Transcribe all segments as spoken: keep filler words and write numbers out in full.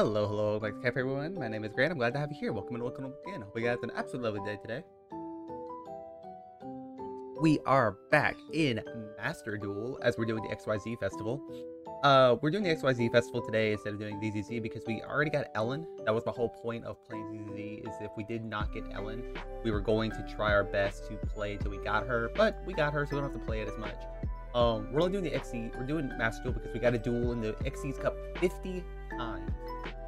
Hello, hello, welcome back to Cafe everyone. My name is Grant. I'm glad to have you here. Welcome and welcome again. Hope you guys have an absolute lovely day today. We are back in Master Duel as we're doing the X Y Z Festival. Uh, we're doing the X Y Z Festival today instead of doing D Z Z because we already got Ellen. That was my whole point of playing D Z Z, is if we did not get Ellen, we were going to try our best to play until we got her, but we got her, so we don't have to play it as much. Um, we're only doing the X E, we're doing Master Duel because we got a duel in the X E's Cup fifty times.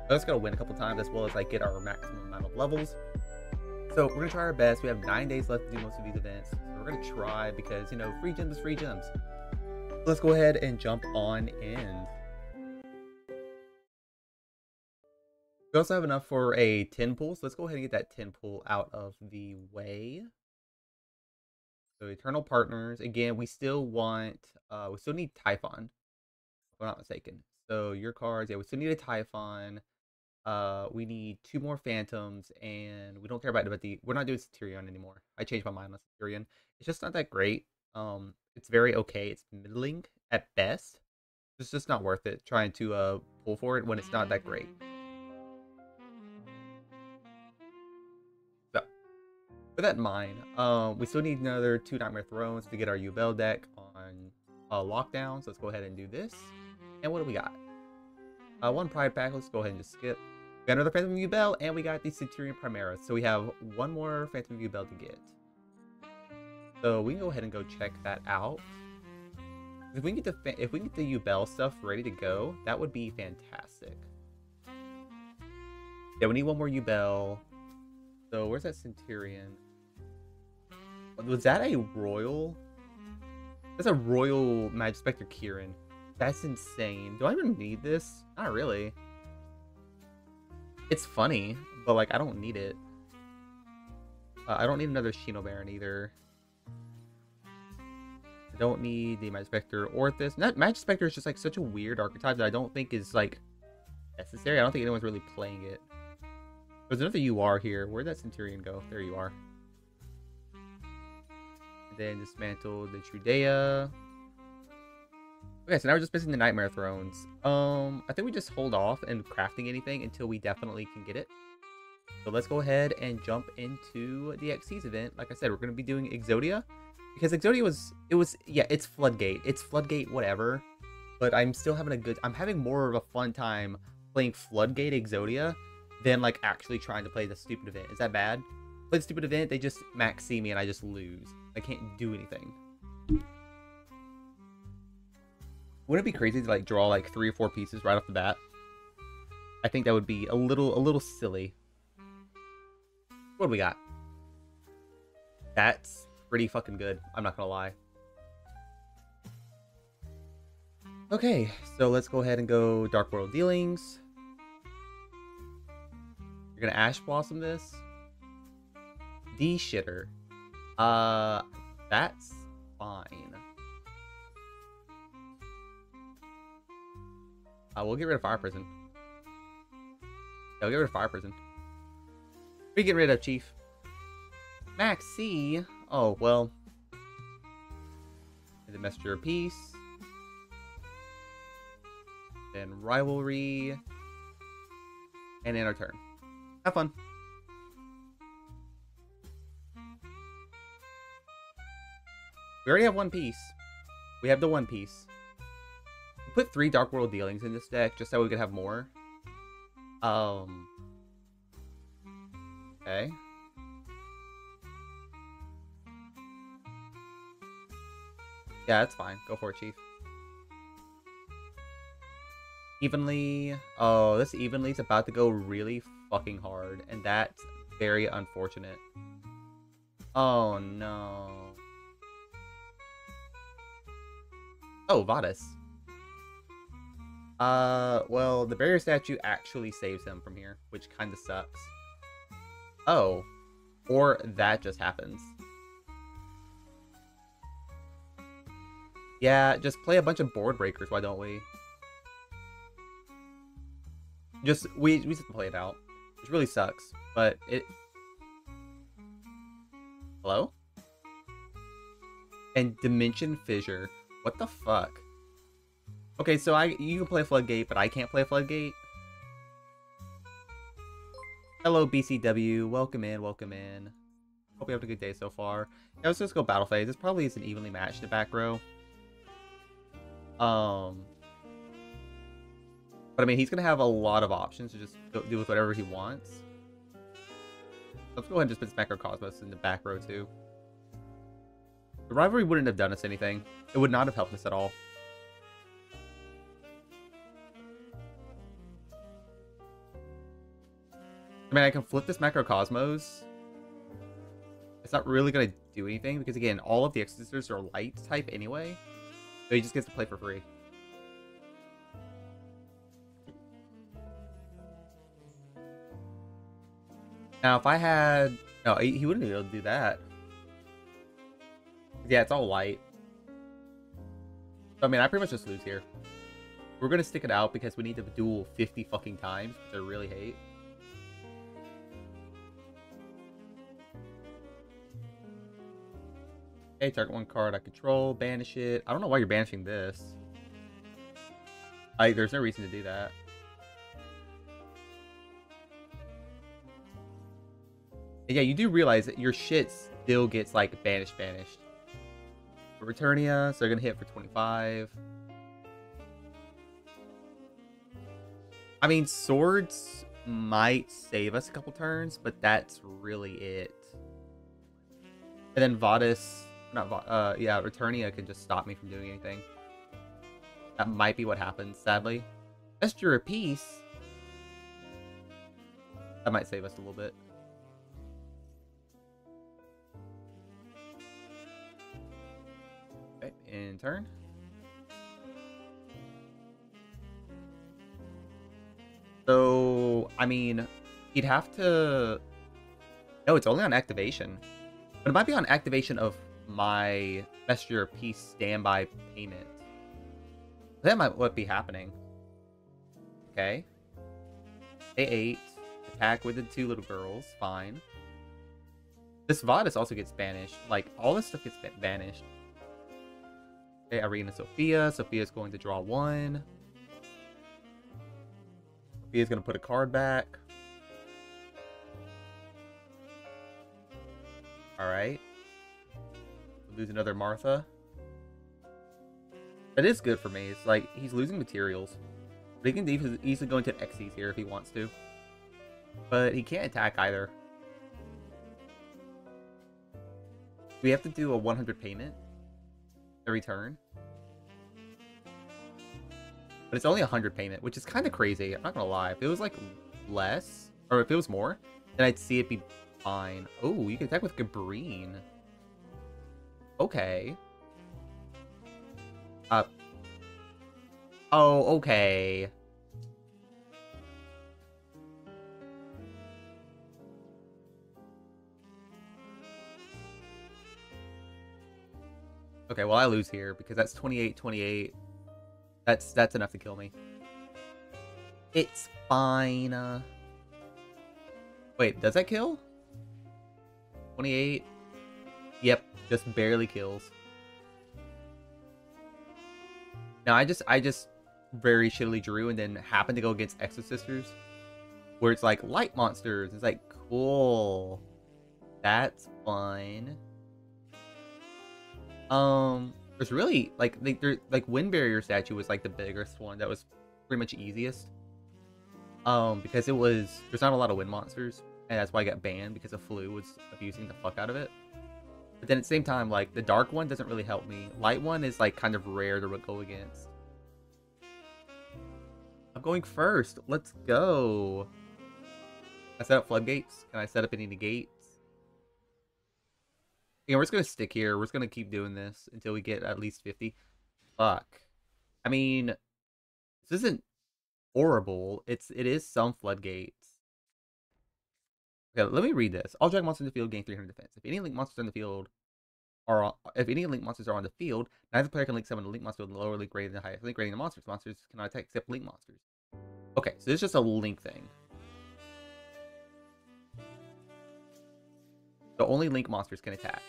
That's gonna win a couple times as well as like get our maximum amount of levels. So we're gonna try our best. We have nine days left to do most of these events. So we're gonna try because, you know, free gems is free gems. Let's go ahead and jump on in. We also have enough for a ten pool, so let's go ahead and get that ten pool out of the way. So Eternal Partners. Again, we still want uh we still need Typhon, if I'm not mistaken. So your cards, yeah, we still need a Typhon. Uh, we need two more Phantoms, and we don't care about, about the, we're not doing Centurion anymore. I changed my mind on Centurion. It's just not that great. Um, it's very okay. It's middling at best. It's just not worth it trying to uh, pull for it when it's not that great. So, with that in mind, um, we still need another two Nightmare Thrones to get our Ubel deck on uh, lockdown. So let's go ahead and do this. And what do we got? Uh, one Pride Pack. Let's go ahead and just skip. We got another Phantom of Ubel, and we got the Centurion Primera. So we have one more Phantom of Ubel to get. So we can go ahead and go check that out. If we can get the if we can get the Ubel stuff ready to go, that would be fantastic. Yeah, we need one more Ubel. So where's that Centurion? Was that a royal? That's a royal Magic Spectre Kieran. That's insane. Do I even need this? Not really. It's funny, but like I don't need it. Uh, I don't need another Shino Baron either. I don't need the Magic Spectre or this. Not Magic Spectre is just like such a weird archetype that I don't think is like necessary. I don't think anyone's really playing it. There's another U R here. Where'd that Centurion go? There you are. And then dismantle the Trudea. Okay, so now we're just missing the Nightmare Thrones. Um, I think we just hold off and crafting anything until we definitely can get it. So let's go ahead and jump into the X C's event. Like I said, we're going to be doing Exodia. Because Exodia was, it was, yeah, it's Floodgate. It's Floodgate, whatever. But I'm still having a good, I'm having more of a fun time playing Floodgate Exodia than like actually trying to play the stupid event. Is that bad? Play the stupid event, they just Maxie me and I just lose. I can't do anything. Wouldn't it be crazy to like draw like three or four pieces right off the bat? I think that would be a little a little silly. What do we got? That's pretty fucking good. I'm not gonna lie. Okay, so let's go ahead and go Dark World Dealings. You're gonna Ash Blossom this. D shitter. Uh, that's fine. Uh, we'll get rid of Fire Prison. Yeah, we'll get rid of Fire Prison. We get rid of Chief. Maxie. Oh, well. The Messenger of Peace. Then Rivalry. And end our turn. Have fun. We already have one piece. We have the one piece. Put three Dark World Dealings in this deck just so we could have more. Um. Okay. Yeah, that's fine. Go for it, Chief. Evenly. Oh, this Evenly is about to go really fucking hard, and that's very unfortunate. Oh no. Oh, Vadis. Uh, well, the Barrier Statue actually saves him from here, which kind of sucks. Oh, or that just happens. Yeah, just play a bunch of board breakers, why don't we? Just, we, we just play it out. Which really sucks, but it... Hello? And Dimension Fissure. What the fuck? Okay, so I you can play Floodgate, but I can't play Floodgate. Hello, B C W. Welcome in, welcome in. Hope you have a good day so far. Yeah, let's just go battle phase. This probably is an evenly matched in the back row. Um, but I mean, he's going to have a lot of options to just go, do with whatever he wants. Let's go ahead and just put this Macro Cosmos in the back row too. The rivalry wouldn't have done us anything. It would not have helped us at all. I mean, I can flip this Macro Cosmos. It's not really going to do anything because, again, all of the Exorcisters are light type anyway. So he just gets to play for free. Now, if I had... No, he wouldn't be able to do that. Yeah, it's all light. So, I mean, I pretty much just lose here. We're going to stick it out because we need to duel fifty fucking times, which I really hate. Hey, target one card I control, banish it. I don't know why you're banishing this. I, there's no reason to do that. And yeah, you do realize that your shit still gets, like, banished, banished. Returnia, so they're going to hit for twenty-five. I mean, swords might save us a couple turns, but that's really it. And then Vadis... Not, uh, yeah, Returnia can just stop me from doing anything. That might be what happens, sadly. Messenger of Peace. That might save us a little bit. Okay, in turn. So, I mean, he'd have to... No, it's only on activation. But it might be on activation of... my Messenger of Peace standby payment. That might what be happening. Okay. They ate. Attack with the two little girls. Fine. This Vadis also gets banished. Like, all this stuff gets banished. Okay, Irina Sophia. Sophia's going to draw one. Sophia's going to put a card back. Alright. Lose another Martha. That is good for me. It's like he's losing materials, but he can easily go into Xyz here if he wants to. But he can't attack either. We have to do a one hundred payment every turn, but it's only one hundred payment, which is kind of crazy. I'm not gonna lie. If it was like less, or if it was more, then I'd see it be fine. Oh, you can attack with Gabreen. Okay. Uh. Oh, okay. Okay, well I lose here because that's twenty-eight, twenty-eight. That's that's enough to kill me. It's fine. Uh, wait, does that kill? twenty-eight. Yep, just barely kills. Now I just I just very shittily drew and then happened to go against Exorcisters, where it's like light monsters. It's like cool. That's fun. Um there's really like they there like Wind Barrier Statue was like the biggest one that was pretty much easiest. Um because it was there's not a lot of wind monsters, and that's why I got banned because the flu was abusing the fuck out of it. But then at the same time, like, the dark one doesn't really help me. Light one is, like, kind of rare to go against. I'm going first. Let's go. I set up floodgates. Can I set up any negates? Yeah, we're just going to stick here. We're just going to keep doing this until we get at least fifty. Fuck. I mean, this isn't horrible. It's, it is some floodgates. Okay, let me read this. All dragon monsters in the field gain three hundred defense. If any link monsters on the field are on, if any link monsters are on the field, neither player can link summon a link monster with the lower link rating than the highest link rating of monsters. Monsters cannot attack except link monsters. Okay, so this is just a link thing. So only link monsters can attack.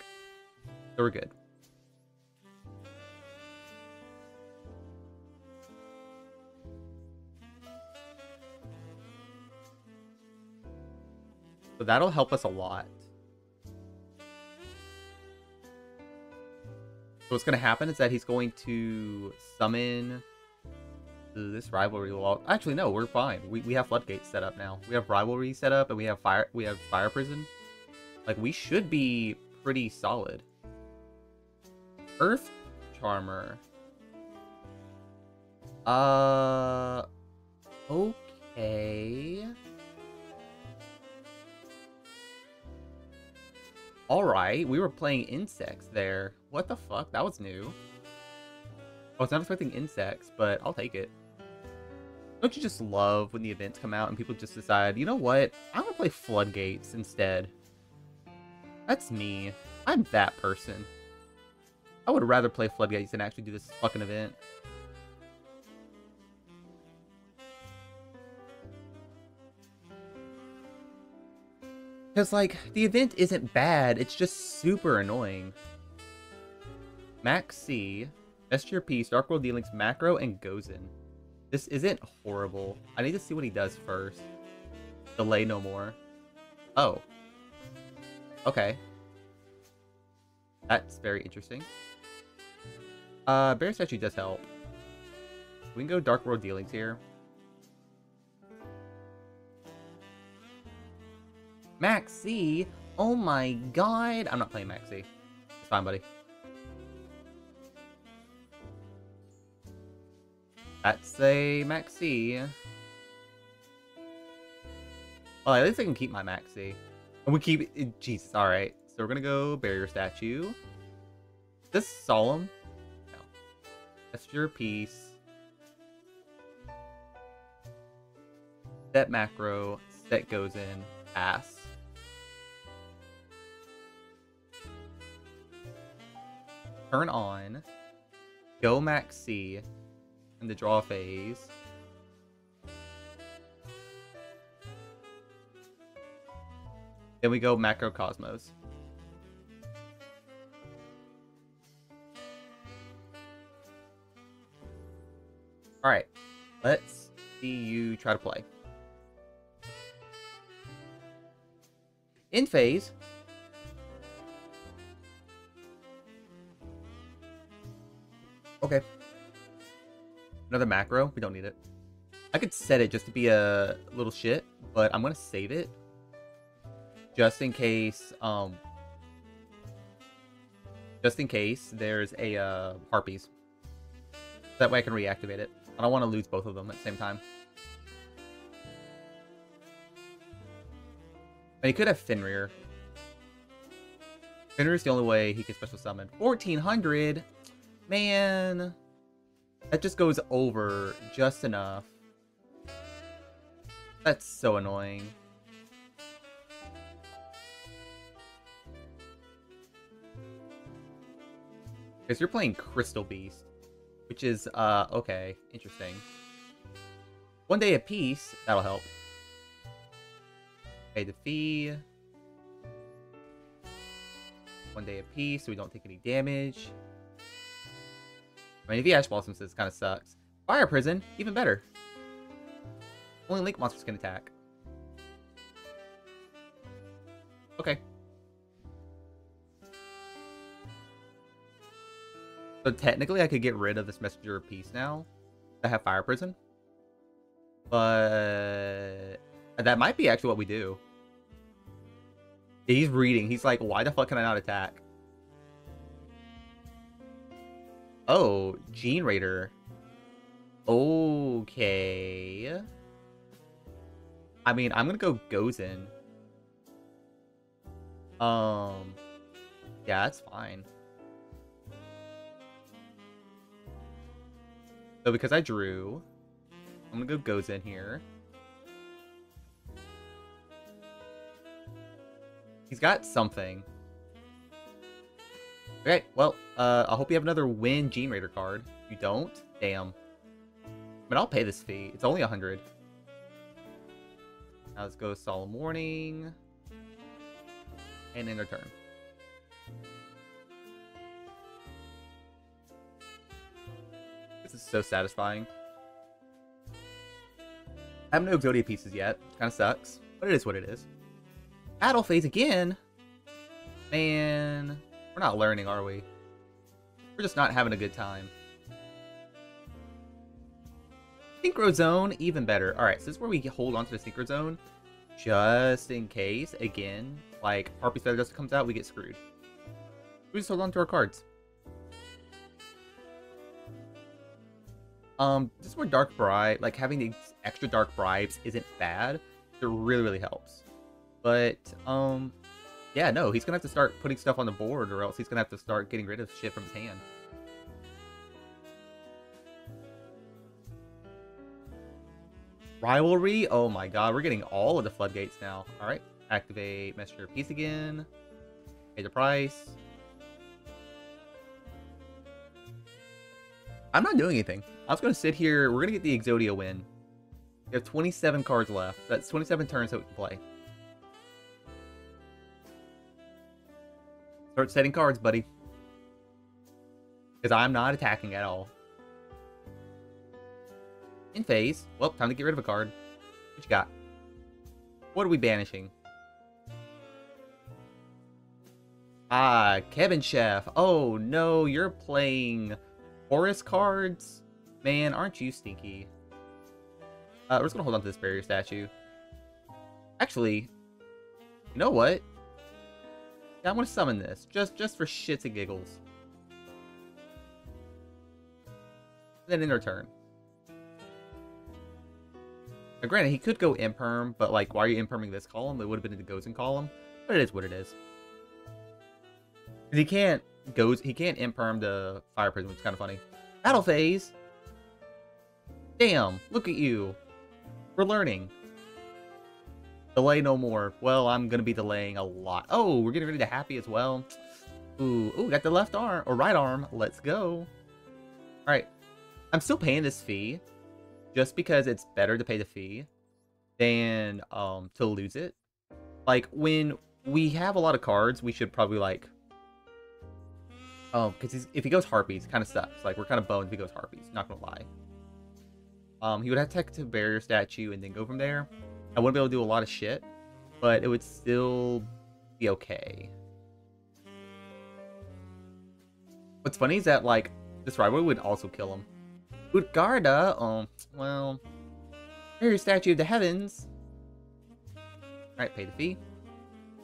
So we're good. but that'll help us a lot. So what's going to happen is that he's going to summon this rivalry wall. Actually, no, we're fine. We, we have Floodgate set up now. We have Rivalry set up, and we have fire. We have Fire Prison. Like, we should be pretty solid. Earth Charmer. Uh, okay. Alright, we were playing insects there. What the fuck? That was new. I was not expecting insects, but I'll take it. Don't you just love when the events come out and people just decide, you know what? I'm gonna play Floodgates instead. That's me. I'm that person. I would rather play Floodgates than actually do this fucking event. Because, like, the event isn't bad, it's just super annoying. Maxie, Messenger of Peace, Dark World Dealings, Macro, and Gozen. This isn't horrible. I need to see what he does first. Delay no more. Oh. Okay. That's very interesting. Uh, Barrier Statue does help. We can go Dark World Dealings here. Maxie? Oh my god. I'm not playing Maxie. It's fine, buddy. That's a Maxie. Well, at least I can keep my Maxie. And we keep it. Jesus, alright. So we're gonna go Barrier Statue. Is this Solemn? No. That's your piece. Set Macro. Set goes in. Pass. Turn on, go Maxie in the draw phase. Then we go Macro Cosmos. All right, let's see you try to play. In phase. Okay. Another macro. We don't need it. I could set it just to be a little shit, but I'm going to save it. Just in case, um... just in case there's a, uh, Harpies. That way I can reactivate it. I don't want to lose both of them at the same time. And he could have Fenrir. Fenrir's the only way he can special summon. fourteen hundred! Man! That just goes over just enough. That's so annoying. Because you're playing Crystal Beast, which is, uh, okay, interesting. One day apiece, that'll help. Pay the fee. One day apiece, so we don't take any damage. I mean, if he Ash Blossoms, this kind of sucks. Fire Prison, even better. Only Link monsters can attack. Okay. So technically, I could get rid of this Messenger of Peace now. I have Fire Prison. But... that might be actually what we do. He's reading. He's like, why the fuck can I not attack? Oh, Gene Raider. Okay. I mean, I'm gonna go Gozen. Um, yeah, that's fine. So because I drew, I'm gonna go Gozen here. He's got something. Okay, well, uh, I hope you have another win Gene Raider card. If you don't? Damn. But I'll pay this fee. It's only one hundred. Now let's go Solemn Warning. And end our turn. This is so satisfying. I have no Exodia pieces yet. Kind of sucks. But it is what it is. battle phase again. Man, we're not learning, are we? We're just not having a good time. Synchro Zone, even better. Alright, so this is where we hold on to the Synchro Zone, just in case, again, like, Harpy's Feather Duster comes out, we get screwed. We just hold on to our cards. Um, this is where Dark Bribe, like, having the extra Dark Bribes isn't bad. It really, really helps. But, um, yeah, no, he's gonna have to start putting stuff on the board, or else he's gonna have to start getting rid of shit from his hand. Rivalry? Oh my god, we're getting all of the floodgates now. Alright, activate Messenger of Peace again. Pay the price. I'm not doing anything. I was going to sit here. We're going to get the Exodia win. We have twenty-seven cards left. That's twenty-seven turns that we can play. Start setting cards, buddy. Because I'm not attacking at all. In phase. Well, time to get rid of a card. What you got? What are we banishing? Ah, Kevin Chef. Oh, no. You're playing forest cards? Man, aren't you stinky? Uh, we're just gonna hold on to this barrier statue. Actually, you know what? Yeah, I'm gonna summon this. Just, just for shits and giggles. And then in our turn. Now, granted, he could go imperm, but like, why are you imperming this column? It would have been in the Gozen column, but it is what it is. Because he can't goes, he can't imperm the Fire Prison, which is kind of funny. Battle phase. Damn! Look at you. We're learning. Delay no more. Well, I'm gonna be delaying a lot. Oh, we're getting ready to happy as well. Ooh, ooh, got the left arm or right arm. Let's go. All right, I'm still paying this fee. Just because it's better to pay the fee than um, to lose it. Like, when we have a lot of cards, we should probably, like... Um, because if he goes Harpies, it kind of sucks. Like, we're kind of boned if he goes Harpies, not gonna lie. Um, he would have to take to Barrier Statue and then go from there. I wouldn't be able to do a lot of shit, but it would still be okay. What's funny is that, like, this rivalry would also kill him. Utgarda, um, well, Barrier Statue of the Heavens. Alright, pay the fee.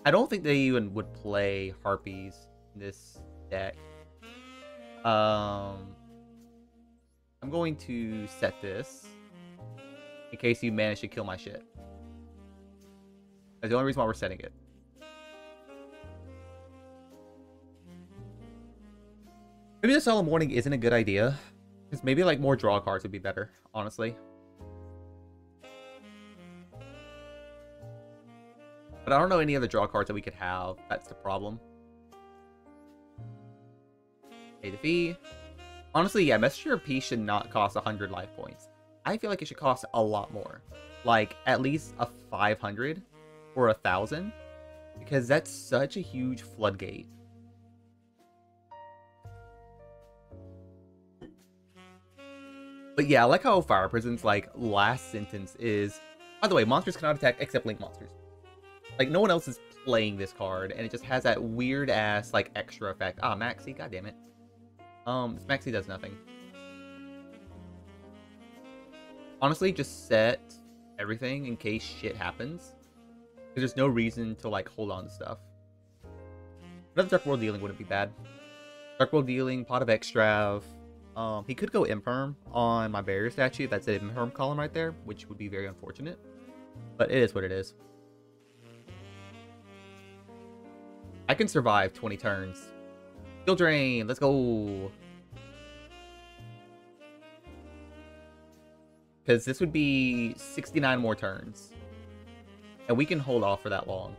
I don't think they even would play Harpies in this deck. Um, I'm going to set this in case you manage to kill my shit. That's the only reason why we're setting it. Maybe the Solemn Warning isn't a good idea. Because maybe, like, more draw cards would be better, honestly. But I don't know any other draw cards that we could have. That's the problem. Pay the fee. Honestly, yeah, Messenger of Peace should not cost one hundred life points. I feel like it should cost a lot more. Like, at least a five hundred or one thousand. Because that's such a huge floodgate. But yeah, I like how Fire Prison's, like, last sentence is... By the way, monsters cannot attack except Link monsters. Like, no one else is playing this card, and it just has that weird-ass, like, extra effect. Ah, Maxie, goddammit. Um, this Maxie does nothing. Honestly, just set everything in case shit happens. Because there's no reason to, like, hold on to stuff. Another Dark World Dealing wouldn't be bad. Dark World Dealing, Pot of Extrav... Um, he could go Imperm on my Barrier Statue. That's an Imperm column right there, which would be very unfortunate. But it is what it is. I can survive twenty turns. Skill Drain, let's go! Because this would be sixty-nine more turns. And we can hold off for that long.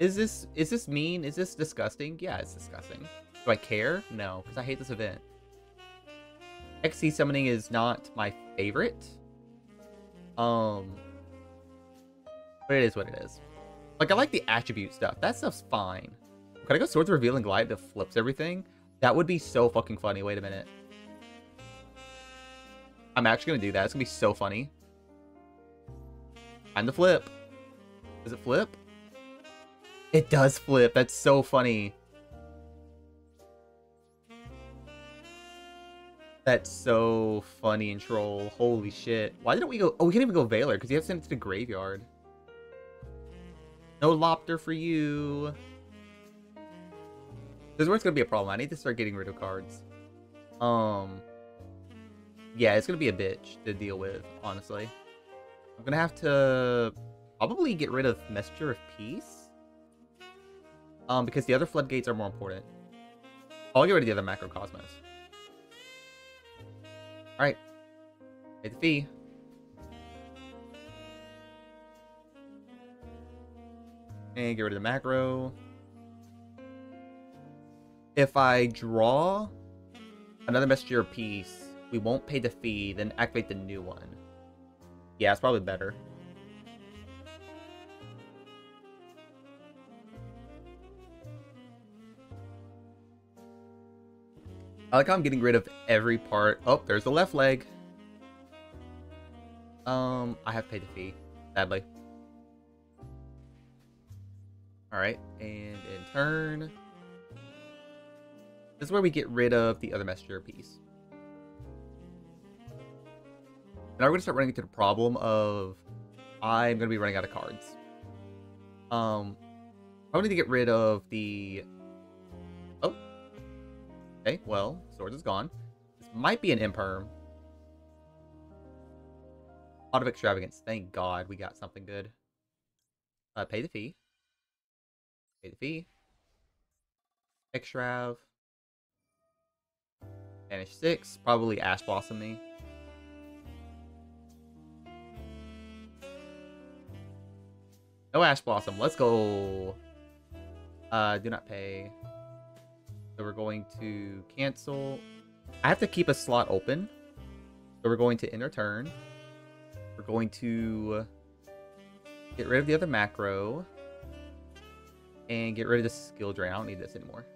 Is this is this mean? Is this disgusting? Yeah, it's disgusting. Do I care? No, because I hate this event. X C summoning is not my favorite. Um, but it is what it is. Like, I like the attribute stuff. That stuff's fine. Could I go Swords of Revealing Light that flips everything? That would be so fucking funny. Wait a minute. I'm actually gonna do that. It's gonna be so funny. And the flip. Does it flip? It does flip. That's so funny. That's so funny and troll. Holy shit. Why didn't we go... Oh, we can't even go Veiler because you have to send it to the graveyard. No Lopter for you. This is where it's going to be a problem. I need to start getting rid of cards. Um, Yeah, it's going to be a bitch to deal with, honestly. I'm going to have to probably get rid of Messenger of Peace. Um, Because the other Floodgates are more important. I'll get rid of the other Macro Cosmos. Alright. Pay the fee. And get rid of the macro. If I draw another Messenger of Peace, we won't pay the fee, then activate the new one. Yeah, it's probably better. I like how I'm getting rid of every part. Oh, there's the left leg. Um, I have paid the fee, sadly. Alright, and in turn... This is where we get rid of the other messenger piece. Now we're going to start running into the problem of... I'm going to be running out of cards. Um, I need to get rid of the... Oh. Okay, well, Swords is gone. This might be an Imperm. Pot of Extravagance. Thank God we got something good. Uh, pay the fee. Pay the fee. Extrav. Banish six. Probably Ash Blossom me. No Ash Blossom. Let's go. Uh, do not pay. So we're going to cancel. I have to keep a slot open. So we're going to end our turn. We're going to get rid of the other macro. And get rid of the skill drain. I don't need this anymore.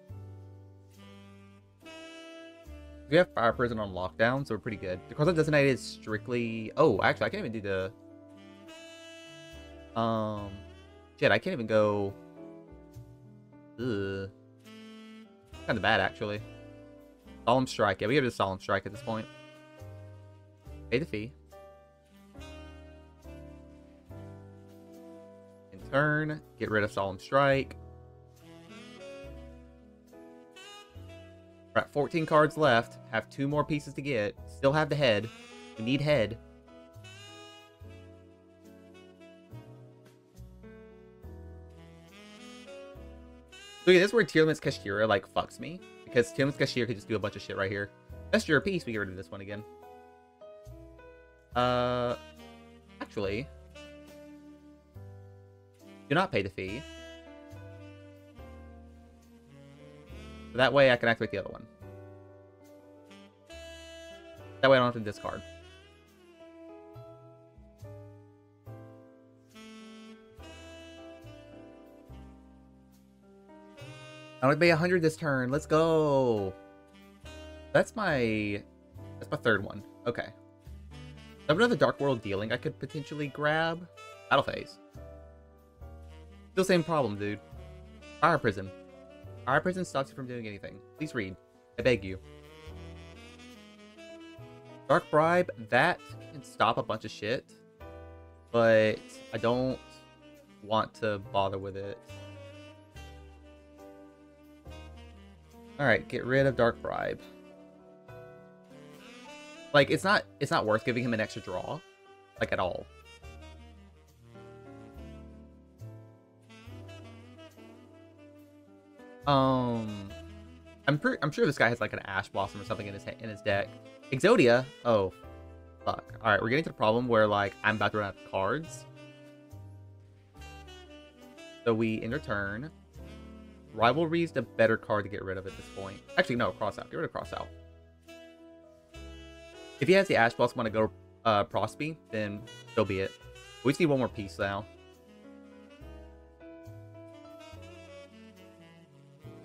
We have Fire Prison on lockdown, so we're pretty good. The Crossout Designated is strictly... Oh, actually, I can't even do the... Um... Shit, I can't even go... Ugh... Kind of bad, actually. Solemn Strike. Yeah, we give it a Solemn Strike at this point. Pay the fee. In turn, get rid of Solemn Strike. We're at fourteen cards left. Have two more pieces to get. Still have the head. We need head. So yeah, this is where Tiamat's Kashira like fucks me, because Tiamat's Kashira could just do a bunch of shit right here. That's your piece. We get rid of this one again. Uh, actually, do not pay the fee. So that way I can activate the other one. That way I don't have to discard. I only pay one hundred this turn. Let's go. That's my... That's my third one. Okay. I have another Dark World Dealing I could potentially grab. Battle Phase. Still same problem, dude. Fire Prison. Our prison stops you from doing anything. Please read. I beg you. Dark Bribe, that can stop a bunch of shit. But I don't want to bother with it. Alright, get rid of Dark Bribe. Like, it's not it's not worth giving him an extra draw. Like, at all. Um, I'm pretty. I'm sure this guy has like an Ash Blossom or something in his in his deck. Exodia. Oh, fuck. All right, we're getting to the problem where like I'm about to run out of cards. So we end our turn. Rivalry is the better card to get rid of at this point. Actually, no, Crossout. Get rid of Crossout. If he has the Ash Blossom, want to go uh, Prosby, then so be it. We just need one more piece now.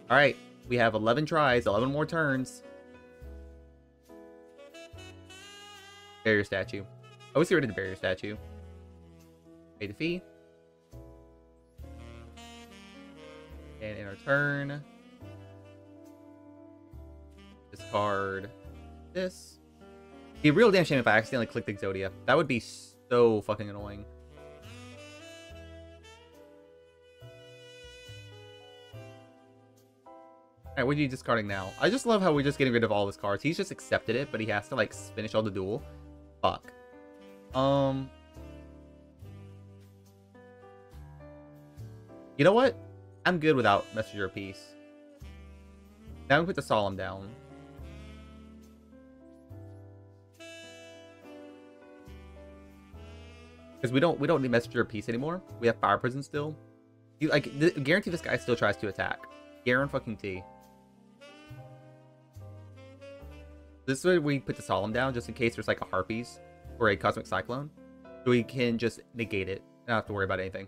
Alright, we have eleven tries, eleven more turns. Barrier Statue. I always get rid of the Barrier Statue. Pay the fee. And in our turn, discard this. It'd be real damn shame if I accidentally clicked Exodia. That would be so fucking annoying. Alright, what are you discarding now? I just love how we're just getting rid of all his cards. He's just accepted it, but he has to, like, finish all the duel. Fuck. Um... You know what? I'm good without Messenger of Peace. Now we put the Solemn down. Because we don't we don't need Messenger of Peace anymore. We have Fire Prison still. You, like, th guarantee this guy still tries to attack. Garen fucking T. This is where we put the Solemn down, just in case there's like a Harpies or a Cosmic Cyclone. So we can just negate it. Not have to worry about anything.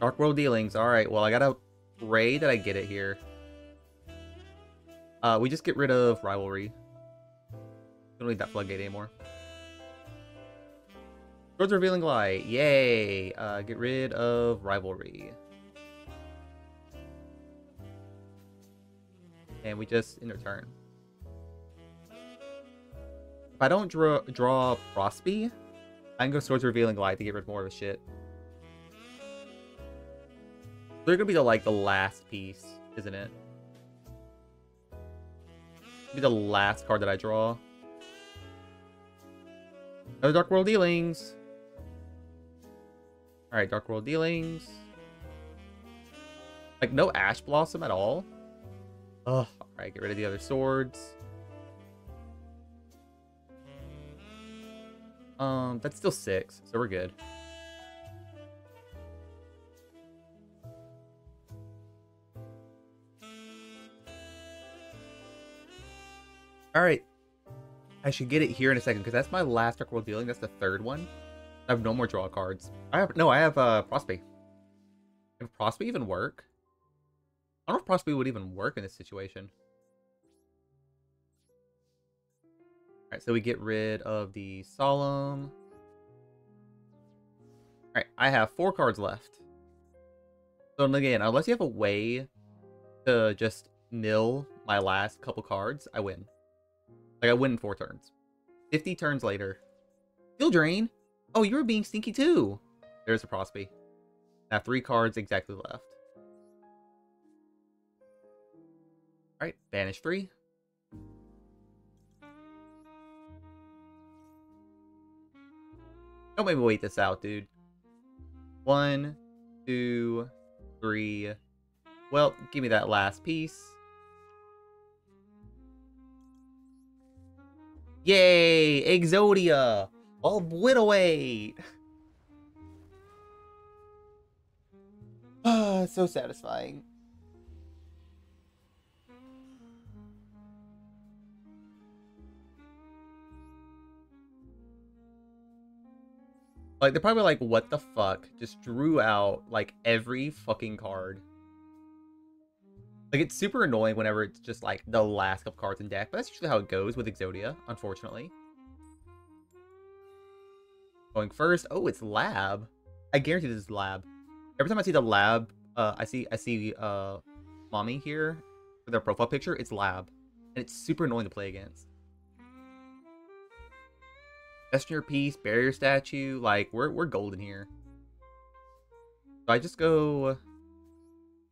Dark World Dealings. Alright, well, I gotta pray that I get it here. Uh, we just get rid of Rivalry. Don't need that Floodgate anymore. Swords of Revealing Light. Yay! Uh, get rid of Rivalry. And we just end our turn. If I don't draw, draw Prospy, I can go Swords of Revealing Light to get rid of more of his shit. They're gonna be the like the last piece, isn't it? It'll be the last card that I draw. Another Dark World Dealings. All right, Dark World Dealings. Like no Ash Blossom at all. Ugh. All right, get rid of the other swords. Um, that's still six, so we're good. Alright, I should get it here in a second, because that's my last Dark World Dealing. That's the third one. I have no more draw cards. I have No, I have uh, Prospy. Can Prospy even work? I don't know if Prospy would even work in this situation. Alright, so we get rid of the Solemn. Alright, I have four cards left. So again, unless you have a way to just nil my last couple cards, I win. Like, I win in four turns. fifty turns later. Skill Drain? Oh, you're being stinky too! There's a Prospy. Now three cards exactly left. Alright, banish three. Don't make me wait this out, dude. One, two, three. Well, give me that last piece. Yay! Exodia! Obliterate! Ah, so satisfying. Like, they're probably like, what the fuck? Just drew out, like, every fucking card. Like, it's super annoying whenever it's just, like, the last couple cards in deck. But that's usually how it goes with Exodia, unfortunately. Going first. Oh, it's Lab. I guarantee this is Lab. Every time I see the Lab, uh, I see I see uh, Mommy here with their profile picture. It's Lab. And it's super annoying to play against. Messenger Peace, Barrier Statue. Like, we're, we're golden here. So I just go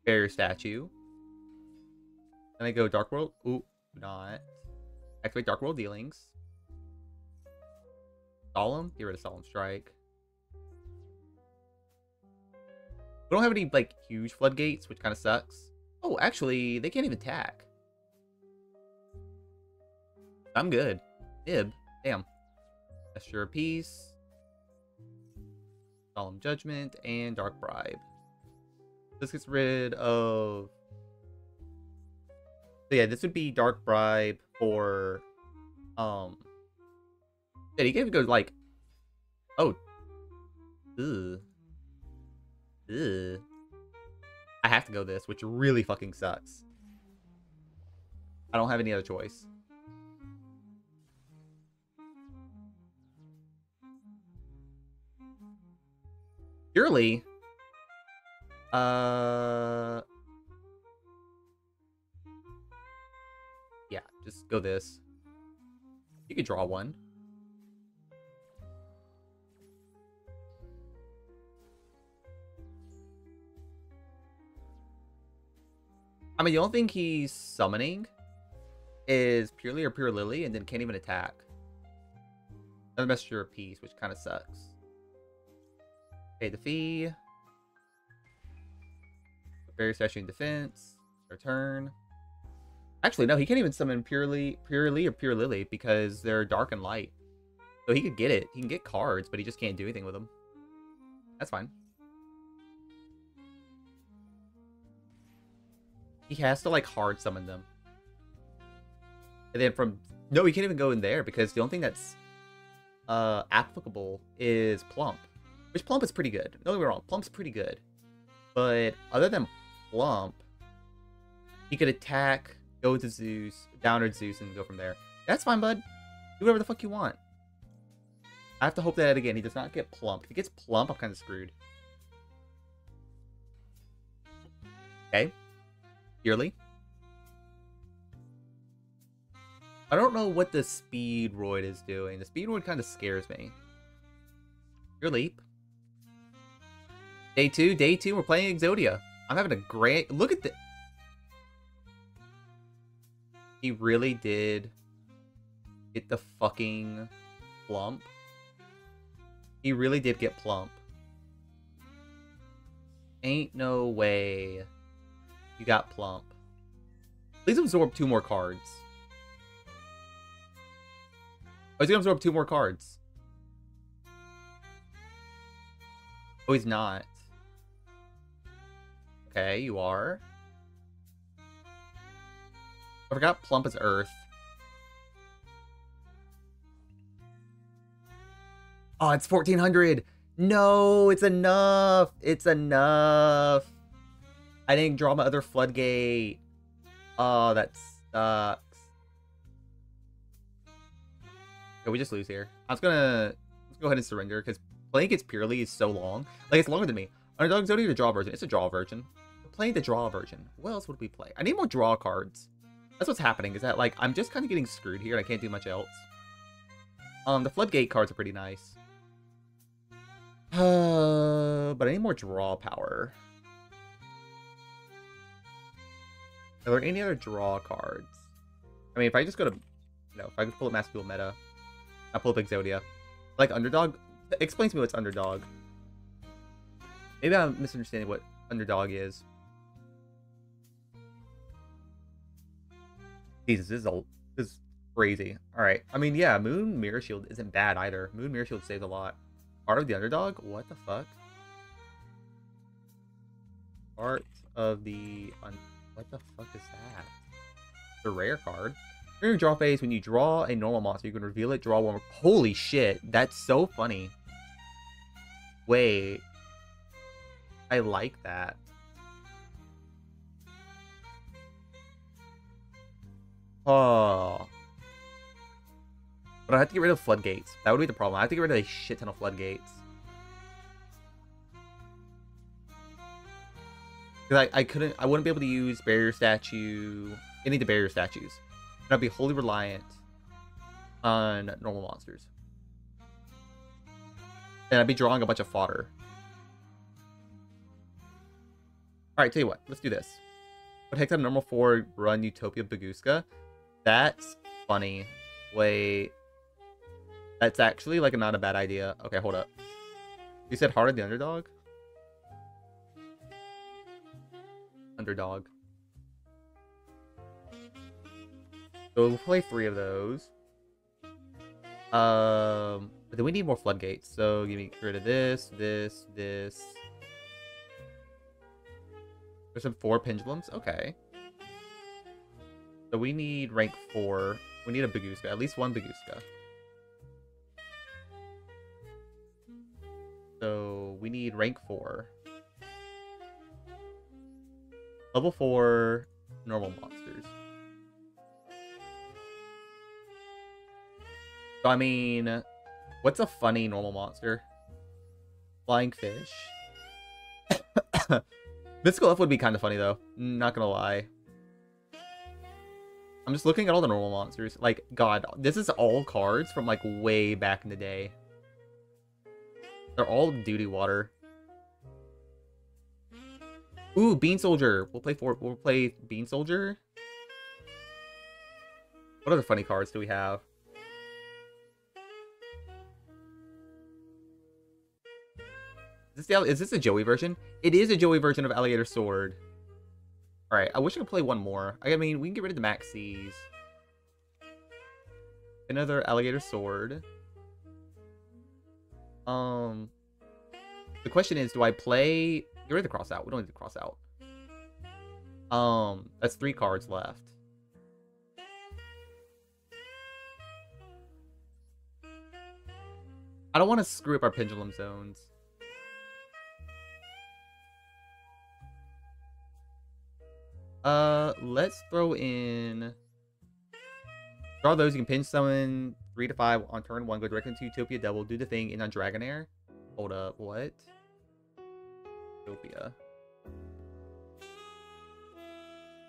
Barrier Statue. Then I go Dark World. Ooh, not. Activate Dark World Dealings. Solemn. Get rid of Solemn Strike. We don't have any, like, huge floodgates, which kind of sucks. Oh, actually, they can't even attack. I'm good. Ib. Damn. Messenger of Peace. Solemn Judgment. And Dark Bribe. This gets rid of... So yeah, this would be Dark Bribe for, um, yeah, he gave it go like, oh, ugh, ugh, I have to go this, which really fucking sucks. I don't have any other choice. Surely. Uh... Yeah, just go this. You could draw one. I mean, the only thing he's summoning is Purely or Pure Lily, and then can't even attack. Another Messenger of Peace, which kind of sucks. Pay the fee. Barrier Statue in defense. Return. Actually, no, he can't even summon Purely, Purely or Pure Lily because they're dark and light. So he could get it. He can get cards, but he just can't do anything with them. That's fine. He has to, like, hard summon them. And then from... No, he can't even go in there because the only thing that's uh, applicable is Plump. Which Plump is pretty good. Don't get me wrong. Plump's pretty good. But other than Plump, he could attack, go to Zeus, downward Zeus, and go from there. That's fine, bud. Do whatever the fuck you want. I have to hope that, again, he does not get Plump. If he gets Plump, I'm kind of screwed. Okay. Yearly. I don't know what the Speed Roid is doing. The Speed Roid kind of scares me. Your leap. Day two, day two, we're playing Exodia. I'm having a great... Look at the... He really did get the fucking Plump. He really did get Plump. Ain't no way... You got Plump. Please absorb two more cards. Oh, he's gonna absorb two more cards. Oh, he's not. Okay, you are. I forgot Plump is Earth. Oh, it's fourteen hundred. No, it's enough. It's enough. I didn't draw my other Floodgate. Oh, that sucks. Okay, we just lose here. I was gonna let's go ahead and surrender because playing against Purely is so long. Like, it's longer than me. Underdog Exodia or the draw version? It's a draw version. We're playing the draw version. What else would we play? I need more draw cards. That's what's happening. Is that like I'm just kind of getting screwed here and I can't do much else. Um, the Floodgate cards are pretty nice. Uh, but I need more draw power. Are there any other draw cards? I mean, if I just go to, you know, if I could pull up Master Duel meta, I pull up Exodia. Like Underdog, explain to me what's Underdog. Maybe I'm misunderstanding what Underdog is. Jesus, this is a, this is crazy. All right, I mean, yeah, Moon Mirror Shield isn't bad either. Moon Mirror Shield saves a lot. Heart of the Underdog, what the fuck? Heart of the Underdog. What the fuck is that? The rare card. During your draw phase, when you draw a normal monster, you can reveal it, draw one more. Holy shit, that's so funny. Wait. I like that. Oh. But I have to get rid of Floodgates. That would be the problem. I have to get rid of a shit ton of Floodgates. Because I, I couldn't, I wouldn't be able to use Barrier Statue, any of the Barrier Statues. And I'd be wholly reliant on normal monsters. And I'd be drawing a bunch of fodder. Alright, tell you what, let's do this. What heck, that normal four run Utopia Baguska? That's funny. Wait. That's actually like not a bad idea. Okay, hold up. You said Heart of the Underdog? Underdog. So we'll play three of those. Um, but then we need more Floodgates. So give me rid of this, this, this. There's some four Pendulums. Okay. So we need rank four. We need a Baguska. At least one Baguska. So we need rank four. Level four normal monsters. So I mean, what's a funny normal monster? Flying fish. Mythical F would be kind of funny, though. Not gonna lie. I'm just looking at all the normal monsters. Like, God, this is all cards from, like, way back in the day. They're all duty water. Ooh, Bean Soldier. We'll play for. We'll play Bean Soldier. What other funny cards do we have? Is this, the, is this a Joey version? It is a Joey version of Alligator Sword. All right, I wish I could play one more. I mean, we can get rid of the Maxies. Another Alligator Sword. Um, the question is, do I play? Get rid of the Crossout. We don't need the Crossout. Um, that's three cards left. I don't want to screw up our Pendulum Zones. Uh, let's throw in... Draw those. You can pinch summon three to five on turn one. Go directly into Utopia Double. Do the thing in on Dragonair. Hold up. What? Utopia.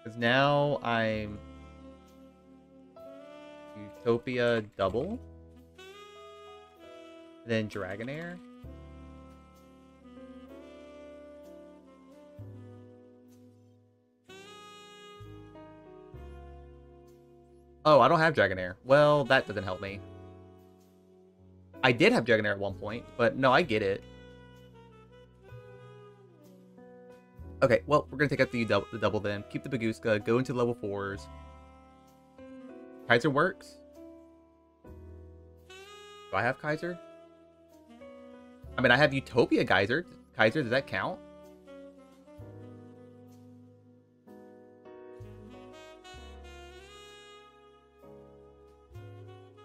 Because now I'm... Utopia Double. Then Dragonair. Oh, I don't have Dragonair. Well, that doesn't help me. I did have Dragonair at one point, but no, I get it. Okay, well, we're going to take out the double, the double then. Keep the Baguska, go into level fours. Kaiser works. Do I have Kaiser? I mean, I have Utopia Geyser. Kaiser, does that count?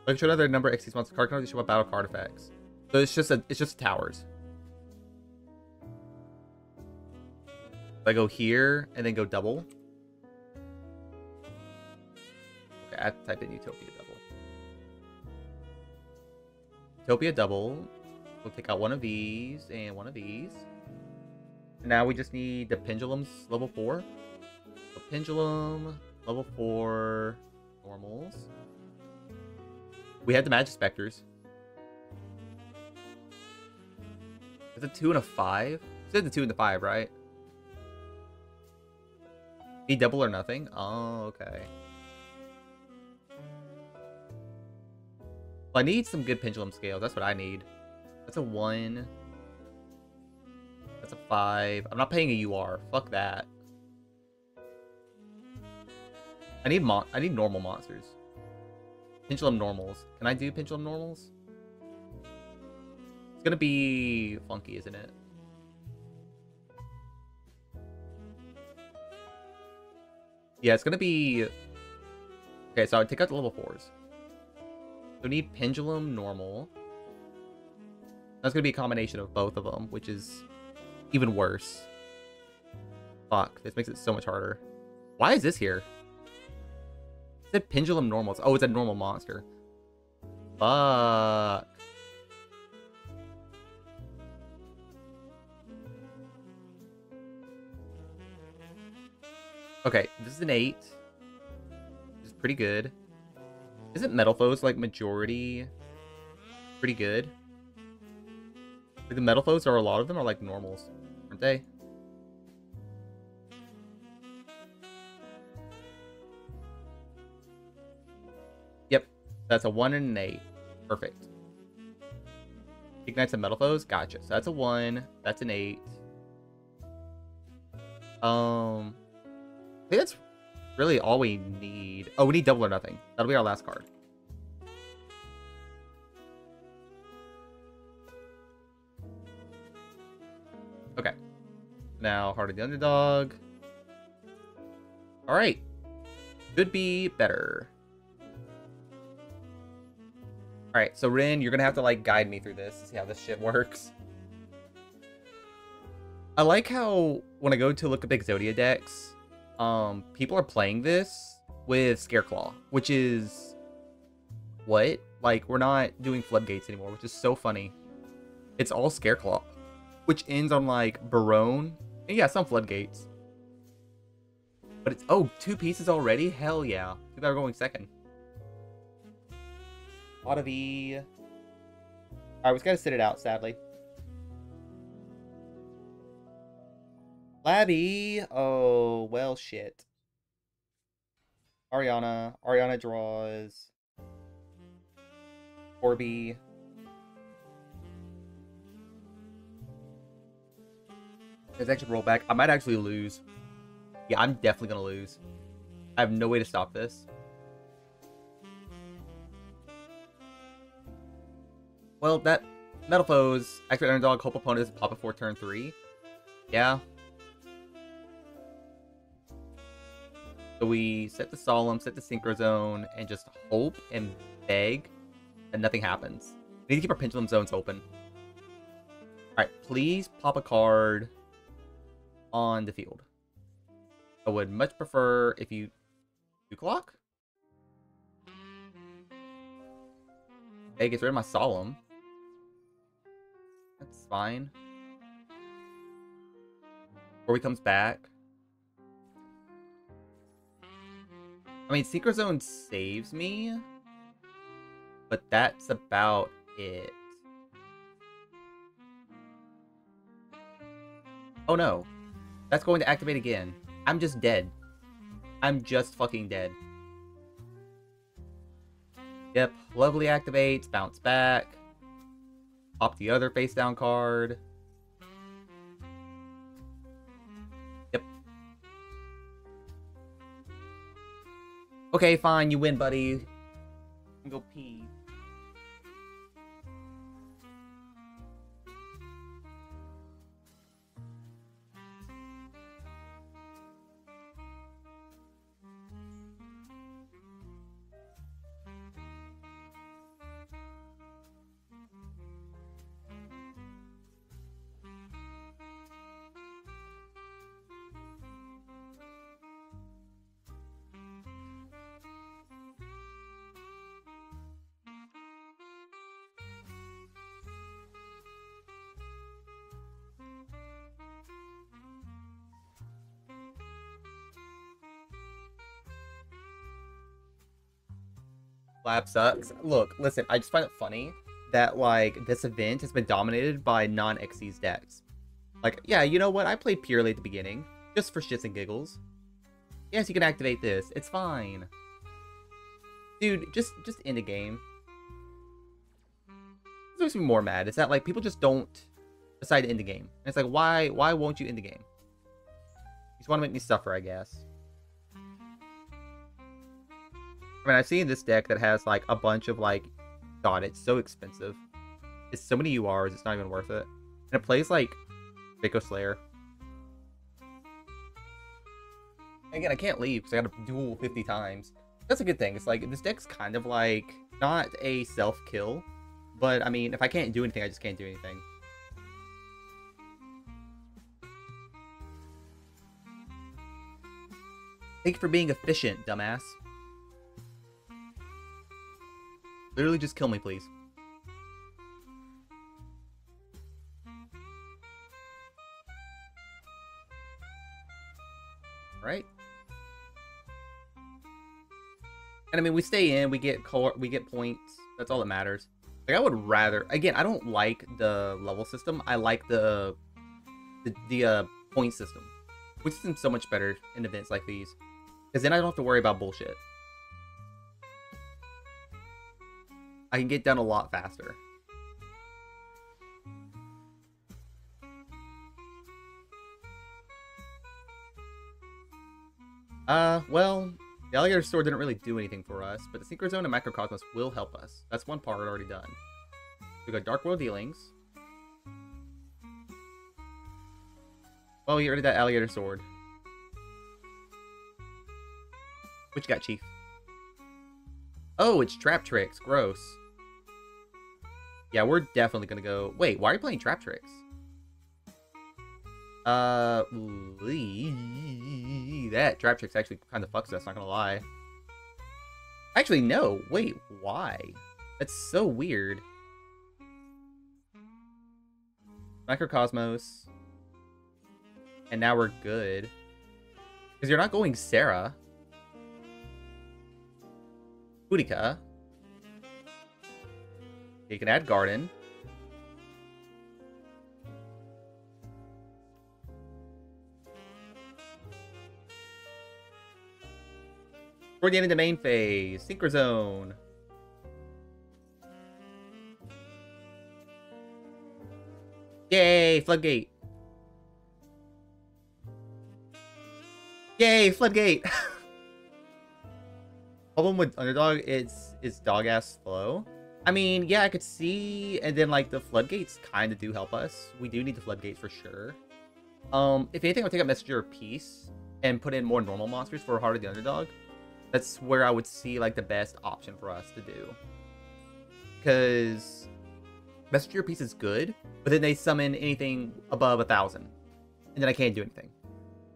Like, show another number X X monster card card. They show up battle card effects. So it's just a, it's just towers. If I go here and then go double. Okay, I have to type in Utopia Double. Utopia Double. We'll take out one of these and one of these. And now we just need the pendulums level four. The pendulum level four normals. We had the Magic Specters. It's a two and a five. It's the two and the five, right? The double or nothing. Oh, okay. Well, I need some good pendulum scales. That's what I need. That's a one. That's a five. I'm not paying a U R. Fuck that. I need mon. I need normal monsters. Pendulum normals. Can I do pendulum normals? It's gonna be funky, isn't it? Yeah, it's gonna be... Okay, so I would take out the level fours. So we need pendulum normal. That's gonna be a combination of both of them, which is even worse. Fuck, this makes it so much harder. Why is this here? The pendulum normals. Oh, it's a normal monster. Fuck. Okay, this is an eight. This is pretty good. Isn't Metal Foes like majority pretty good? Like the Metal Foes are, a lot of them are like normals, aren't they? That's a one and an eight. Perfect. Ignites the Metal Foes. Gotcha. So that's a one. That's an eight. Um, I think that's really all we need. Oh, we need double or nothing. That'll be our last card. Okay. Now, Heart of the Underdog. All right. Could be better. Alright, so Rin, you're gonna have to, like, guide me through this to see how this shit works. I like how, when I go to look at Exodia decks, um, people are playing this with Scareclaw, which is... What? Like, we're not doing Floodgates anymore, which is so funny. It's all Scareclaw, which ends on, like, Barone, Yeah, some floodgates. But it's... Oh, two pieces already? Hell yeah. People are going second. Ought to be... Alright, we just gotta sit it out, sadly. Labby! Oh, well, shit. Ariana. Ariana draws... Orby. There's extra rollback. I might actually lose. Yeah, I'm definitely gonna lose. I have no way to stop this. Well, that Metal Foes, extra underdog, hope opponent doesn't pop before turn three. Yeah. So we set the Solemn, set the Synchro Zone, and just hope and beg that nothing happens. We need to keep our Pendulum Zones open. Alright, please pop a card on the field. I would much prefer if you do clock. Hey, gets rid of my Solemn. That's fine. Or he comes back. I mean, Secret Zone saves me, but that's about it. Oh no. That's going to activate again. I'm just dead. I'm just fucking dead. Yep. Lovely activates. Bounce back. Pop the other face down card. Yep. Okay, fine. You win, buddy. I'm gonna go pee. Lab sucks. Look, listen, I just find it funny that, like, this event has been dominated by non-X C's decks. Like, yeah, you know what? I played purely at the beginning, just for shits and giggles. Yes, you can activate this. It's fine. Dude, just, just end the game. This makes me more mad. It's that, like, people just don't decide to end the game. And it's like, why, why won't you end the game? You just want to make me suffer, I guess. I mean, I've seen this deck that has, like, a bunch of, like... God, it's so expensive. It's so many U Rs, it's not even worth it. And it plays, like, Draco Slayer. Again, I can't leave, because I gotta duel fifty times. That's a good thing. It's like, this deck's kind of, like, not a self-kill. But, I mean, if I can't do anything, I just can't do anything. Thank you for being efficient, dumbass. Literally just kill me, please. Right? And I mean, we stay in, we get color, we get points. That's all that matters. Like, I would rather... Again, I don't like the level system. I like the... The, the uh, point system. Which is so much better in events like these. Because then I don't have to worry about bullshit. I can get done a lot faster. Uh, well, the Alligator Sword didn't really do anything for us, but the Synchro Zone and Macro Cosmos will help us. That's one part already done. We got Dark World Dealings. Well, we already got that Alligator Sword. What you got, Chief? Oh, it's Trap Tricks. Gross. Yeah, we're definitely gonna go... Wait, why are you playing Trap Tricks? Uh, that Trap Tricks actually kind of fucks us, not gonna lie. Actually, no. Wait, why? That's so weird. Microcosmos. And now we're good. Because you're not going Sarah. Utica. You can add Garden. We're getting the main phase. Synchro Zone. Yay, Floodgate. Yay, Floodgate. Problem with Underdog, it's it's dog ass slow. I mean, yeah, I could see, and then like the floodgates kind of do help us. We do need the floodgates for sure. Um, if anything, I'll take a Messenger of Peace and put in more normal monsters for Heart of the Underdog. That's where I would see like the best option for us to do. Because Messenger of Peace is good, but then they summon anything above a thousand, and then I can't do anything,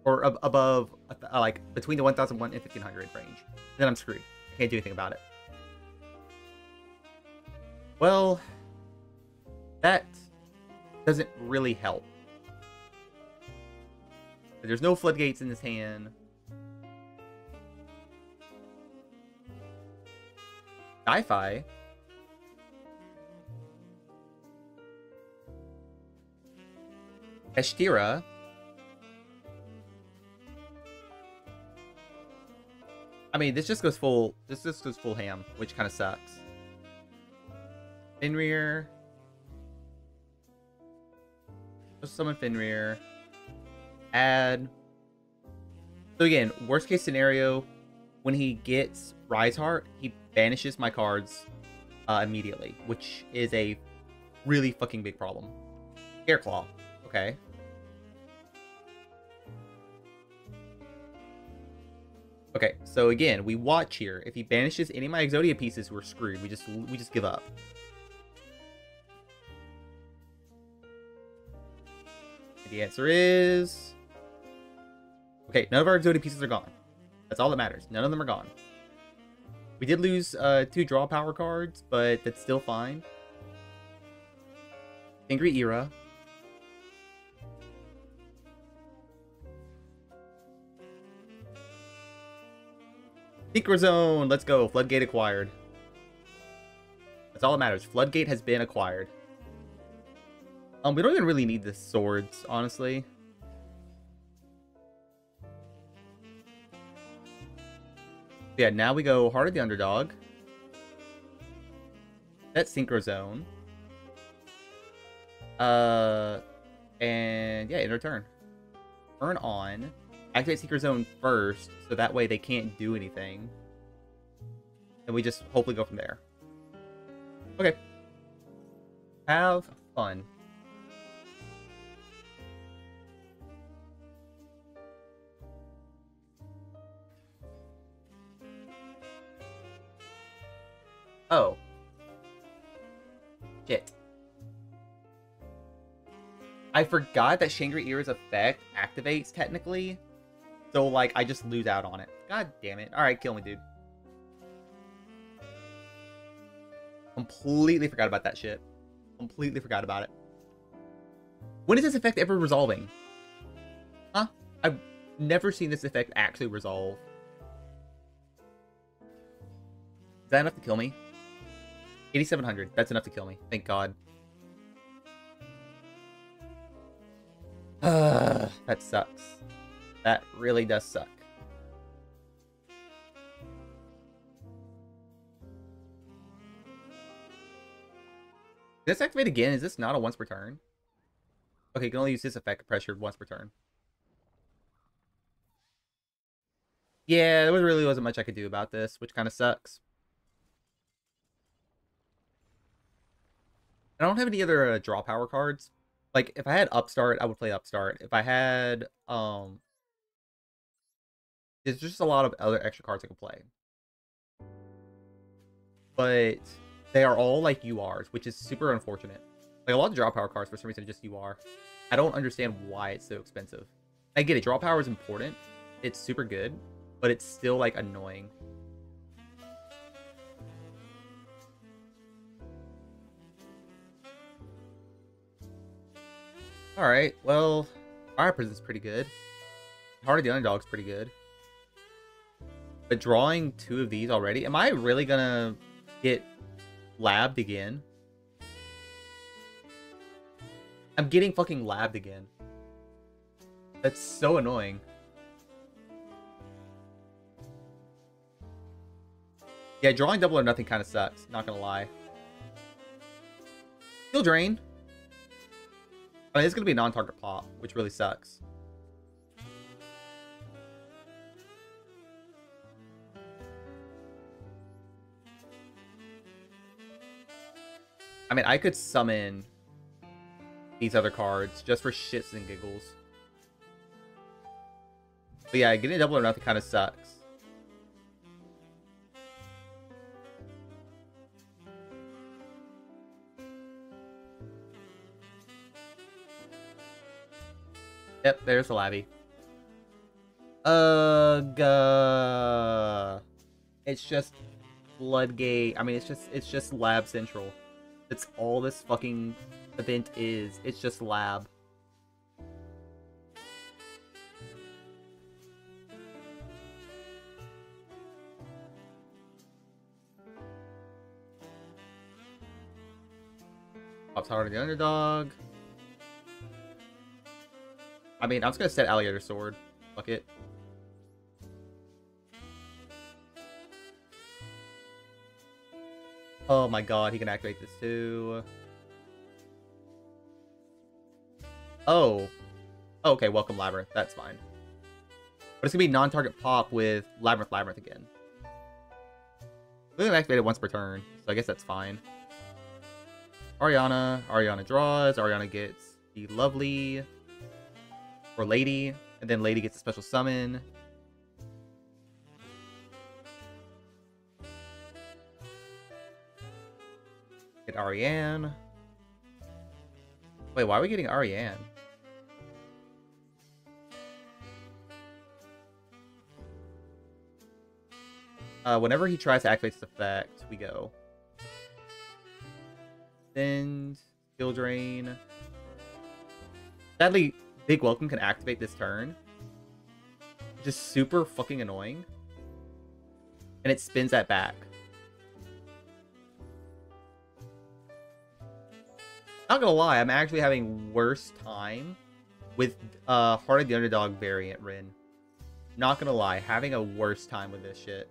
or ab above uh, like between the one thousand one and fifteen hundred range. And then I'm screwed. I can't do anything about it. Well, that doesn't really help. There's no floodgates in this hand. Sci-fi. Eshtira. I mean, this just goes full. This just goes full ham, which kind of sucks. Fenrir. Just summon Fenrir. Add. So again, worst case scenario, when he gets Rise Heart, he banishes my cards uh, immediately, which is a really fucking big problem. Scareclaw. Okay. Okay, so again, we watch here. If he banishes any of my Exodia pieces, we're screwed. We just we just give up. And the answer is... Okay, none of our Exodia pieces are gone. That's all that matters. None of them are gone. We did lose uh, two draw power cards, but that's still fine. Angry Era. Synchro Zone, let's go. Floodgate acquired. That's all that matters. Floodgate has been acquired. Um, we don't even really need the swords, honestly. Yeah, now we go Heart of the Underdog. That's Synchro Zone. Uh, and yeah, in return. Turn on. Activate Synchro Zone first, so that way they can't do anything. And we just hopefully go from there. Okay. Have fun. Oh. Shit. I forgot that Shangri-Era's effect activates technically. So, like, I just lose out on it. God damn it. Alright, kill me, dude. Completely forgot about that shit. Completely forgot about it. When is this effect ever resolving? Huh? I've never seen this effect actually resolve. Is that enough to kill me? eighty-seven hundred. That's enough to kill me. Thank God. Uh, that sucks. That really does suck. Did this activate again? Is this not a once per turn? Okay, you can only use this effect pressured once per turn. Yeah, there really wasn't much I could do about this, which kind of sucks. I don't have any other uh, draw power cards. Like, if I had Upstart, I would play Upstart. If I had... um. There's just a lot of other extra cards I can play. But they are all like U Rs, which is super unfortunate. Like a lot of draw power cards for some reason are just U R. I don't understand why it's so expensive. I get it, draw power is important. It's super good, but it's still like annoying. Alright, well, Fire Prison's pretty good. Heart of the Underdog's pretty good. But drawing two of these already? Am I really gonna get labbed again? I'm getting fucking labbed again. That's so annoying. Yeah, drawing double or nothing kind of sucks. Not gonna lie. Skill Drain. I mean, it's gonna be a non-target pop, which really sucks. I mean, I could summon these other cards just for shits and giggles. But yeah, getting a double or nothing kind of sucks. Yep, there's the labby. Ugh. Uh, it's just Floodgate. I mean, it's just it's just Lab Central. That's all this fucking event is. It's just lab. Pops Heart of the Underdog. I mean, I'm just gonna set Alligator Sword. Fuck it. Oh my god, he can activate this too. Oh. Oh okay, welcome Labyrinth. That's fine. But it's gonna be non-target pop with Labyrinth Labyrinth again. We can activate it once per turn, so I guess that's fine. Ariana. Ariana draws. Ariana gets the lovely. Or Lady. And then Lady gets a special summon. Get Ariane. Wait, why are we getting Ariane? Uh, whenever he tries to activate this effect, we go. Send. Skill Drain. Sadly, Big Welcome can activate this turn. Just super fucking annoying. And it spins that back. Not gonna lie, I'm actually having worse time with uh, Heart of the Underdog variant, Rin. Not gonna lie, having a worse time with this shit.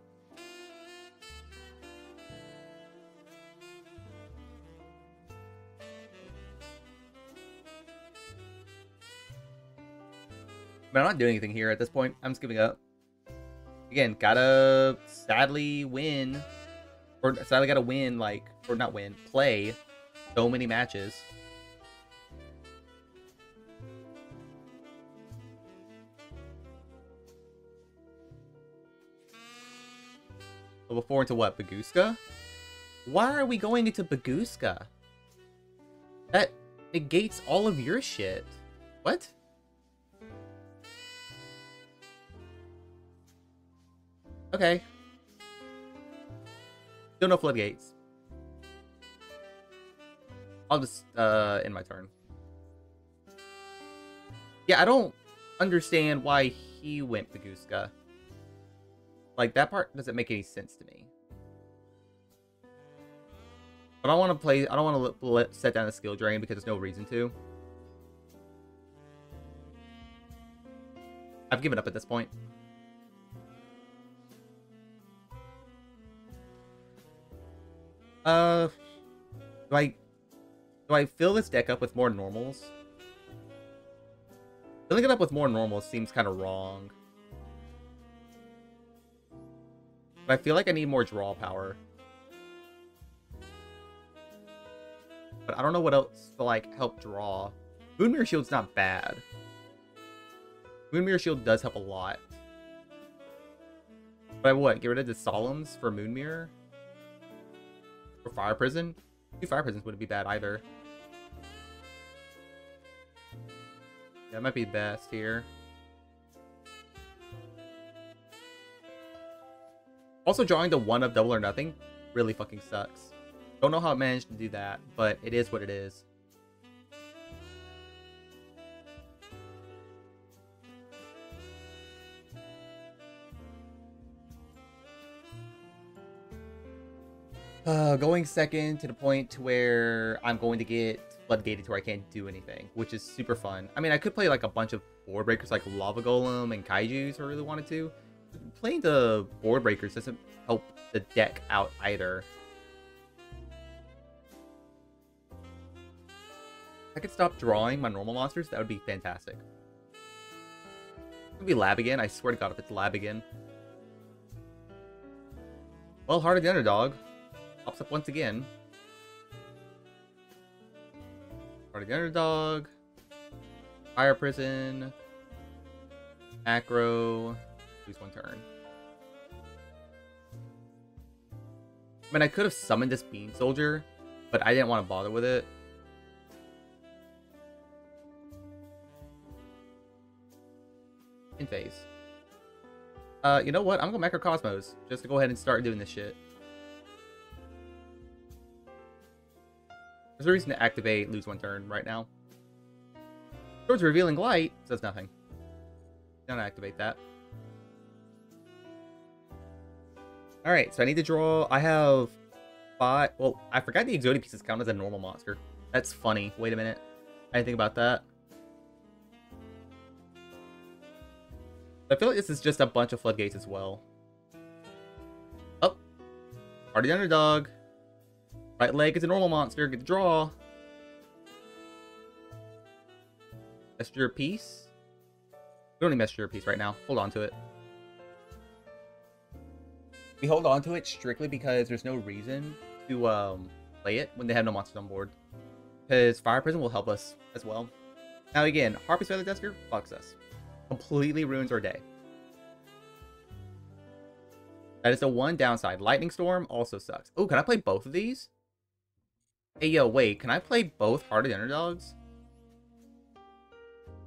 But I'm not doing anything here at this point. I'm just giving up. Again, gotta sadly win. Or sadly gotta win, like, or not win, play. So many matches. Level four into what? Baguska? Why are we going into Baguska? That negates all of your shit. What? Okay. Still no floodgates. I'll just uh, end my turn. Yeah, I don't understand why he went Baguska. Like, that part doesn't make any sense to me. But I don't want to play... I don't want to let, set down a skill drain because there's no reason to. I've given up at this point. Uh... Like... Do I fill this deck up with more normals? Filling it up with more normals seems kind of wrong. But I feel like I need more draw power. But I don't know what else to, like, help draw. Moon Mirror Shield's not bad. Moon Mirror Shield does help a lot. But I what? Get rid of the Solemns for Moon Mirror? For Fire Prison? Two Fire Prisons wouldn't be bad either. That might be best here. Also, drawing the one of double or nothing really fucking sucks. Don't know how it managed to do that, but it is what it is. Uh, going second to the point to where I'm going to get floodgated to where I can't do anything, which is super fun. I mean, I could play like a bunch of board breakers like Lava Golem and Kaijus if I really wanted to. Playing the board breakers doesn't help the deck out either. If I could stop drawing my normal monsters, that would be fantastic. It would be Lab again. I swear to God, if it's Lab again. Well, Heart of the Underdog pops up once again. Heart of the Underdog. Fire Prison. Macro. Lose one turn. I mean, I could have summoned this Bean Soldier, but I didn't want to bother with it. In phase. Uh, you know what? I'm going to Macro Cosmos just to go ahead and start doing this shit. There's a reason to activate, lose one turn right now. Swords of Revealing Light does nothing. Don't activate that. Alright, so I need to draw. I have five. Well, I forgot the Exodia pieces count as a normal monster. That's funny. Wait a minute. I didn't think about that. I feel like this is just a bunch of floodgates as well. Oh. Heart of the Underdog. Right leg is a normal monster. Get the draw. Messenger of Peace. We don't need Messenger of Peace right now. Hold on to it. We hold on to it strictly because there's no reason to um, play it when they have no monsters on board. Because Fire Prison will help us as well. Now again, Harpy's Feather Duster fucks us. Completely ruins our day. That is the one downside. Lightning Storm also sucks. Oh, can I play both of these? Hey, yo, wait. Can I play both Heart of the Underdogs?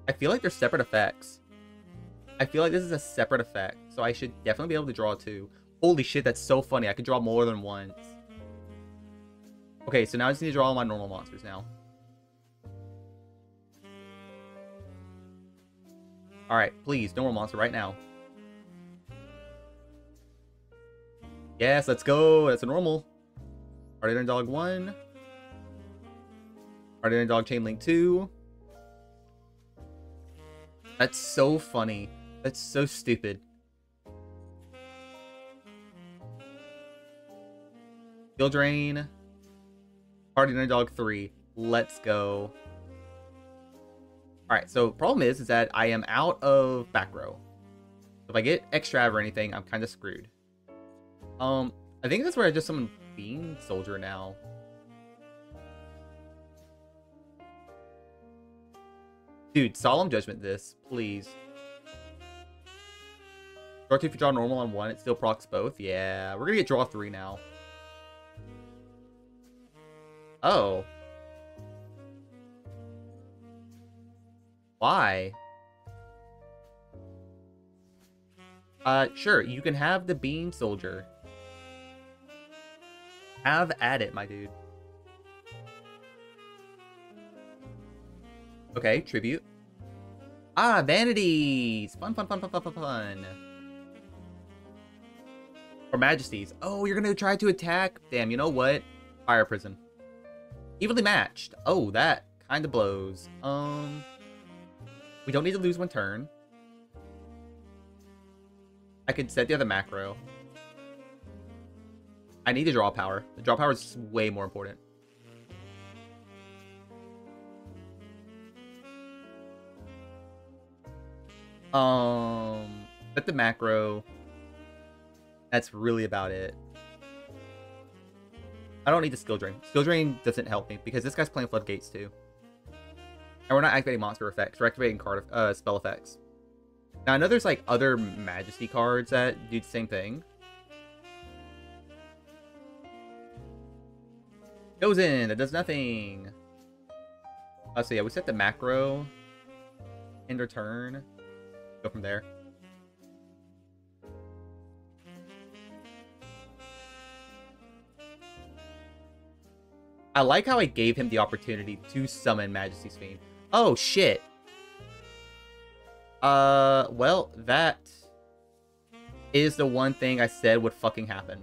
I feel like they're separate effects. I feel like this is a separate effect. So I should definitely be able to draw two. Holy shit, that's so funny. I could draw more than once. Okay, so now I just need to draw all my normal monsters now. Alright, please, normal monster right now. Yes, let's go. That's a normal. Heart of the Underdog one. Heart of the Underdog Chain Link two. That's so funny. That's so stupid. Skill Drain. Heart of the Underdog three. Let's go. Alright, so problem is, is that I am out of back row. If I get extra or anything, I'm kind of screwed. Um, I think that's where I just summoned Bean Soldier now. Dude, Solemn Judgment this, please. Draw two if you draw normal on one, it still procs both. Yeah, we're gonna get draw three now. Oh. Why? Uh, sure, you can have the Bean Soldier. Have at it, my dude. Okay, tribute. Ah, vanities! Fun, fun, fun, fun, fun, fun, fun. Or majesties. Oh, you're gonna try to attack? Damn, you know what? Fire Prison. Evenly matched. Oh, that kind of blows. Um... We don't need to lose one turn. I could set the other macro. I need the draw power. The draw power is way more important. Um, set the macro. That's really about it. I don't need the skill drain. Skill drain doesn't help me because this guy's playing floodgates too. And we're not activating monster effects. We're activating card uh, spell effects. Now, I know there's, like, other Majesty cards that do the same thing. Gozen, that does nothing. Uh, so, yeah, we set the macro. End return. Go from there. I like how I gave him the opportunity to summon Majesty's Fiend. Oh, shit. Uh, well, that is the one thing I said would fucking happen.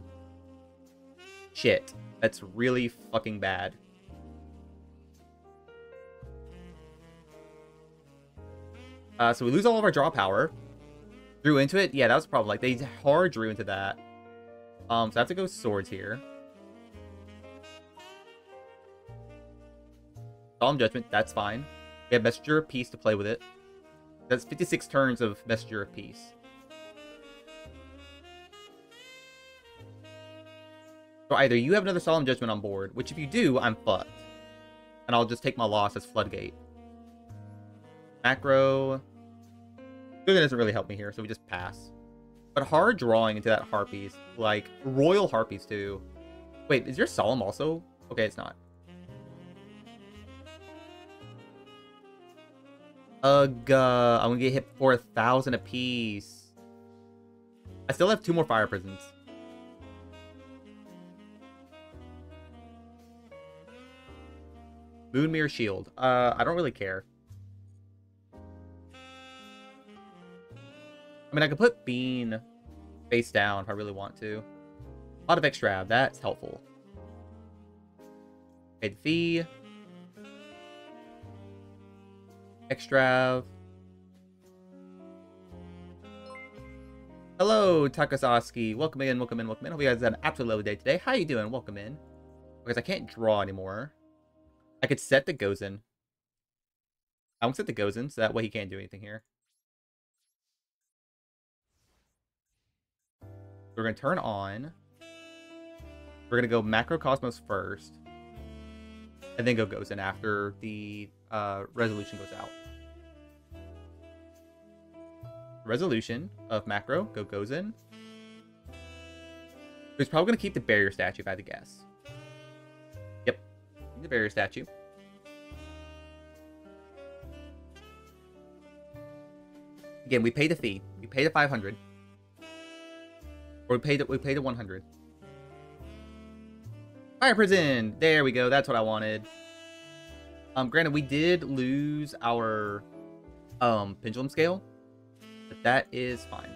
Shit. That's really fucking bad. Uh, so we lose all of our draw power. Drew into it? Yeah, that was a problem. Like, they hard drew into that. Um, so I have to go swords here. Solemn Judgment, that's fine. We have Messenger of Peace to play with it. That's fifty-six turns of Messenger of Peace. So either you have another Solemn Judgment on board, which if you do, I'm fucked. And I'll just take my loss as Floodgate. Macro... Gozen doesn't really help me here, so we just pass. But hard drawing into that Harpies, like, Royal Harpies too. Wait, is your Solemn also? Okay, it's not. Ugh, uh, I'm gonna get hit for a thousand apiece. I still have two more Fire Prisons. Moon Mirror Shield. Uh, I don't really care. I mean, I could put Bean face down if I really want to. Pot of Extravagance. That's helpful. Mid V. Extrav. Hello, Takasaski. Welcome in, welcome in, welcome in. Hope you guys had an absolute lovely day today. How you doing? Welcome in. Because I can't draw anymore. I could set the Gozen. I won't set the Gozen, so that way he can't do anything here. We're going to turn on. We're going to go Macro Cosmos first. And then go Gozen after the... Uh, resolution goes out. Resolution of macro go Gozen. He's probably gonna keep the barrier statue if I had to guess. Yep, the barrier statue. Again, we pay the fee. We pay the five hundred, or we pay the we pay the one hundred. Fire prison. There we go. That's what I wanted. Um, granted, we did lose our um, pendulum scale, but that is fine.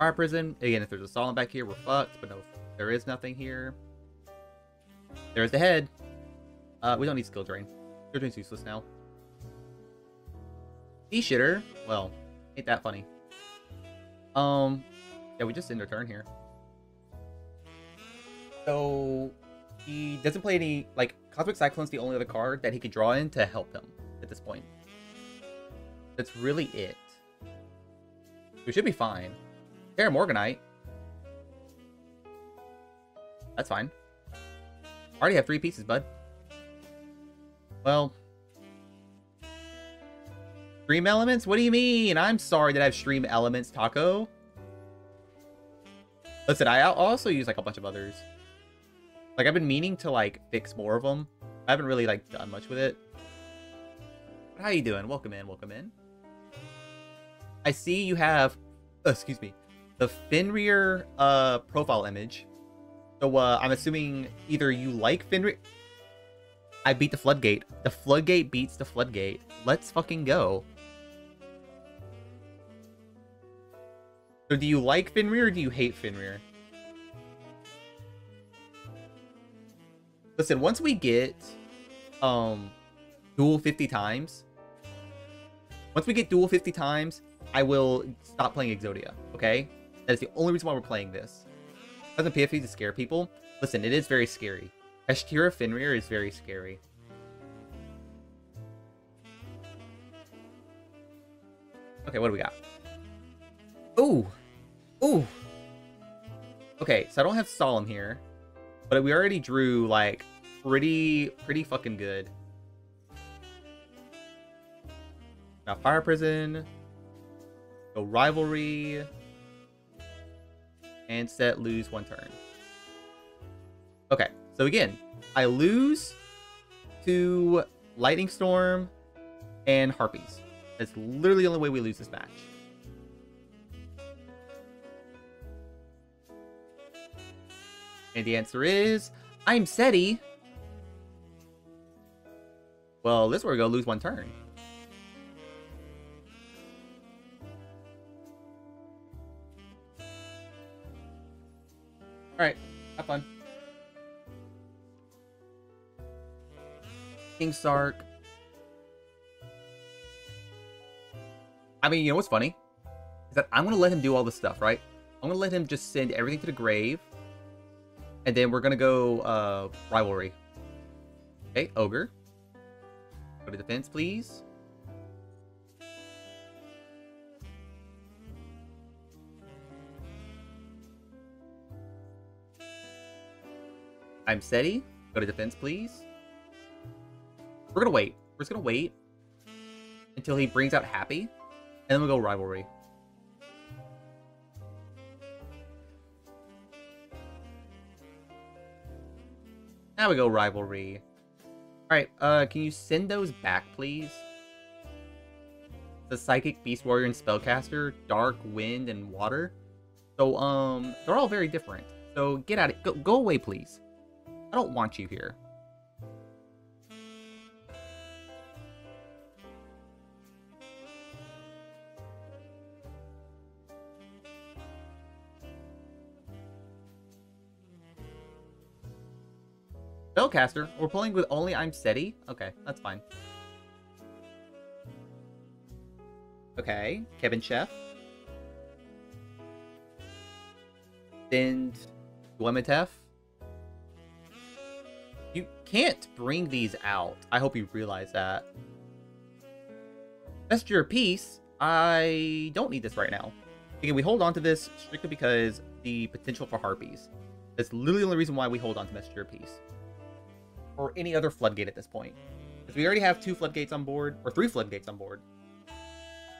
Fire prison. Again, if there's a Solemn back here, we're fucked, but no, there is nothing here. There's the head. Uh, we don't need skill drain. Skill drain's useless now. Sea shitter. Well, ain't that funny. Um, yeah, we just end our turn here. So, he doesn't play any, like, Cosmic Cyclone's the only other card that he could draw in to help him at this point. That's really it. We should be fine. Terra Morganite. That's fine. I already have three pieces, bud. Well. Stream elements? What do you mean? I'm sorry that I have stream elements, Taco. Listen, I also use like a bunch of others. Like, I've been meaning to, like, fix more of them. I haven't really, like, done much with it. But how you doing? Welcome in, welcome in. I see you have, uh, excuse me, the Fenrir uh, profile image. So, uh, I'm assuming either you like Fenrir... I beat the Floodgate. The Floodgate beats the Floodgate. Let's fucking go. So, do you like Fenrir or do you hate Fenrir? Listen, once we get um, duel fifty times, once we get duel fifty times, I will stop playing Exodia, okay? That is the only reason why we're playing this. Doesn't P F P to scare people? Listen, it is very scary. Ashtira Fenrir is very scary. Okay, what do we got? Ooh! Ooh! Okay, so I don't have Solemn here. But we already drew, like, pretty, pretty fucking good. Now, Fire Prison. Go Rivalry. And set, lose one turn. Okay, so again, I lose to Lightning Storm and Harpies. That's literally the only way we lose this match. And the answer is, I'm SETI. Well, this is where we go, lose one turn. Alright, have fun. King Sark. I mean, you know what's funny? Is that I'm going to let him do all this stuff, right? I'm going to let him just send everything to the grave. And then we're going to go uh, Rivalry. Okay, Ogre. Go to defense, please. I'm Seti. Go to defense, please. We're going to wait. We're just going to wait until he brings out Happy. And then we'll go Rivalry. Now we go Rivalry. Alright, uh, can you send those back, please? The Psychic, Beast Warrior, and Spellcaster, Dark, Wind, and Water. So, um, they're all very different. So, get out of it. Go, go away, please. I don't want you here. Spellcaster? We're playing with only I'm Seti? Okay, that's fine. Okay, Kevin Chef. Send Dwemetef. You can't bring these out. I hope you realize that. Messenger of Peace. I don't need this right now. Again, we hold on to this strictly because the potential for Harpies. That's literally the only reason why we hold on to Messenger of Peace. Or any other Floodgate at this point. Because we already have two Floodgates on board, or three Floodgates on board.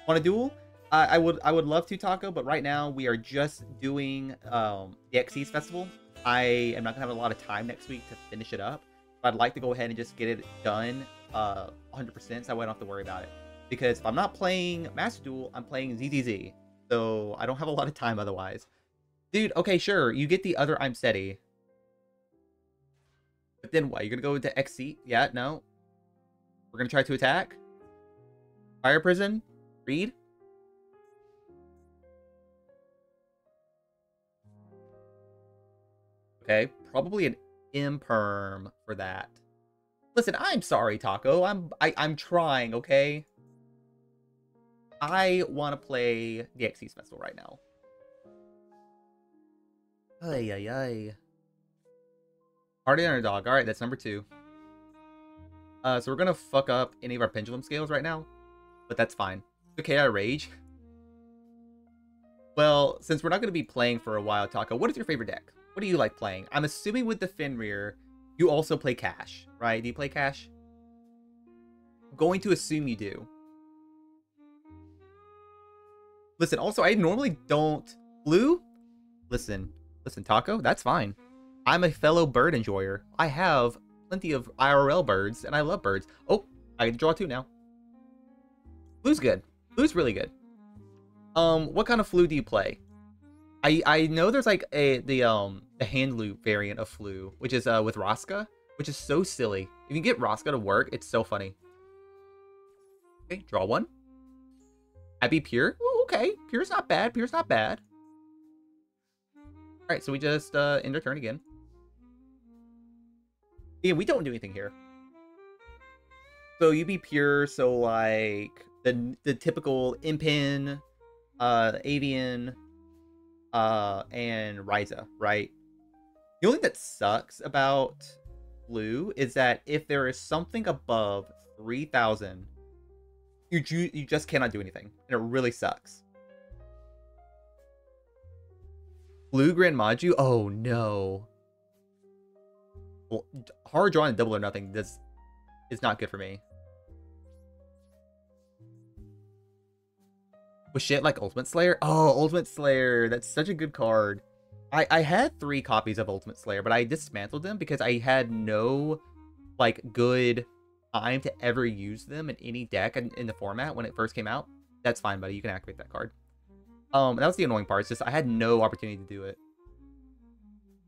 Want a duel? Uh, I would I would love to, Taco, but right now we are just doing um, the X C's Festival. I am not going to have a lot of time next week to finish it up. But I'd like to go ahead and just get it done uh, one hundred percent so I don't have to worry about it. Because if I'm not playing Master Duel, I'm playing Z Z Z. So I don't have a lot of time otherwise. Dude, okay, sure. You get the other I'm Seti. But then what? You're going to go into X C? Yeah, no. We're going to try to attack? Fire Prison? Reed? Okay, probably an Imperm for that. Listen, I'm sorry, Taco. I'm I, I'm trying, okay? I want to play the X C Festival right now. Ay, ay, ay. Heart of the Underdog. Alright, that's number two. Uh, so we're going to fuck up any of our Pendulum Scales right now. But that's fine. Okay, I rage. Well, since we're not going to be playing for a while, Taco, what is your favorite deck? What do you like playing? I'm assuming with the Fenrir, you also play Cash, right? Do you play Cash? I'm going to assume you do. Listen, also, I normally don't... Blue? Listen. Listen, Taco, that's fine. I'm a fellow bird enjoyer. I have plenty of I R L birds, and I love birds. Oh, I can draw two now. Blue's good. Blue's really good. Um, what kind of flu do you play? I I know there's like a the um the hand loop variant of flu, which is uh with Rosca, which is so silly. If you get Rosca to work, it's so funny. Okay, draw one. Abby Pure. Ooh, okay, Pure's not bad. Pure's not bad. All right, so we just uh, end our turn again. Yeah, we don't do anything here. So you be Pure, so like the the typical Impin, uh, Avian, uh, and Ryza, right? The only thing that sucks about blue is that if there is something above three thousand, you ju you just cannot do anything, and it really sucks. Blue Grand Maju? Oh no. Well, hard drawing a double or nothing. This is not good for me. Was shit like Ultimate Slayer? Oh, Ultimate Slayer. That's such a good card. I, I had three copies of Ultimate Slayer, but I dismantled them because I had no like good time to ever use them in any deck in, in the format when it first came out. That's fine, buddy. You can activate that card. Um, that was the annoying part. It's just I had no opportunity to do it.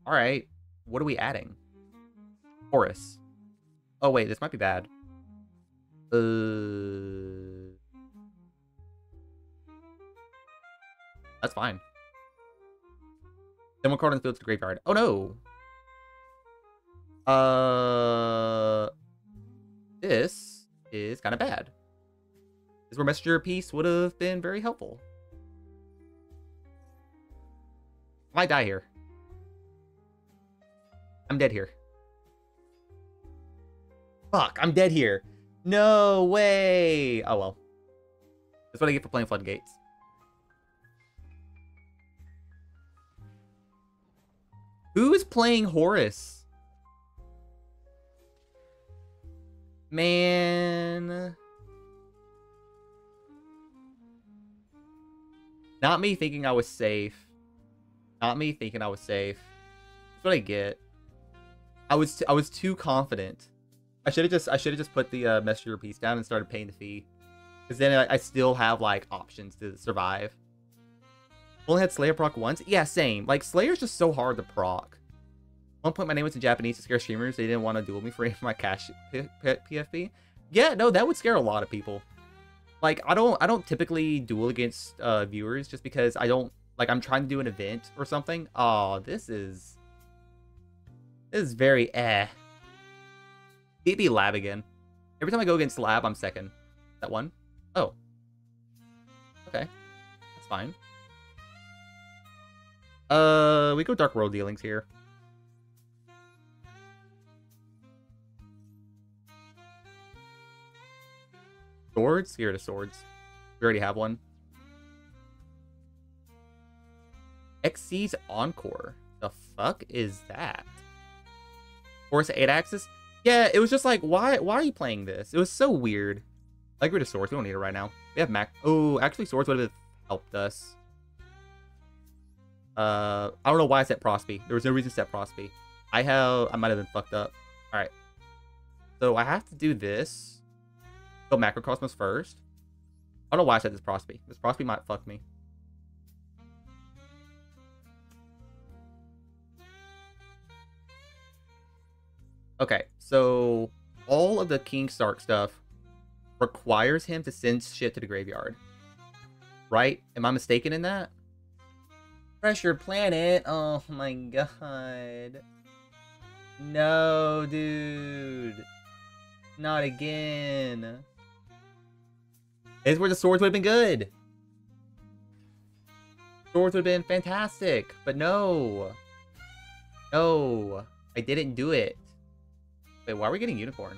All right, what are we adding? Horus. Oh wait, this might be bad. Uh, that's fine. Then one card on the field to the graveyard. Oh no. Uh, This is kind of bad. This is where Messenger of Peace would have been very helpful. I die here. I'm dead here. Fuck, I'm dead here. No way. Oh, well. That's what I get for playing Floodgates. Who is playing Horus? Man. Not me thinking I was safe. Not me thinking I was safe. That's what I get. I was I was too confident. I should have just I should have just put the uh, messenger piece down and started paying the fee, because then I, I still have like options to survive. Only had Slayer proc once. Yeah, same. Like Slayer's just so hard to proc. At one point, my name was in Japanese to scare streamers. They didn't want to duel me for my cash P F P. Yeah, no, that would scare a lot of people. Like I don't I don't typically duel against uh, viewers just because I don't like I'm trying to do an event or something. Oh, this is. This is very eh. D B Lab again. Every time I go against Lab, I'm second. That one? Oh. Okay. That's fine. Uh, we go Dark World Dealings here. Swords? Here to Swords. We already have one. X C's Encore. The fuck is that? Horus eight axis? Yeah, it was just like, why Why are you playing this? It was so weird. Like, we're just Swords. We don't need it right now. We have Mac. Oh, actually, Swords would have helped us. Uh, I don't know why I set Prospy. There was no reason to set Prospy. I have... I might have been fucked up. Alright. So, I have to do this. Go Macro Cosmos first. I don't know why I set this Prospy. This Prospy might fuck me. Okay, so all of the King Stark stuff requires him to send shit to the graveyard. Right? Am I mistaken in that? Pressure planet? Oh my god. No, dude. Not again. This is where the Swords would have been good. Swords would have been fantastic, but no. No. I didn't do it. Wait, why are we getting Unicorn?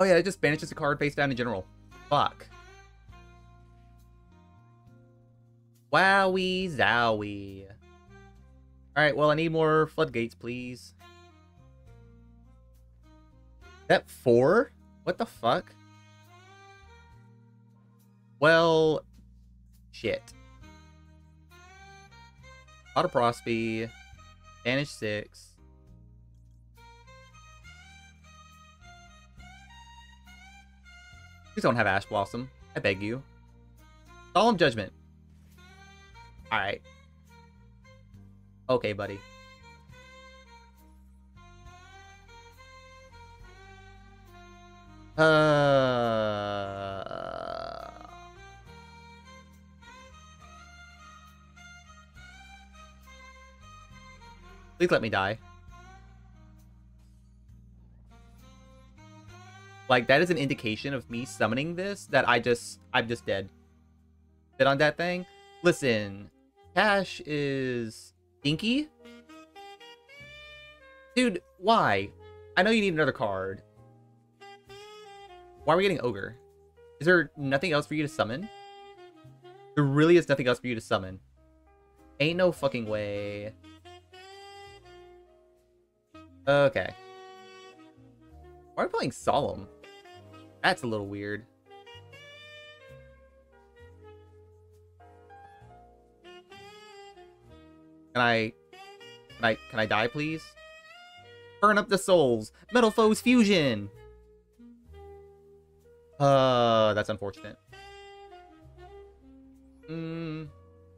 Oh yeah, it just banishes the card face down in general. Fuck. Wowie zowie. Alright, well I need more Floodgates, please. That four? What the fuck? Well... Shit. Pot of Prosperity. Banish six. Please don't have Ash Blossom. I beg you. Solemn Judgment. Alright. Okay, buddy. Uh... Please let me die. Like, that is an indication of me summoning this, that I just... I'm just dead. Sit on that thing. Listen. Cash is... stinky? Dude, why? I know you need another card. Why are we getting Ogre? Is there nothing else for you to summon? There really is nothing else for you to summon. Ain't no fucking way... Okay. Why are we playing Solemn? That's a little weird. Can I... Can I, can I die, please? Burn up the souls! Metal Foes Fusion! Uh, that's unfortunate. Mm,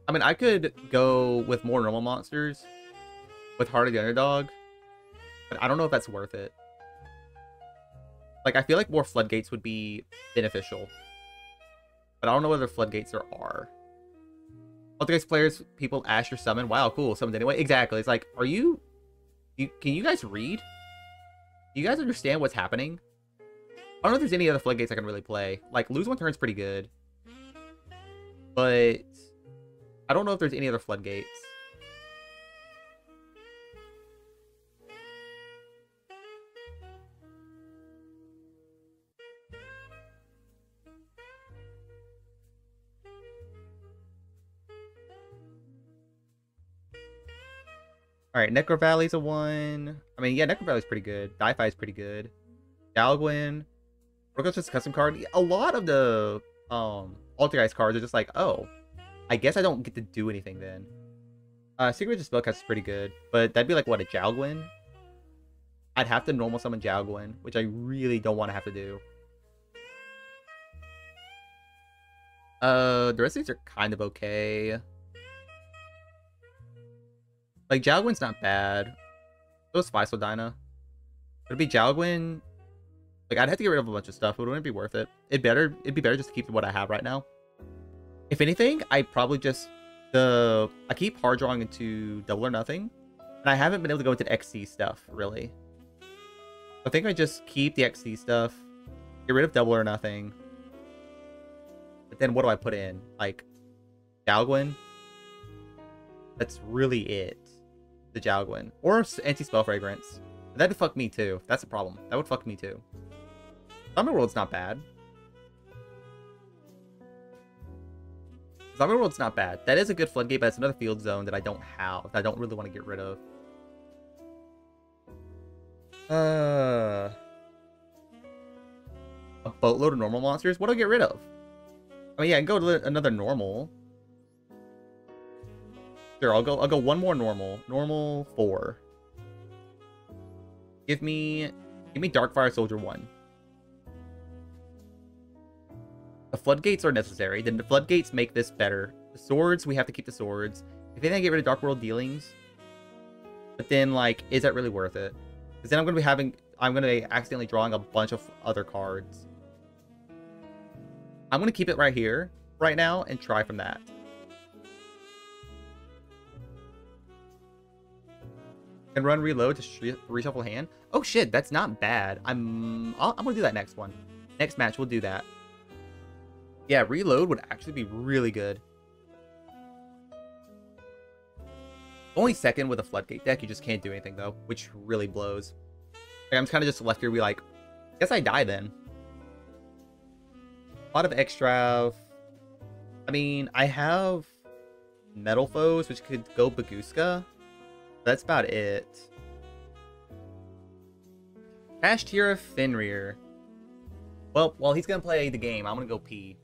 I mean, I could go with more normal monsters. With Heart of the Underdog. But I don't know if that's worth it. Like, I feel like more Floodgates would be beneficial. But I don't know whether Floodgates there are. Floodgates players, people ask your summon. Wow, cool. Summons anyway. Exactly. It's like, are you... you can you guys read? Do you guys understand what's happening? I don't know if there's any other floodgates I can really play. Like, lose one turn's pretty good. But I don't know if there's any other floodgates. Alright, Necro Valley's a one. I mean, yeah, Necro Valley's pretty good. Daifi's pretty good. Dalguin. Roko's just a custom card. A lot of the um, Altergeist cards are just like, oh, I guess I don't get to do anything then. Uh, Secret of Spellcast is pretty good, but that'd be like, what, a Jalguin? I'd have to normal summon Jalguin, which I really don't want to have to do. Uh, the rest of these are kind of okay. Like, Jalguin's not bad. So is Faisoldina. Would it be Jalguin? Like, I'd have to get rid of a bunch of stuff, but wouldn't it be worth it? It better, it'd be better just to keep what I have right now. If anything, I probably just... the I keep hard drawing into Double or Nothing, and I haven't been able to go into the X C stuff, really. I think I just keep the X C stuff, get rid of Double or Nothing. But then what do I put in? Like, Jalguin? That's really it. The Jalguin. Or Anti-Spell Fragrance. That'd fuck me too. That's a problem. That would fuck me too. Zombie World's not bad. Zombie World's not bad. That is a good floodgate, but it's another field zone that I don't have. That I don't really want to get rid of. Uh, a boatload of normal monsters? What do I get rid of? I mean, yeah, I can go to another normal. Sure, I'll go I'll go one more normal. Normal four. Give me give me Darkfire Soldier one. The floodgates are necessary. Then the floodgates make this better. The swords, we have to keep the swords. If anything, I get rid of Dark World Dealings. But then, like, is that really worth it? Because then I'm gonna be having I'm gonna be accidentally drawing a bunch of other cards. I'm gonna keep it right here, right now, and try from that. And run reload to reshuffle hand. Oh shit, that's not bad. I'm I'll, I'm gonna do that next one. Next match, we'll do that. Yeah, reload would actually be really good. Only second with a floodgate deck, you just can't do anything though, which really blows. Like, I'm kind of just left here. We like, guess I die then. Pot of Extrav. I mean, I have Metal Foes, which could go Baguska. That's about it. Ashtira Fenrir. Well, while he's gonna play the game, I'm gonna go pee.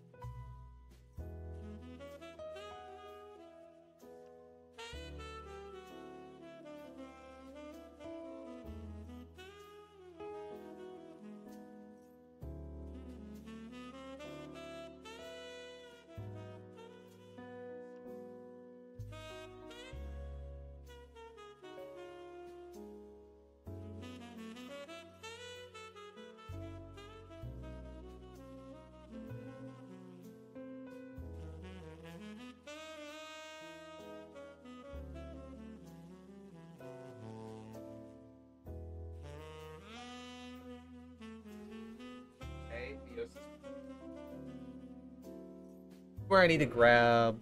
Where I need to grab.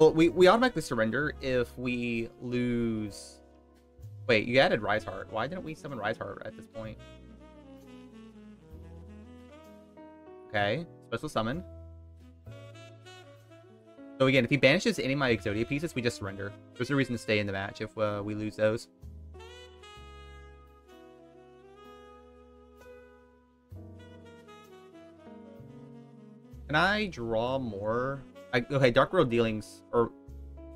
Well, we we automatically surrender if we lose. Wait, you added Rise Heart. Why didn't we summon Rise Heart at this point? Okay, special summon. So again, if he banishes any of my Exodia pieces, we just surrender. There's no reason to stay in the match if uh, we lose those. Can I draw more? I, okay, Dark World Dealings, or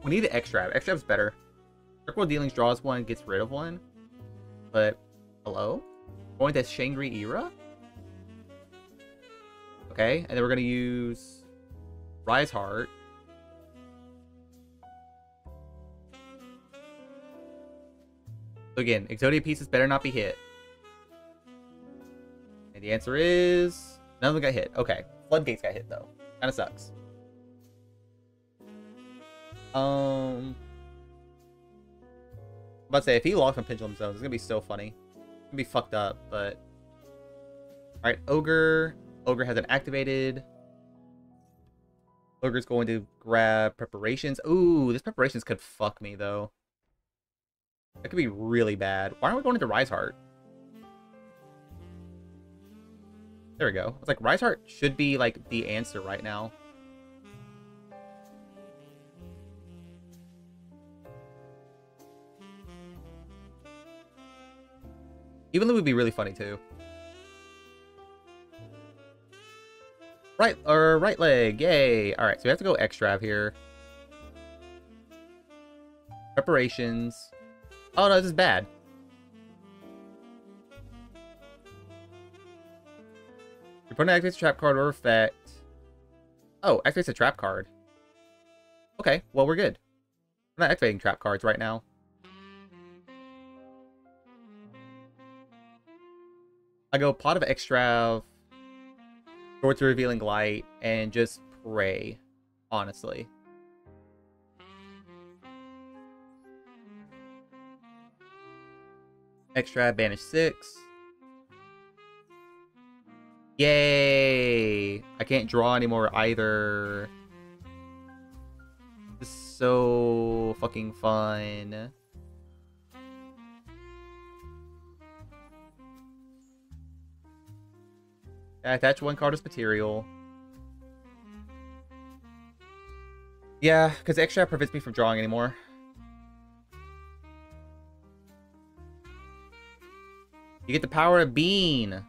we need an Extrav. Extrav's better. Dark World Dealings draws one, gets rid of one. But hello, going to Shangri-Era. Okay, and then we're gonna use Rise Heart. So again, Exodia pieces better not be hit. And the answer is none of them got hit. Okay. Floodgates got hit though. Kind of sucks. Um, I'm about to say, if he locked on Pendulum Zones, it's gonna be so funny. It'd be fucked up, but... Alright, Ogre. Ogre has it activated. Ogre's going to grab Preparations. Ooh, this Preparations could fuck me, though. That could be really bad. Why aren't we going into Rise Heart? There we go. I was like, Rise Heart should be, like, the answer right now. Evenly would be really funny, too. Right, or right leg, yay! Alright, so we have to go extrav here. Preparations. Oh no, this is bad. Your opponent activates a trap card or effect. Oh, activates a trap card. Okay, well we're good. I'm not activating trap cards right now. I go Pot of Extrav, Swords of Revealing Light, and just pray, honestly. Extra, banish six. Yay! I can't draw anymore either. This is so fucking fun. I attach one card as material. Yeah, because extra prevents me from drawing anymore. You get the power of Bean.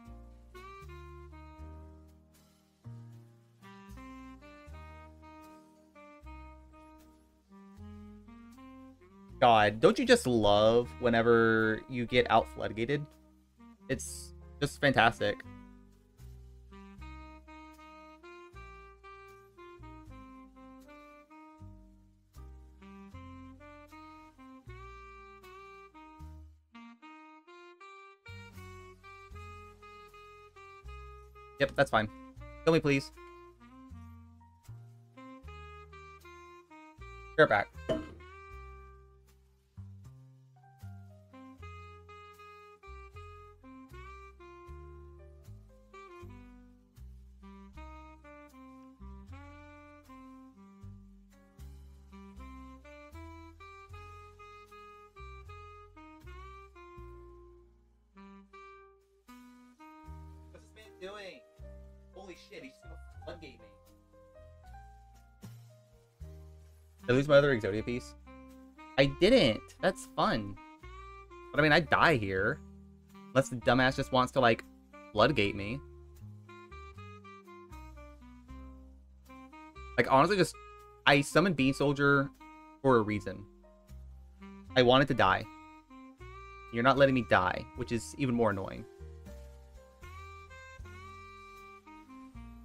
God, don't you just love whenever you get out floodgated? It's just fantastic. Yep, that's fine. Kill me, please. You're back. What's this man doing? Holy shit, he just floodgate me. Did I lose my other Exodia piece? I didn't. That's fun. But I mean, I die here. Unless the dumbass just wants to, like, floodgate me. Like, honestly, just... I summoned Bean Soldier for a reason. I wanted to die. You're not letting me die, which is even more annoying.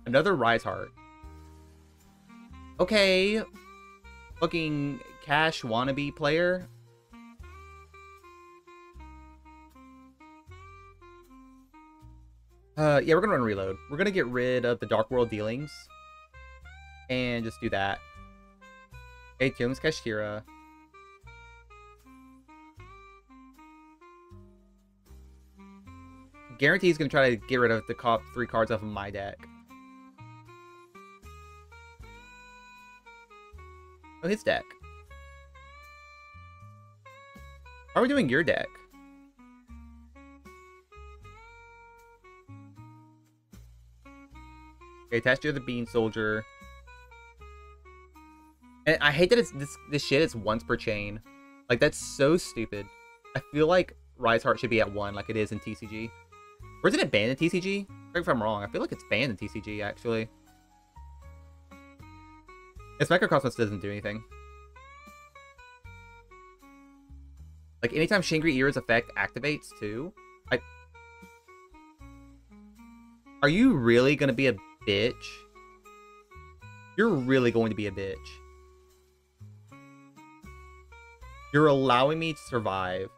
Another Rise Heart. Okay. Fucking cash wannabe player. Uh, yeah, we're gonna run reload. We're gonna get rid of the Dark World Dealings. And just do that. Okay, Kyomis Kashira. Guarantee he's gonna try to get rid of the top three cards off of my deck. Oh, his deck. How are we doing your deck? Okay, attached to the Bean Soldier. And I hate that it's this this shit is once per chain. Like, that's so stupid. I feel like Rise Heart should be at one like it is in T C G. Or isn't it banned in T C G? Correct if I'm wrong. I feel like it's banned in T C G actually. This Macro Cosmos doesn't do anything. Like, anytime Shangri-Era's effect activates, too, I... Are you really gonna be a bitch? You're really going to be a bitch. You're allowing me to survive.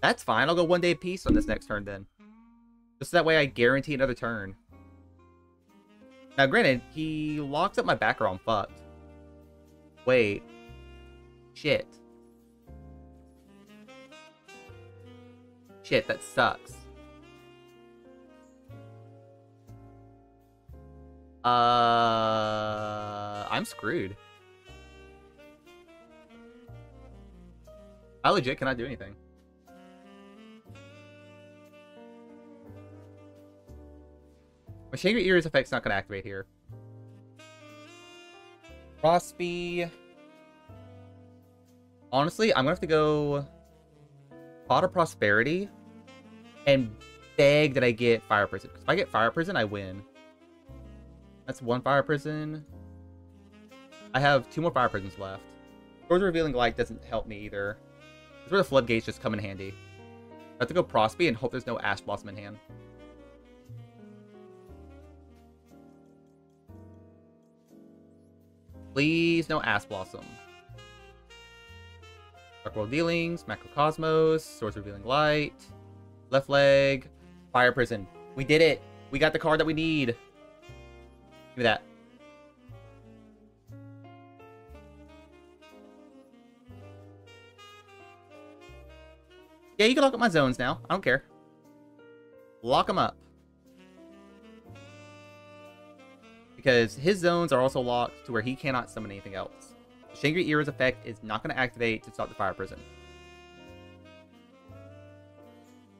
That's fine, I'll go one day a piece on this next turn, then. Just that way I guarantee another turn. Now, granted, he locks up my back or I'm fucked. Wait. Shit. Shit, that sucks. Uh, I'm screwed. I legit cannot do anything. My Shangri Ears effect's not gonna activate here. Rossby. Honestly, I'm gonna have to go Pot of Prosperity and beg that I get Fire Prison. Because if I get Fire Prison, I win. That's one Fire Prison. I have two more Fire Prisons left. Swords of Revealing Light doesn't help me either. That's where the Floodgates just come in handy. I have to go Prosby and hope there's no Ash Blossom in hand. Please, no Ash Blossom. Dark World Dealings, Macro Cosmos, Swords of Revealing Light, Left Leg, Fire Prison. We did it! We got the card that we need! Give me that. Yeah, you can lock up my zones now. I don't care. Lock them up. Because his zones are also locked to where he cannot summon anything else. Shangri Era's effect is not going to activate to stop the Fire Prison.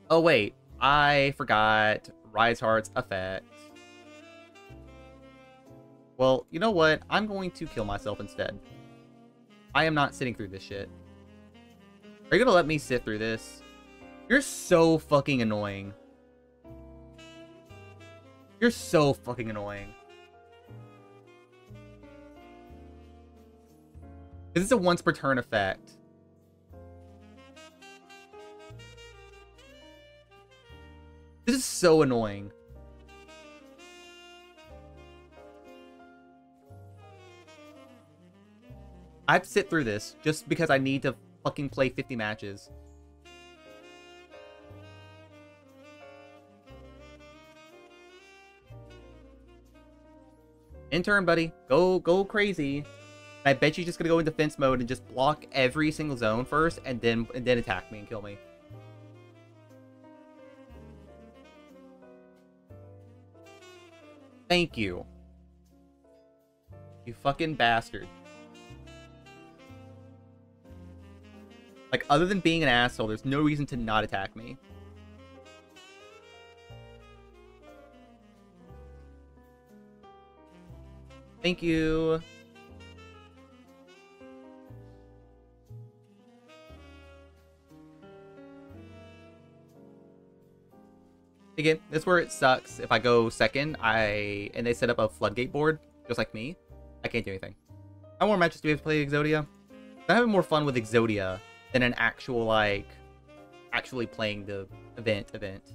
Oh wait, I forgot Rise Heart's effect. Well, you know what? I'm going to kill myself instead. I am not sitting through this shit. Are you going to let me sit through this? You're so fucking annoying. You're so fucking annoying. This is a once per turn effect. This is so annoying. I have to sit through this just because I need to fucking play fifty matches. In turn, buddy. Go, go crazy. And I bet you're just gonna go in defense mode and just block every single zone first, and then and then attack me and kill me. Thank you. You fucking bastard. Like, other than being an asshole, there's no reason to not attack me. Thank you. Again, that's where it sucks. If I go second, I and they set up a floodgate board, just like me, I can't do anything. How more matches do we have to play Exodia? I'm having more fun with Exodia than an actual, like, actually playing the event event.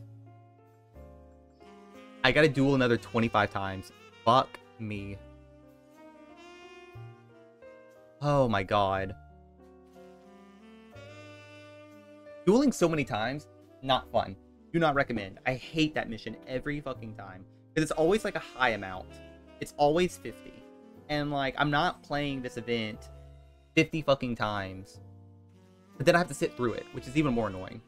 I gotta duel another twenty-five times. Fuck me. Oh my god. Dueling so many times, not fun. Do not recommend. I hate that mission every fucking time. Because it's always, like, a high amount. It's always fifty. And, like, I'm not playing this event fifty fucking times. But then I have to sit through it, which is even more annoying.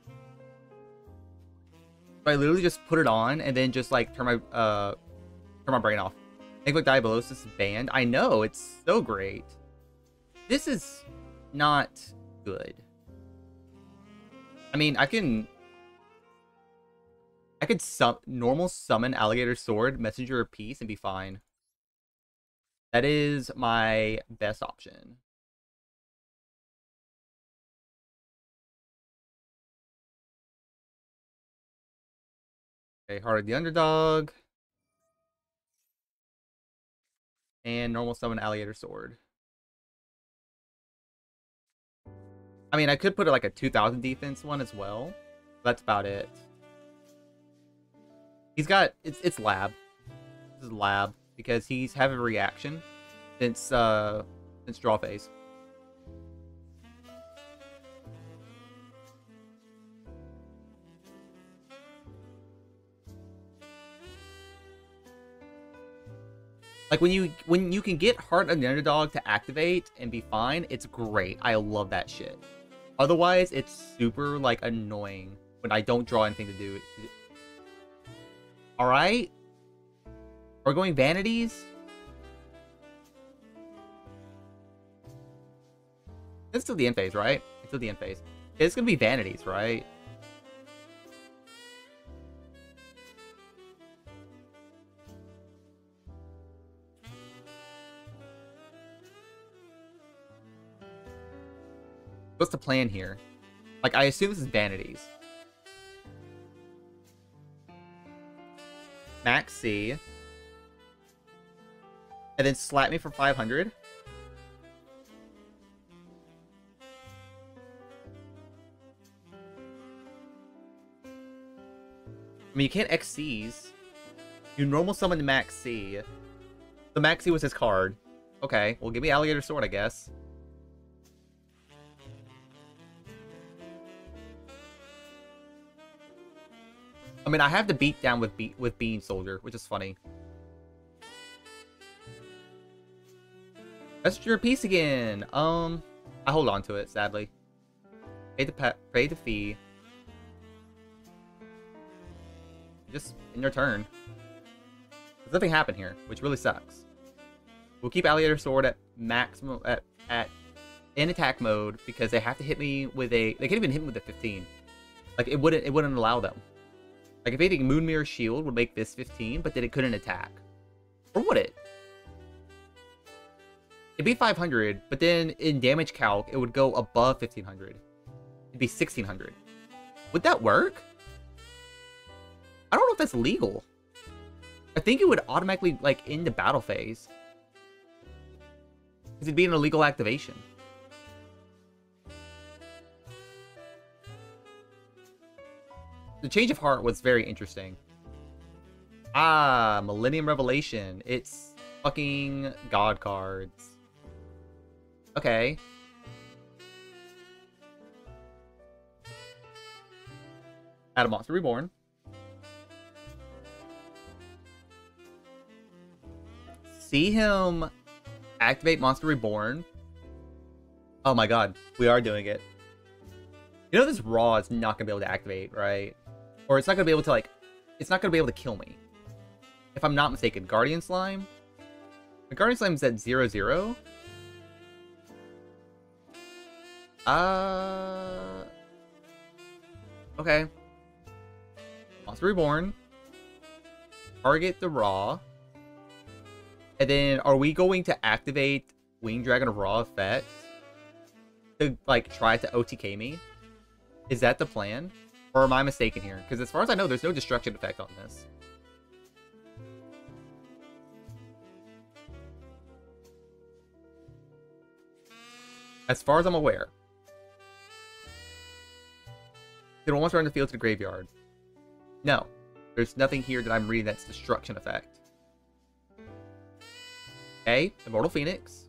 So I literally just put it on and then just like turn my uh turn my brain off. Think like Diabolosis banned. I know, it's so great. This is not good. I mean, I can I could sum normal summon Alligator Sword, Messenger of Peace, and be fine. That is my best option. Heart of the Underdog. And normal summon Alligator Sword. I mean, I could put like a two thousand defense one as well. That's about it. He's got... It's, it's lab. This is lab. Because he's having a reaction since, uh, since draw phase. Like, when you when you can get Heart of the Underdog to activate and be fine, it's great. I love that shit. Otherwise, it's super, like, annoying. when I don't draw anything to do. Alright. We're going Vanities. It's still the end phase, right? It's still the end phase. It's gonna be Vanities, right? What's the plan here? Like, I assume this is Vanities. Maxie. And then slap me for five hundred. I mean, you can't X Cs. You normal summon Maxie. The Maxie was his card. Okay, well, give me Alligator Sword, I guess. I mean, I have to beat down with be with Bean Soldier, which is funny. Messenger of Peace again. Um, I hold on to it, sadly. Pay the pay the fee. Just in your turn. There's nothing happened here, which really sucks. We'll keep Alligator Sword at maximum at at in attack mode because they have to hit me with a. They can't even hit me with a fifteen. Like it wouldn't it wouldn't allow them. Like, if anything, Moon Mirror Shield would make this fifteen, but then it couldn't attack. Or would it? It'd be five hundred, but then in damage calc, it would go above fifteen hundred. It'd be sixteen hundred. Would that work? I don't know if that's legal. I think it would automatically, like, end the battle phase. Because it'd be an illegal activation. The change of heart was very interesting. Ah, Millennium Revelation. It's fucking God cards. Okay. Add a monster reborn. See him activate monster reborn. Oh my god, we are doing it. You know this raw is not gonna be able to activate, right? Or it's not going to be able to, like... It's not going to be able to kill me. If I'm not mistaken. Guardian Slime? The Guardian Slime's at zero zero. Uh... Okay. Monster Reborn. Target the Raw. And then, are we going to activate Winged Dragon of Raw effect? To, like, try to O T K me? Is that the plan? Or am I mistaken here? Because as far as I know, there's no destruction effect on this. As far as I'm aware. They won't run the field to the graveyard. No. There's nothing here that I'm reading that's destruction effect. Okay. Immortal Phoenix.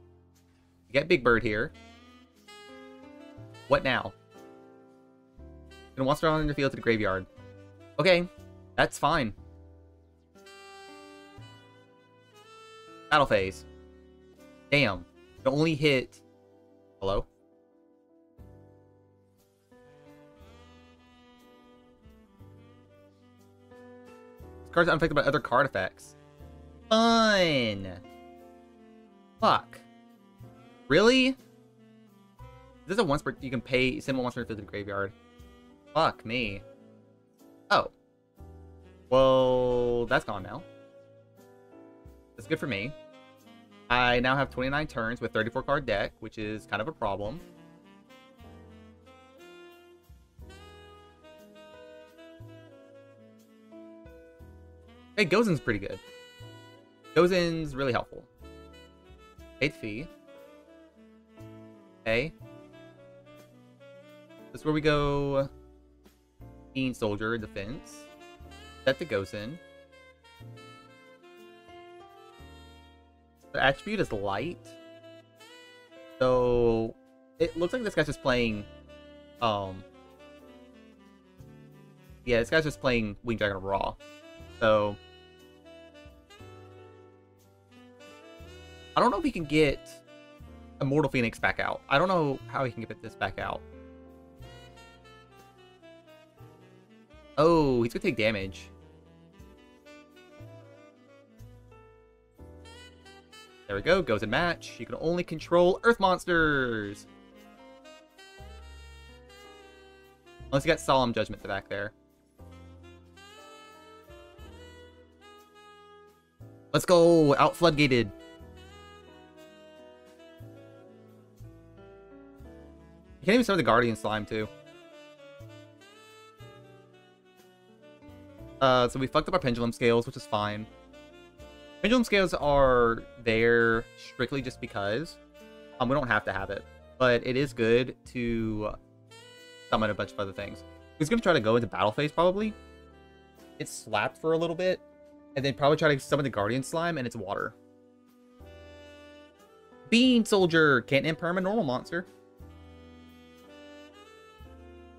You get Big Bird here. What now? And wants to run on the field to the graveyard. Okay, that's fine. Battle phase. Damn. It only hit... Hello? This card's unaffected by other card effects. Fun! Fuck. Really? This is a once per... You can pay... Send one once per field to the graveyard. Fuck me. Oh. Well, that's gone now. That's good for me. I now have twenty-nine turns with thirty-four card deck, which is kind of a problem. Hey, Gozen's pretty good. Gozen's really helpful. Eighth fee. Okay. That's where we go... Bean Soldier, defense. Set the Gozen. The attribute is light. So it looks like this guy's just playing um Yeah, this guy's just playing Winged Dragon of Raw. So I don't know if he can get Immortal Phoenix back out. I don't know how he can get this back out. Oh, he's gonna take damage. There we go, Gozen Match. You can only control Earth monsters! Unless you got Solemn Judgment to back there. Let's go! Out Floodgated! You can't even start the Guardian Slime, too. Uh, so we fucked up our Pendulum Scales, which is fine. Pendulum Scales are there strictly just because. Um, we don't have to have it. But it is good to summon a bunch of other things. He's going to try to go into Battle Phase, probably. It's slapped for a little bit. And then probably try to summon the Guardian Slime, and it's water. Bean Soldier! Can't imperm a normal monster.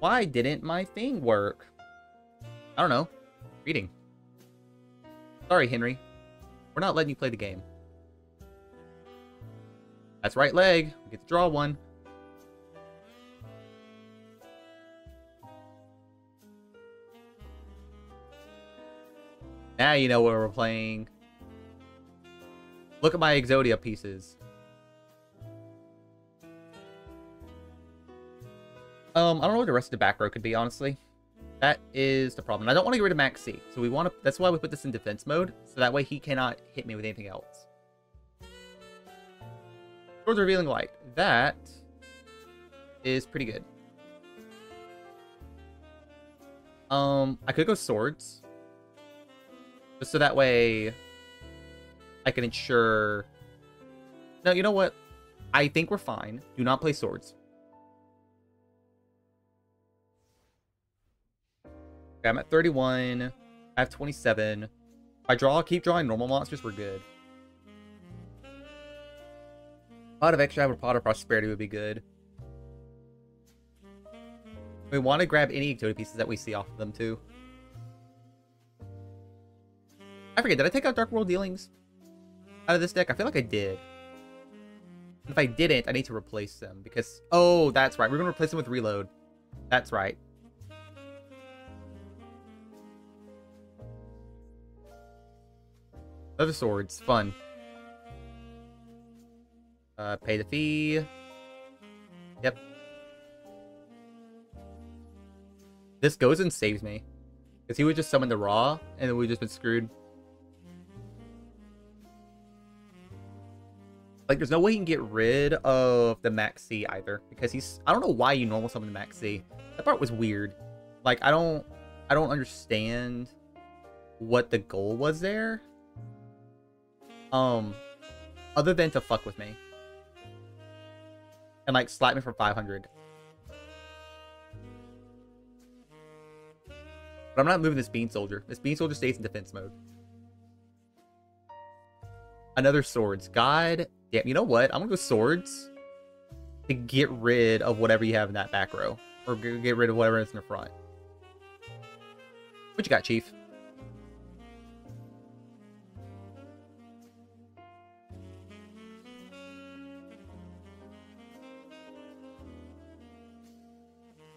Why didn't my thing work? I don't know. Reading. Sorry, Henry. We're not letting you play the game. That's right leg. We get to draw one. Now you know what we're playing. Look at my Exodia pieces. Um, I don't know what the rest of the back row could be, honestly. That is the problem. I don't want to get rid of Maxie, so we want to. That's why we put this in defense mode, so that way he cannot hit me with anything else. Swords of Revealing Light. That is pretty good. Um, I could go swords, just so that way I can ensure. No, you know what? I think we're fine. Do not play swords. Okay, I'm at thirty-one. I have twenty-seven. If I draw, keep drawing normal monsters, we're good. Pot of Extravagance or Pot of Prosperity would be good. We want to grab any Exodia pieces that we see off of them, too. I forget, did I take out Dark World Dealings out of this deck? I feel like I did. And if I didn't, I need to replace them, because... Oh, that's right. We're going to replace them with Reload. That's right. Other swords, fun. Uh, pay the fee. Yep. This goes and saves me. Because he would just summon the raw, and then we've just been screwed. Like, there's no way he can get rid of the Maxie either. Because he's... I don't know why you normal summon the Maxie. That part was weird. Like, I don't... I don't understand what the goal was there. Um, other than to fuck with me. And, like, slap me for five hundred. But I'm not moving this Bean Soldier. This Bean Soldier stays in defense mode. Another swords. God damn. You know what? I'm gonna go swords to get rid of whatever you have in that back row. Or get rid of whatever is in the front. What you got, Chief?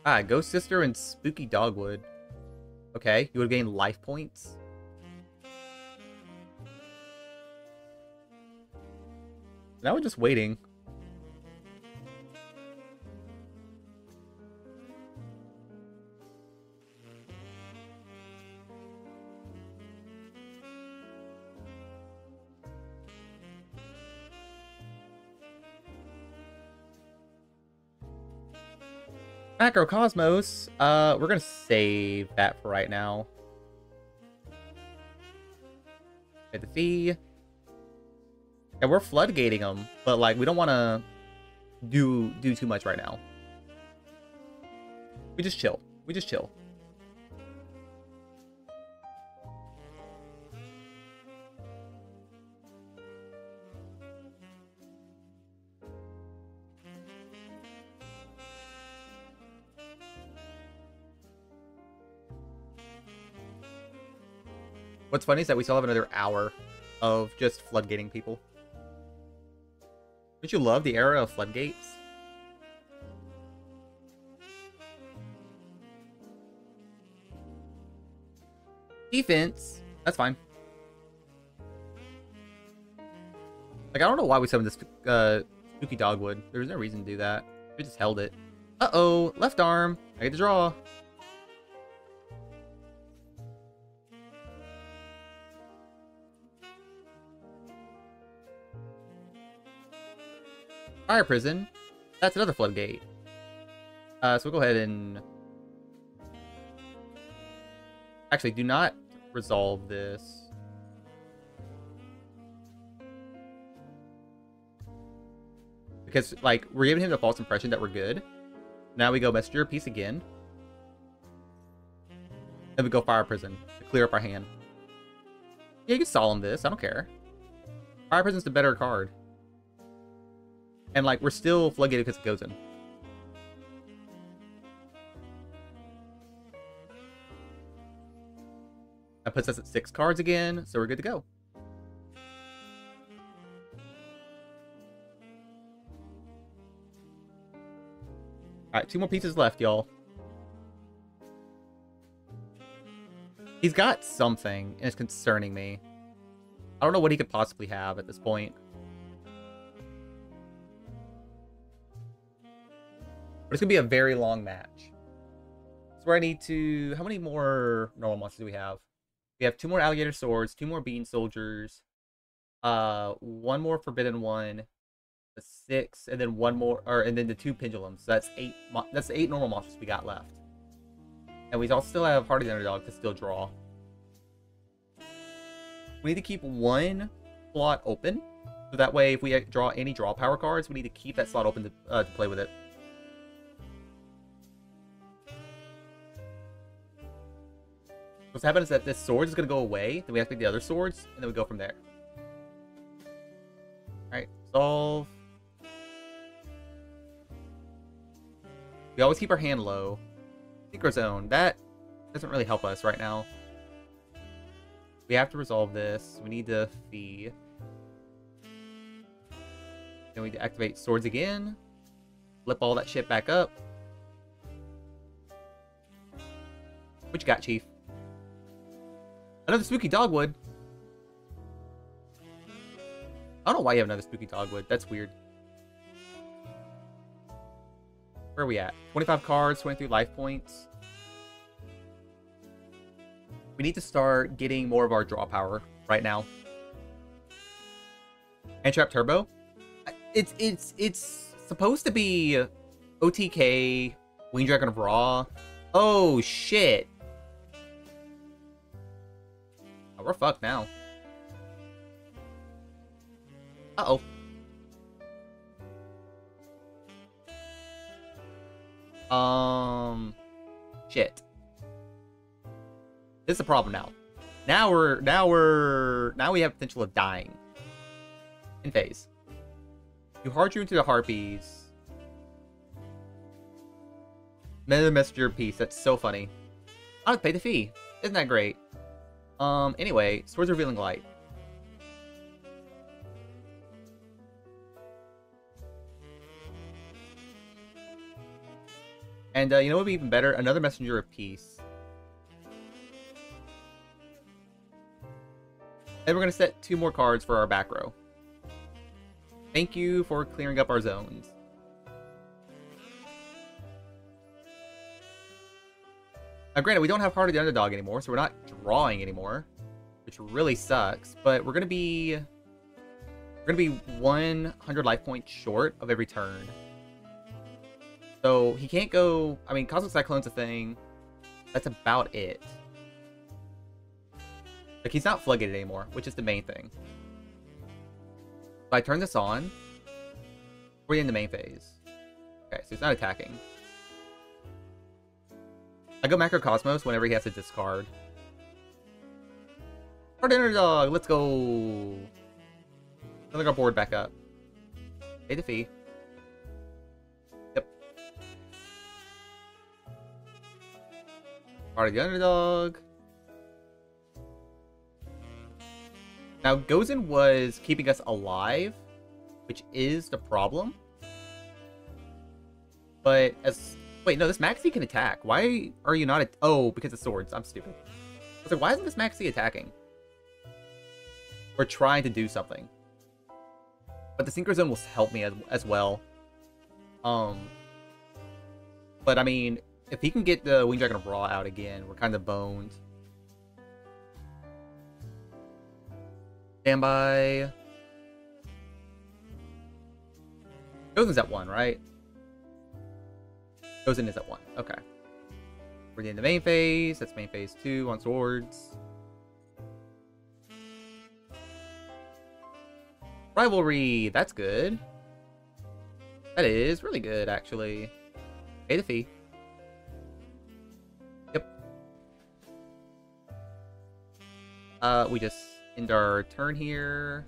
Ah, Ghost Sister and Spooky Dogwood. Okay, you would gain life points. Now we're just waiting. Macro Cosmos, uh, we're gonna save that for right now. Pay the fee. And we're floodgating them, but like we don't want to do do too much right now. We just chill. We just chill. What's funny is that we still have another hour of just floodgating people. Don't you love the era of floodgates? Defense. That's fine. Like, I don't know why we summoned this uh, Spooky Dogwood. There was no reason to do that. We just held it. Uh-oh. Left arm. I get to draw. Fire Prison. That's another Floodgate. Uh, so we'll go ahead and... Actually, do not resolve this. Because, like, we're giving him the false impression that we're good. Now we go Messenger of Peace again. Then we go Fire Prison to clear up our hand. Yeah, you can Solemn this. I don't care. Fire Prison's the better card. And, like, we're still Floodgated because it goes in. That puts us at six cards again, so we're good to go. Alright, two more pieces left, y'all. He's got something, and it's concerning me. I don't know what he could possibly have at this point. But it's going to be a very long match. So where I need to... How many more normal monsters do we have? We have two more Alligator Swords, two more Bean Soldiers, uh, one more Forbidden One, the six, and then one more... or And then the two Pendulums. So that's eight, that's eight normal monsters we got left. And we all still have Heart of the Underdog to still draw. We need to keep one slot open. So that way, if we draw any draw power cards, we need to keep that slot open to, uh, to play with it. What's happening is that this sword is going to go away, then we activate the other swords, and then we go from there. Alright, solve. We always keep our hand low. Synchro Zone, that doesn't really help us right now. We have to resolve this. We need to fee. Then we activate swords again. Flip all that shit back up. What you got, Chief? Another Spooky Dogwood. I don't know why you have another Spooky Dogwood. That's weird. Where are we at? twenty-five cards, twenty-three life points. We need to start getting more of our draw power right now. Hand Trap Turbo. It's it's it's supposed to be O T K, Wing Dragon of Raw. Oh shit. We're fucked now. Uh-oh. Um shit. This is a problem now. Now we're now we're now we have potential of dying. In phase. You hard drew into the harpies. Another Messenger of Peace, that's so funny. I would pay the fee. Isn't that great? Um, anyway, Swords of Revealing Light. And, uh, you know what would be even better? Another Messenger of Peace. Then we're going to set two more cards for our back row. Thank you for clearing up our zones. Now, granted, we don't have Heart of the Underdog anymore, so we're not drawing anymore, which really sucks. But we're gonna be we're gonna be one hundred life points short of every turn. So he can't go. I mean, Cosmic Cyclone's a thing. That's about it. Like he's not floodgated anymore, which is the main thing. If I turn this on, we're in the main phase. Okay, so he's not attacking. I go Macro Cosmos whenever he has to discard. Heart of the Underdog, let's go. Let's look our board back up. Pay the fee. Yep. Heart of the Underdog. Now, Gozen was keeping us alive, which is the problem. But as... Wait, no, this Maxie can attack. Why are you not... At oh, because of swords. I'm stupid. was like, why isn't this Maxie attacking? We're trying to do something. But the Synchro Zone will help me as, as well. Um, But, I mean, if he can get the Winged Dragon Raw out again, we're kind of boned. Standby. Gozen's at one, right? Gozen is at one. Okay. We're in the main phase. That's main phase two on swords. Rivalry. That's good. That is really good, actually. Pay the fee. Yep. Uh, we just end our turn here.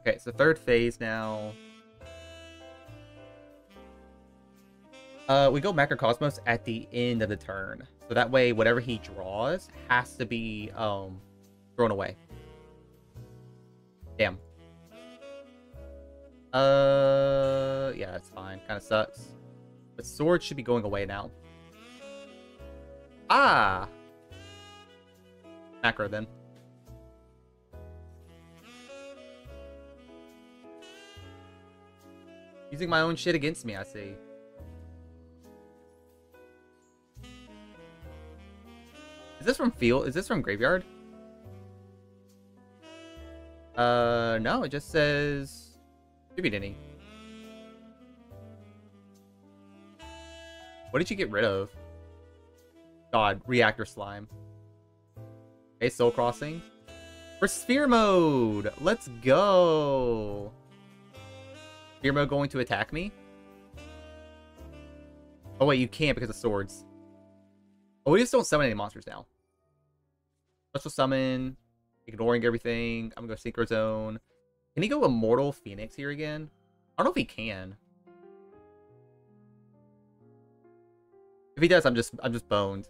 Okay, it's the third phase now. Uh, we go Macro Cosmos at the end of the turn. So that way, whatever he draws has to be um, thrown away. Damn. Uh, yeah, that's fine. Kind of sucks. But sword should be going away now. Ah! Macro then. Using my own shit against me, I see. Is this from field? Is this from graveyard? Uh, no, it just says tribute any. What did you get rid of? God, reactor slime. Okay, soul crossing. For sphere mode, let's go. Sphere mode going to attack me? Oh wait, you can't because of swords. Oh, we just don't summon any monsters now. Special summon, ignoring everything. I'm going to go Synchro Zone. Can he go Immortal Phoenix here again? I don't know if he can. If he does, I'm just I'm just boned.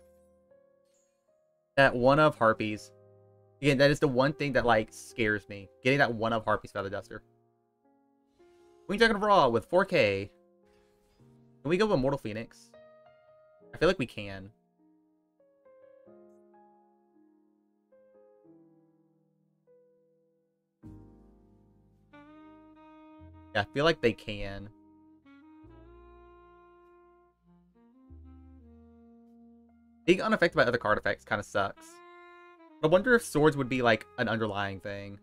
That one-of Harpies. Again, that is the one thing that, like, scares me. Getting that one-of Harpies Feather Duster. Winged Dragon Raw with four K. Can we go Immortal Phoenix? I feel like we can. Yeah, I feel like they can. Being unaffected by other card effects kind of sucks. But I wonder if swords would be like an underlying thing.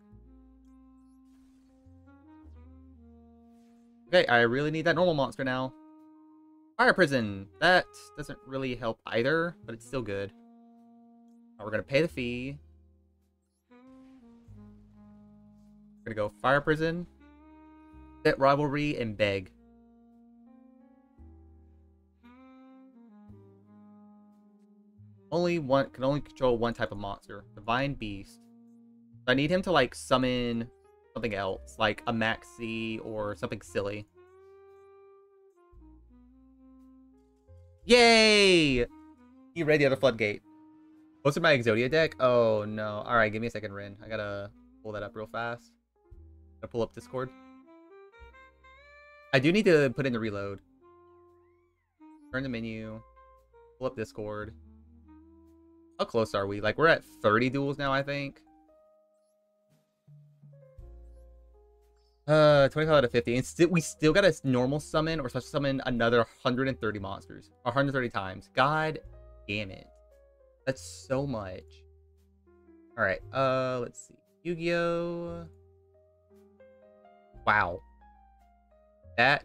Okay, I really need that normal monster now. Fire Prison. That doesn't really help either, but it's still good. Now we're going to pay the fee. We're going to go Fire Prison. That rivalry and beg. Only one can only control one type of monster, divine beast. So I need him to like summon something else, like a Maxie or something silly. Yay! He read the other floodgate. What's in my Exodia deck? Oh no! All right, give me a second, Rin. I gotta pull that up real fast. Gotta pull up Discord. I do need to put in the reload. Turn the menu. Pull up Discord. How close are we? Like, we're at thirty duels now, I think. Uh, twenty-five out of fifty. And st we still got a normal summon or special summon another one hundred thirty monsters. one hundred thirty times. God damn it. That's so much. Alright, uh, let's see. Yu-Gi-Oh! Wow. That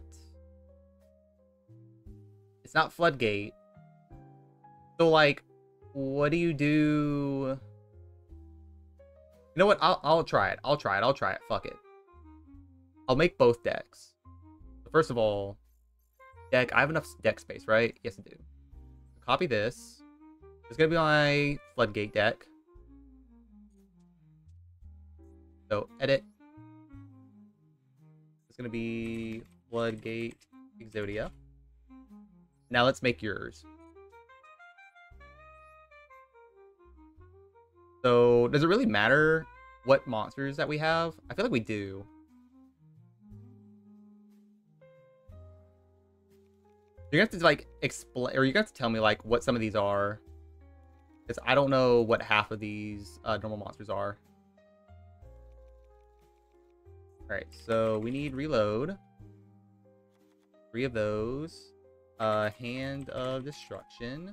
it's not floodgate, so like, what do you do? You know what? I'll I'll try it. I'll try it. I'll try it. Fuck it. I'll make both decks. First of all, deck. I have enough deck space, right? Yes, I do. Copy this. It's gonna be my floodgate deck. So edit. It's gonna be. Floodgate Exodia. Now let's make yours. So, does it really matter what monsters that we have? I feel like we do. You're gonna have to like explain, or you got to tell me like what some of these are, because I don't know what half of these uh, normal monsters are. All right, so we need reload. Three of those. Uh, hand of destruction.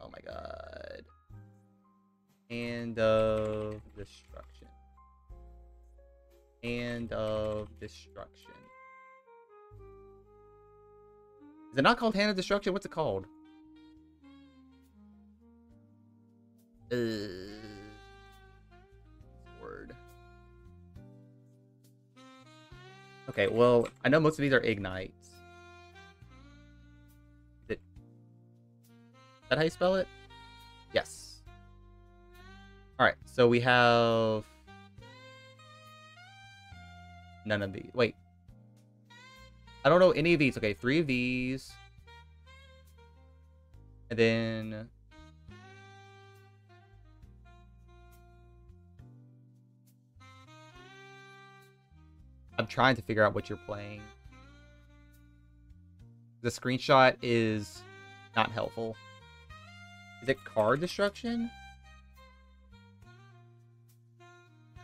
Oh my god. Hand of destruction. Hand of destruction. Is it not called Hand of Destruction? What's it called? Uh, word. Okay, well, I know most of these are ignites. Is, it, is that how you spell it? Yes. Alright, so we have... none of these. Wait. I don't know any of these. Okay, three of these. And then... I'm trying to figure out what you're playing. The screenshot is not helpful. Is it card destruction?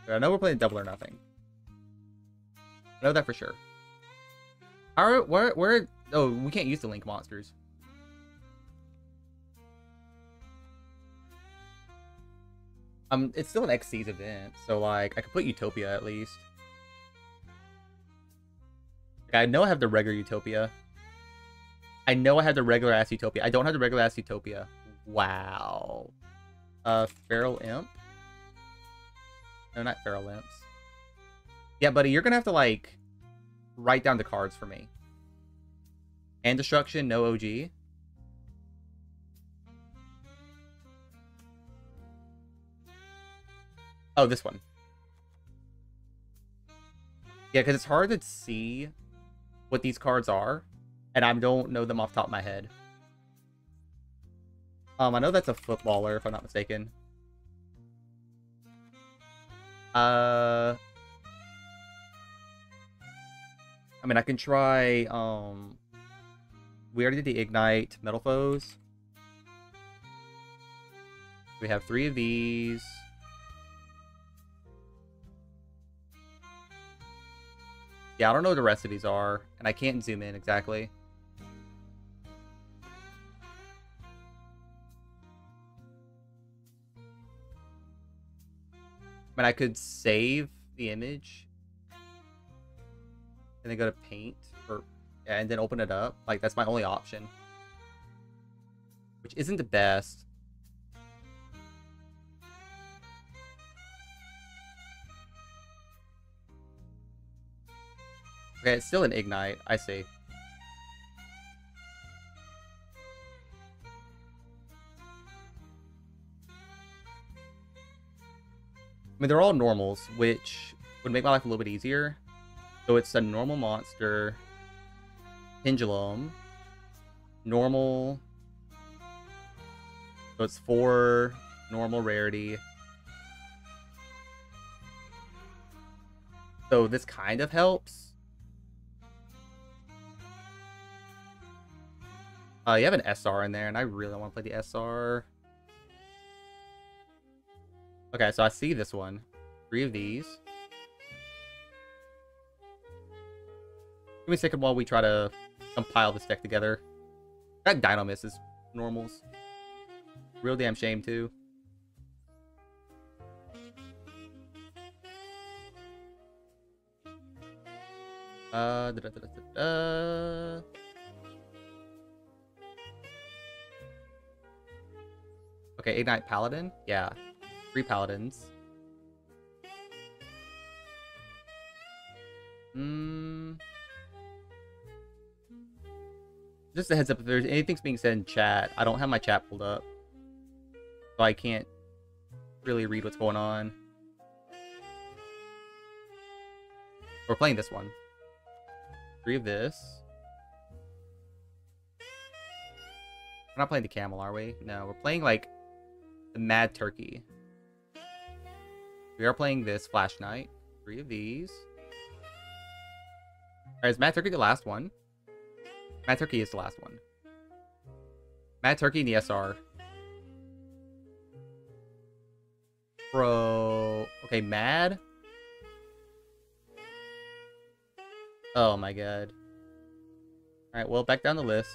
I know we're playing Double or Nothing. I know that for sure. Alright, where, where, oh, we can't use the link monsters. Um, it's still an X C's event, so like, I could put Utopia at least. Okay, I know I have the regular Utopia. I know I have the regular ass Utopia. I don't have the regular ass Utopia. Wow. Uh, Feral Imp? No, not Feral Imps. Yeah, buddy, you're gonna have to like... write down the cards for me. Hand Destruction, no O G. Oh, this one. Yeah, because it's hard to see what these cards are, and I don't know them off the top of my head. Um, I know that's a footballer, if I'm not mistaken. Uh... I mean, I can try, um... we already did the Ignite Metal Foes. We have three of these. Yeah, I don't know what the rest of these are, and I can't zoom in exactly. I mean, I could save the image. And then go to paint, or yeah, and then open it up. Like, that's my only option. Which isn't the best. Okay, it's still an Ignite. I see. I mean, they're all normals, which would make my life a little bit easier. So it's a normal monster, pendulum, normal, so it's four, normal rarity. So this kind of helps. Uh, you have an S R in there, and I really want to play the S R. Okay, so I see this one. Three of these. Give me a second while we try to compile this deck together. That Dino misses normals. Real damn shame, too. Uh, da da da da da. Okay, Ignite Paladin? Yeah. Three Paladins. Hmm. Just a heads up, if there's anything's being said in chat, I don't have my chat pulled up. So I can't really read what's going on. We're playing this one. Three of this. We're not playing the camel, are we? No, we're playing, like, the Mad Turkey. We are playing this Flash Knight. Three of these. Alright, is Mad Turkey the last one? Matt Turkey is the last one. Matt Turkey and the S R. Bro. Okay, Mad. Oh my god. Alright, well, back down the list.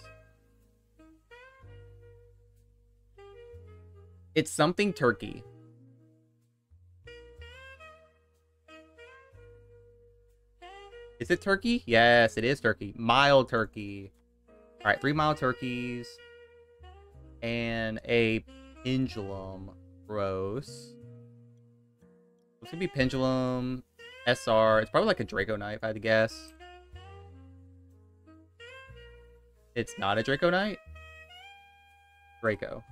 It's something Turkey. Is it Turkey? Yes, it is Turkey. Mile Turkey. Alright, three mile turkeys. And a Pendulum. Gross. It's gonna be Pendulum. S R. It's probably like a Draco Knight, if I had to guess. It's not a Draco Knight? Draco.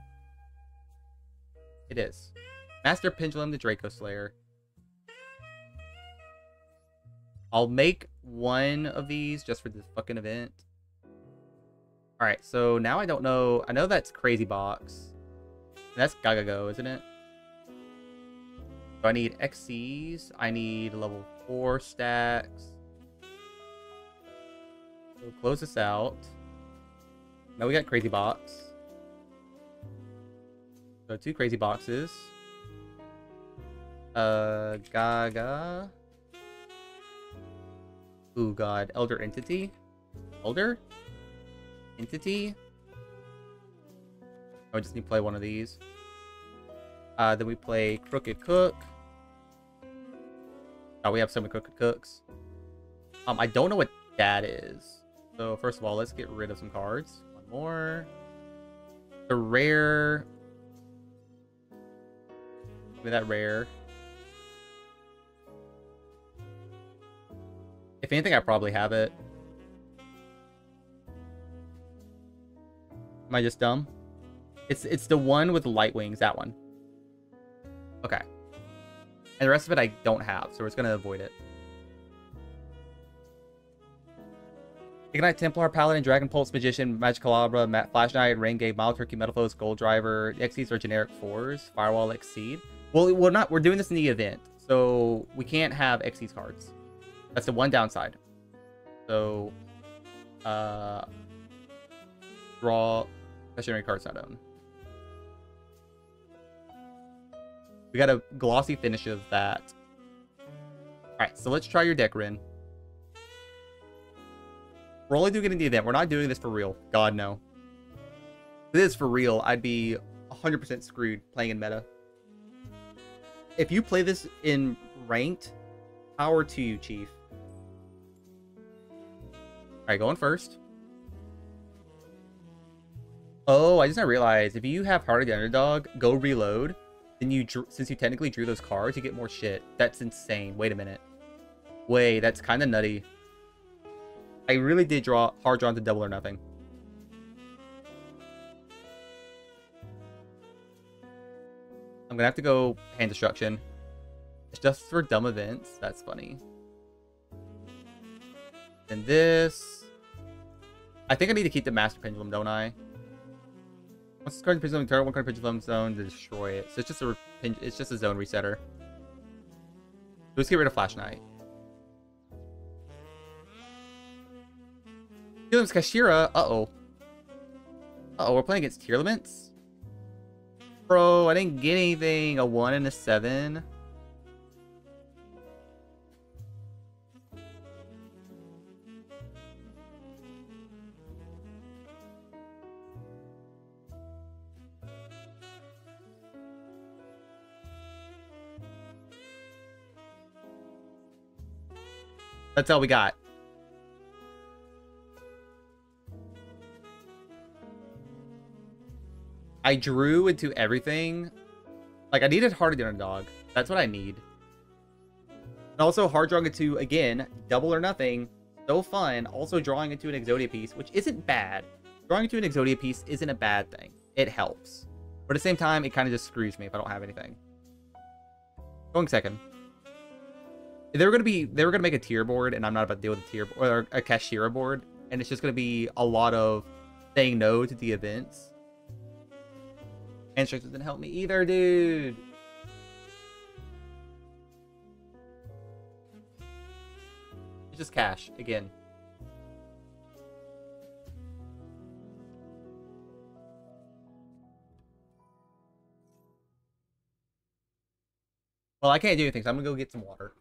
It is. Master Pendulum the Draco Slayer. I'll make one of these just for this fucking event. Alright, so now I don't know. I know that's Crazy Box. That's Gagago, isn't it? So I need X Cs. I need level four stacks. We'll close this out. Now we got Crazy Box. So two Crazy Boxes. Uh, Gaga. Ooh, God. Elder Entity? Elder? Entity? Oh, I just need to play one of these. Uh, then we play Crooked Cook. Oh, we have so many Crooked Cooks. Um, I don't know what that is. So, first of all, let's get rid of some cards. One more. The rare. Give me that rare. If anything, I probably have it. Am I just dumb? It's it's the one with the light wings, that one. Okay. And the rest of it I don't have, so we're just gonna avoid it. Ignite Templar, Paladin, Dragon Pulse, Magician, Magicalabra, Mat Flash Knight, Rain Gate, Mile Turkey, Metal Foes, Gold Driver. The X Cs are generic fours. Firewall Exceed. Well, we're not. We're doing this in the event, so we can't have X Cs cards. That's the one downside. So, uh, draw legendary cards not owned. We got a glossy finish of that. All right, so let's try your deck, Rin. We're only doing it in the event. We're not doing this for real. God, no. If this is for real, I'd be one hundred percent screwed playing in meta. If you play this in ranked, power to you, Chief. Alright, going first. Oh, I just not realized. If you have Heart of the Underdog, go reload. Then you, drew, since you technically drew those cards, you get more shit. That's insane. Wait a minute. Wait, that's kind of nutty. I really did draw hard drawn to Double or Nothing. I'm going to have to go Hand Destruction. It's just for dumb events. That's funny. And this. I think I need to keep the Master Pendulum, don't I? Once this card in Pendulum turn, one card in Pendulum Zone to destroy it. So it's just a it's just a zone resetter. Let's get rid of Flash Knight. Tier Limits Kashira. Uh-oh. Uh-oh, we're playing against Tier Limits? Bro, I didn't get anything. A one and a seven. That's all we got. I drew into everything. Like, I needed Heart of the Underdog. That's what I need. And also, hard drawing into, again, Double or Nothing. So fun. Also, drawing into an Exodia piece, which isn't bad. Drawing into an Exodia piece isn't a bad thing. It helps. But at the same time, it kind of just screws me if I don't have anything. Going second. They were gonna be, they were gonna make a tier board, and I'm not about to deal with a tier board or a Kashira board, and it's just gonna be a lot of saying no to the events. And Strix doesn't help me either, dude. It's just cash again. Well, I can't do anything, so I'm gonna go get some water.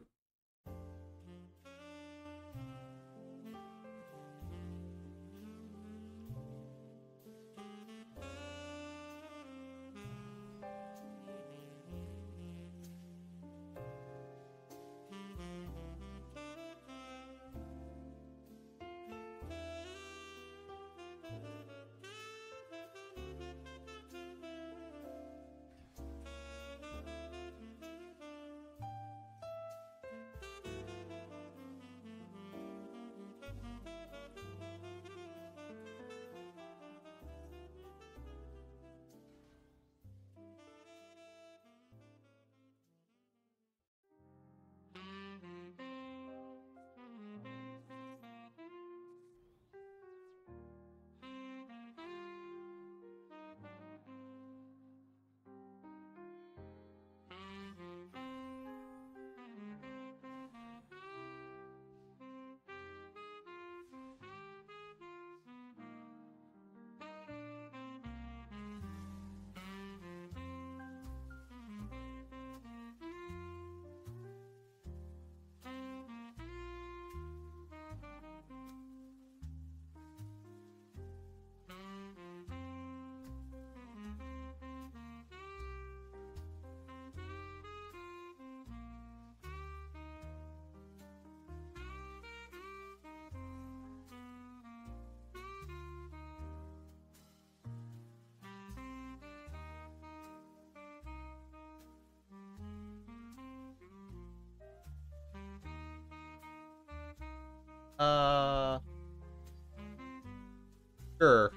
Uh, sure.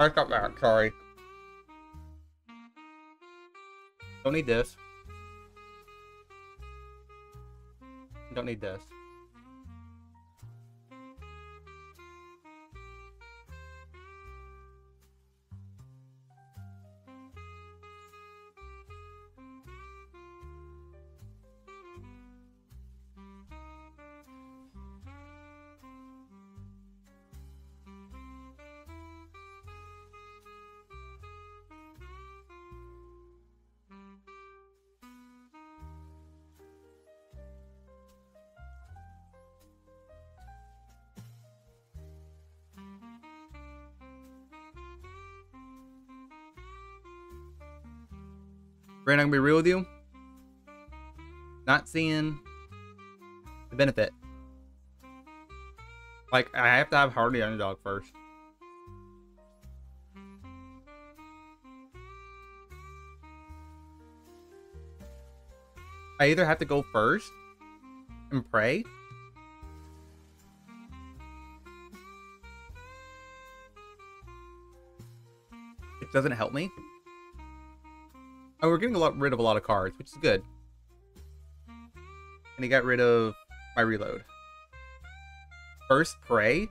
I got back, sorry. Don't need this. Don't need this. Brandon, I'm gonna be real with you. Not seeing the benefit. Like, I have to have Heart of the Underdog first. I either have to go first and pray, it doesn't help me. Oh, we're getting a lot rid of a lot of cards, which is good. And he got rid of my reload. First, pray.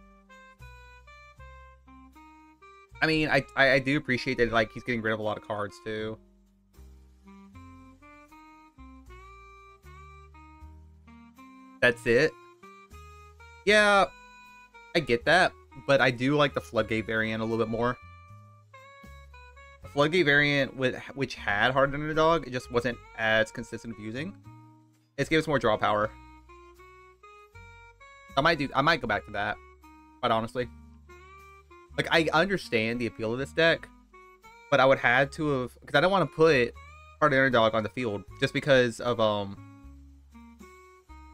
I mean, I, I I do appreciate that, like, he's getting rid of a lot of cards too. That's it. Yeah, I get that, but I do like the Floodgate variant a little bit more. Floodgate variant with which had Heart of the Underdog, it just wasn't as consistent of using. It's gave us more draw power. I might do I might go back to that, quite honestly. Like, I understand the appeal of this deck, but I would have to have, because I don't want to put Heart of the Underdog on the field just because of um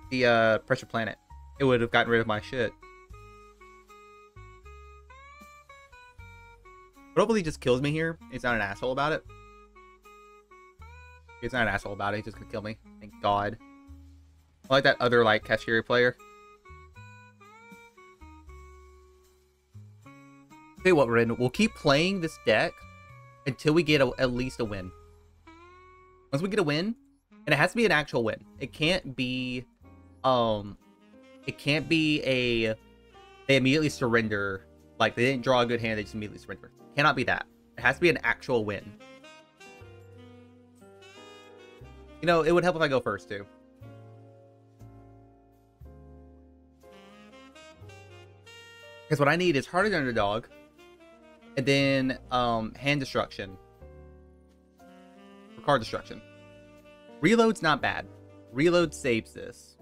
the uh Pressure Planet. It would have gotten rid of my shit. Probably just kills me here. He's not an asshole about it. He's not an asshole about it. He's just gonna kill me. Thank God. I like that other, like, Cashier player. Tell you what, we're in. We'll keep playing this deck until we get a, at least a win. Once we get a win, and it has to be an actual win. It can't be, um, it can't be a. They immediately surrender. Like, they didn't draw a good hand. They just immediately surrender. Cannot be that. It has to be an actual win. You know, it would help if I go first, too. Because what I need is Heart of the Underdog, And then um, hand destruction. Or card destruction. Reload's not bad. Reload saves this.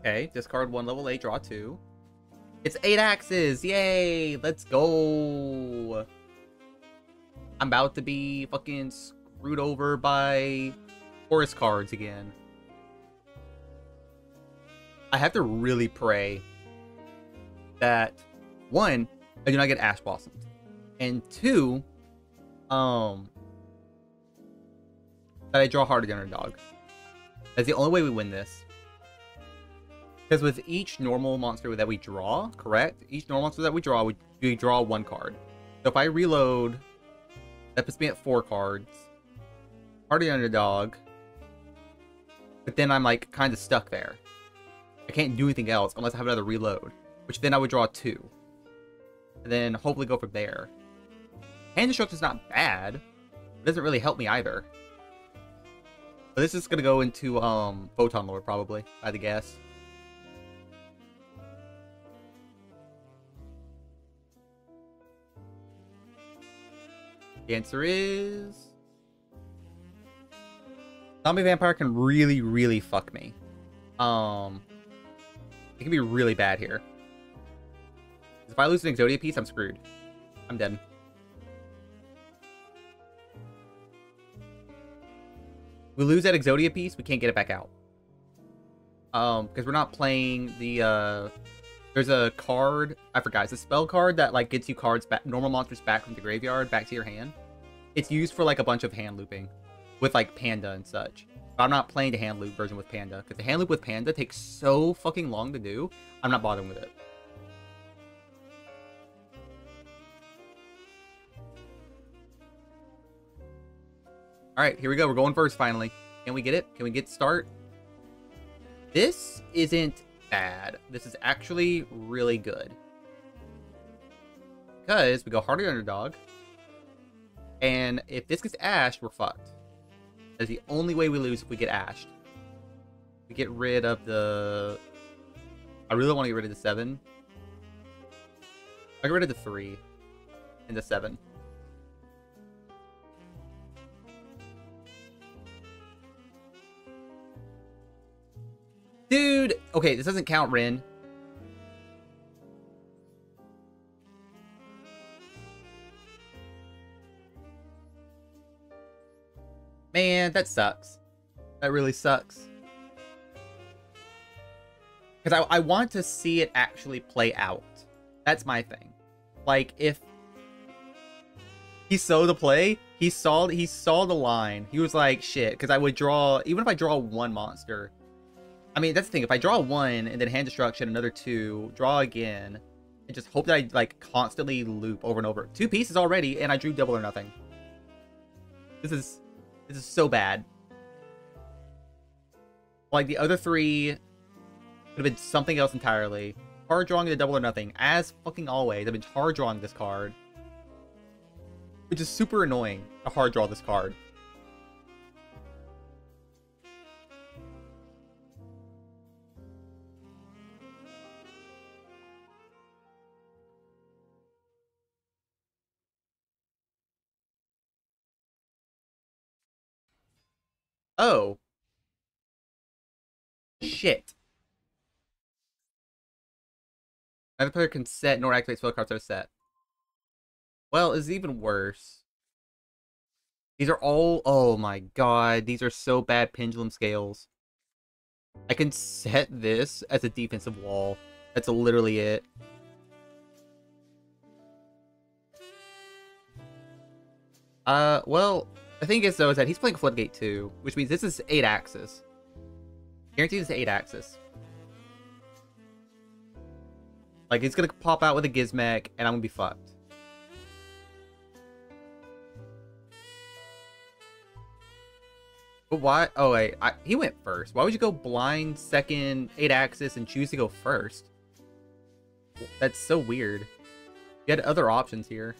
Okay, discard one level eight, draw two. It's eight axes! Yay! Let's go! I'm about to be fucking screwed over by forest cards again. I have to really pray that, one, I do not get Ash Blossom, and two, um, that I draw Heart of the Underdog. That's the only way we win this. Because with each normal monster that we draw, correct? Each normal monster that we draw, we, we draw one card. So if I reload, that puts me at four cards. Heart of the Underdog. But then I'm like kind of stuck there. I can't do anything else unless I have another reload. Which then I would draw two. And then hopefully go from there. Hand destruction's not bad. It doesn't really help me either. But this is going to go into um, Photon Lord probably, I'd guess. The answer is... Zombie Vampire can really, really fuck me. Um, It can be really bad here. If I lose an Exodia piece, I'm screwed. I'm dead. We lose that Exodia piece, we can't get it back out. Um, Because we're not playing the... uh There's a card, I forgot, it's a spell card that like gets you cards back, normal monsters back from the graveyard, back to your hand. It's used for like a bunch of hand looping with like Panda and such. But I'm not playing the hand loop version with Panda because the hand loop with Panda takes so fucking long to do, I'm not bothering with it. Alright, here we go, we're going first finally. Can we get it? Can we get start? This isn't bad. This is actually really good. Because we go Heart of the Underdog. And if this gets ashed, we're fucked. That's the only way we lose if we get ashed. We get rid of the... I really want to get rid of the seven. I'll get rid of the three. And the seven. Dude! Okay, this doesn't count, Rin. Man, that sucks. That really sucks. Because I, I want to see it actually play out. That's my thing. Like, if... He saw the play, he saw, he saw the line. He was like, shit, because I would draw... Even if I draw one monster... I mean, that's the thing. If I draw one and then hand destruction, another two, draw again, and just hope that I, like, constantly loop over and over. Two pieces already, and I drew double or nothing. This is... This is so bad. Like, the other three could have been something else entirely. Hard drawing the double or nothing. As fucking always, I've been hard drawing this card. Which is super annoying to hard draw this card. Oh. Shit. Neither player can set nor activate spell cards that are set. Well, it's even worse. These are all... Oh my god. These are so bad pendulum scales. I can set this as a defensive wall. That's literally it. Uh, well... The thing is, though, is that he's playing Floodgate two, which means this is eight axis. Guaranteed it's eight axis. Like, he's gonna pop out with a Gizmek, and I'm gonna be fucked. But why? Oh, wait. I, he went first. Why would you go blind, second, eight axis, and choose to go first? That's so weird. You had other options here.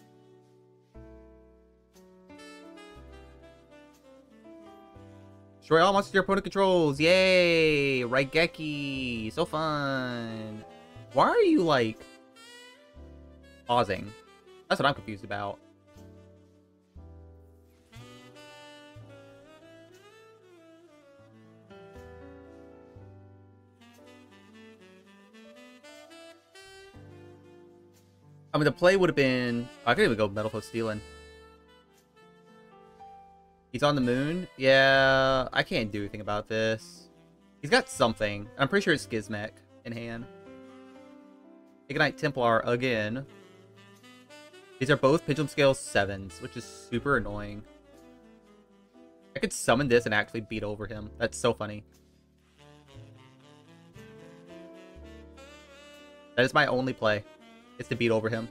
Destroy all monsters your opponent controls. Yay! Raigeki. So fun. Why are you, like, pausing? That's what I'm confused about. I mean, the play would have been... Oh, I could even go Metal Foes stealing. He's on the moon? Yeah, I can't do anything about this. He's got something. I'm pretty sure it's Skizmek in hand. Ignite Templar again. These are both Pendulum Scale sevens, which is super annoying. I could summon this and actually beat over him. That's so funny. That is my only play. It's to beat over him.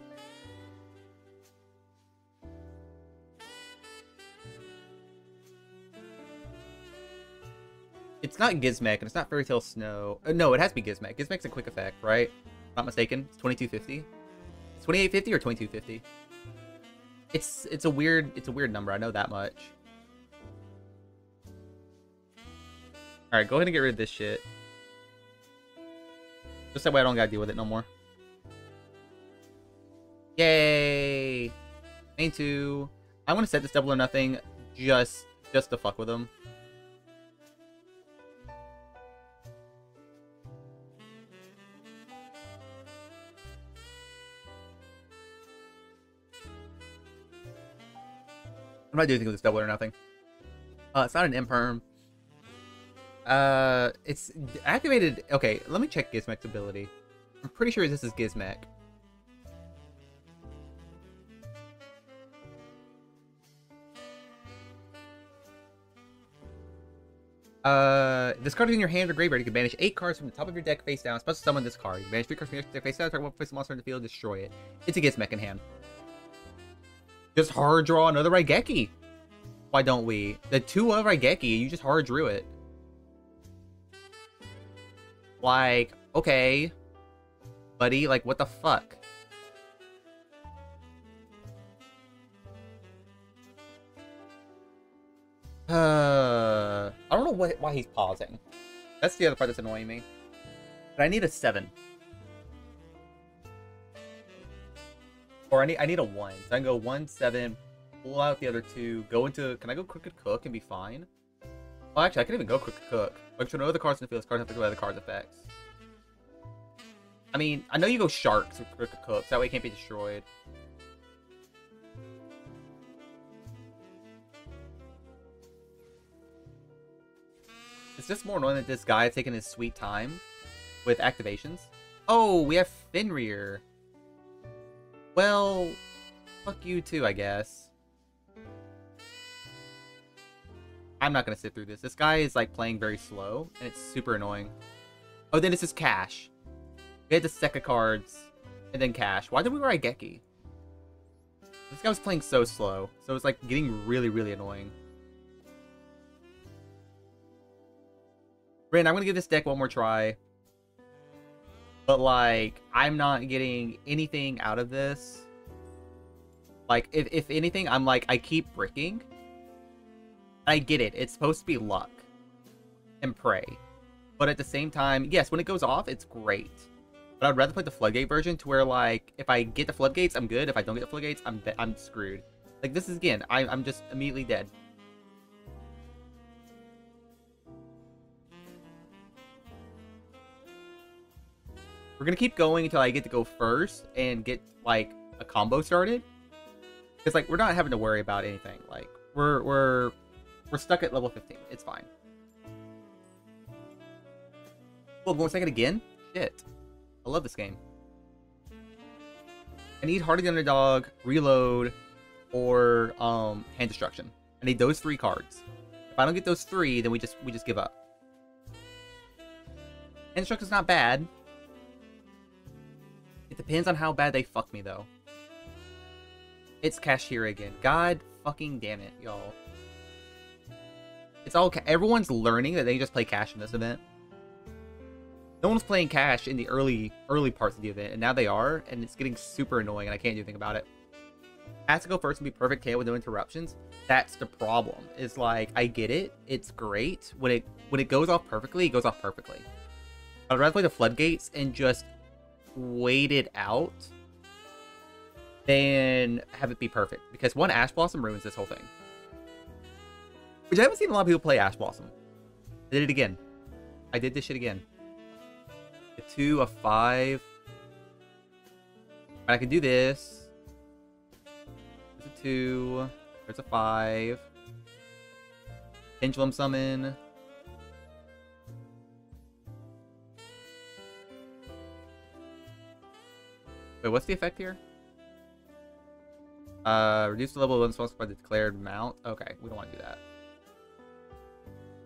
It's not Gizmek, and it's not Fairy Tail Snow. Uh, no, it has to be Gizmek. Gizmek's a quick effect, right? Not mistaken. It's twenty-two fifty. It's twenty-eight fifty or twenty-two fifty. It's it's a weird it's a weird number. I know that much. All right, go ahead and get rid of this shit. Just that way I don't gotta deal with it no more. Yay! Main two. I want to set this double or nothing just just to fuck with them. I'm not doing anything with this double or nothing. Uh, it's not an imperm. Uh, it's activated. Okay, let me check Gizmek's ability. I'm pretty sure this is Gizmek. Uh, discard in your hand or graveyard. You can banish eight cards from the top of your deck face down. Special summon this card. You can banish three cards from your deck face down. Target one face monster in the field. Destroy it. It's a Gizmek in hand. Just hard draw another Raigeki. Why don't we? The two of Raigeki. You just hard drew it. Like, okay, buddy. Like, what the fuck? Uh, I don't know what, why he's pausing. That's the other part that's annoying me. But I need a seven. Or I need I need a one. So I can go one, seven, pull out the other two, go into... Can I go Crooked Cook and be fine? Oh, actually, I can even go Crooked Cook. I can show no other cards in the field. These cards have to go by the card's effects. I mean, I know you go Sharks with Crooked Cook, so that way it can't be destroyed. It's just more annoying that this guy is taking his sweet time with activations. Oh, we have Fenrir. Well, fuck you too, I guess. I'm not going to sit through this. This guy is, like, playing very slow, and it's super annoying. Oh, then it's just cash. We had the stack of cards, and then cash. Why did we ride Geki? This guy was playing so slow, so it's, like, getting really, really annoying. Rin, I'm going to give this deck one more try. But, like, I'm not getting anything out of this. Like, if, if anything, I'm like, I keep bricking. I get it. It's supposed to be luck. And pray. But at the same time, yes, when it goes off, it's great. But I'd rather play the Floodgate version to where, like, if I get the Floodgates, I'm good. If I don't get the Floodgates, I'm, I'm screwed. Like, this is, again, I, I'm just immediately dead. We're going to keep going until I get to go first and get, like, a combo started. Because, like, we're not having to worry about anything. Like, we're, we're, we're stuck at level fifteen. It's fine. Well, one second again? Shit. I love this game. I need Heart of the Underdog, Reload, or, um, Hand Destruction. I need those three cards. If I don't get those three, then we just, we just give up. Hand Destruction's not bad. It depends on how bad they fuck me, though. It's cash here again. God fucking damn it, y'all. It's all... Everyone's learning that they just play cash in this event. No one's playing cash in the early, early parts of the event, and now they are, and it's getting super annoying, and I can't do anything about it. has to go first and be perfect K O with no interruptions. That's the problem. It's like, I get it. It's great. When it when it goes off perfectly, it goes off perfectly. I'd rather play the Floodgates and just wait it out than have it be perfect. Because one Ash Blossom ruins this whole thing. Which I haven't seen a lot of people play Ash Blossom. I did it again. I did this shit again. A two, a five. But I can do this. There's a two. There's a five. Pendulum summon. Wait, what's the effect here? Uh, reduce the level of unresponsive by the declared amount. Okay, we don't want to do that.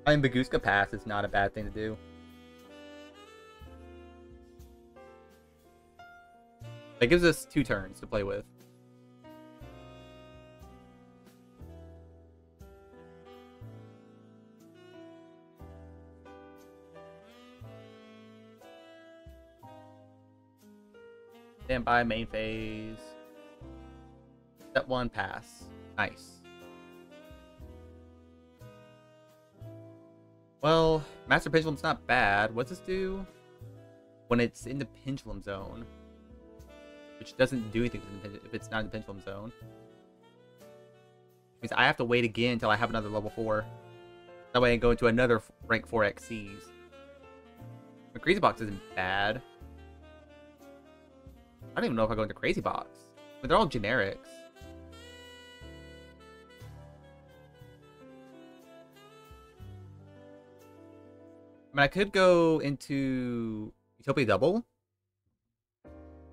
I mean, Baguska Pass is not a bad thing to do. That gives us two turns to play with. Stand by, main phase. Step one, pass. Nice. Well, Master Pendulum's not bad. What's this do? When it's in the Pendulum Zone. Which doesn't do anything if it's not in the Pendulum Zone. It means I have to wait again until I have another level four. That way I go into another rank four X Cs. The Crazy Box isn't bad. I don't even know if I go into Crazy Box. But they're all generics. I mean, I could go into Utopia Double,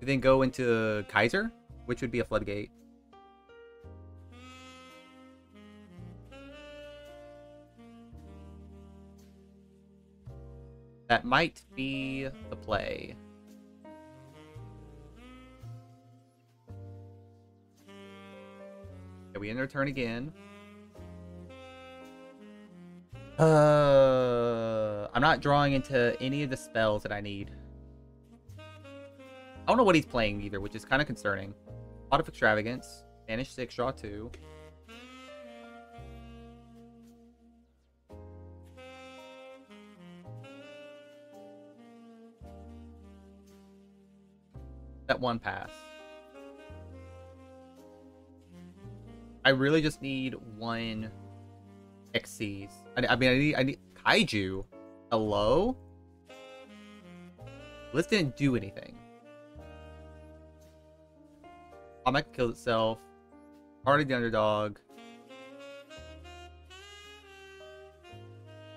then go into Kaiser, which would be a Floodgate. That might be the play. Okay, we end our turn again. Uh, I'm not drawing into any of the spells that I need. I don't know what he's playing either, which is kind of concerning. Pot of Extravagance. Banish six, draw two. That one pass. I really just need one... X Cs. I, I mean, I need, I need Kaiju. Hello? This didn't do anything. Almec killed itself. Heart of the Underdog.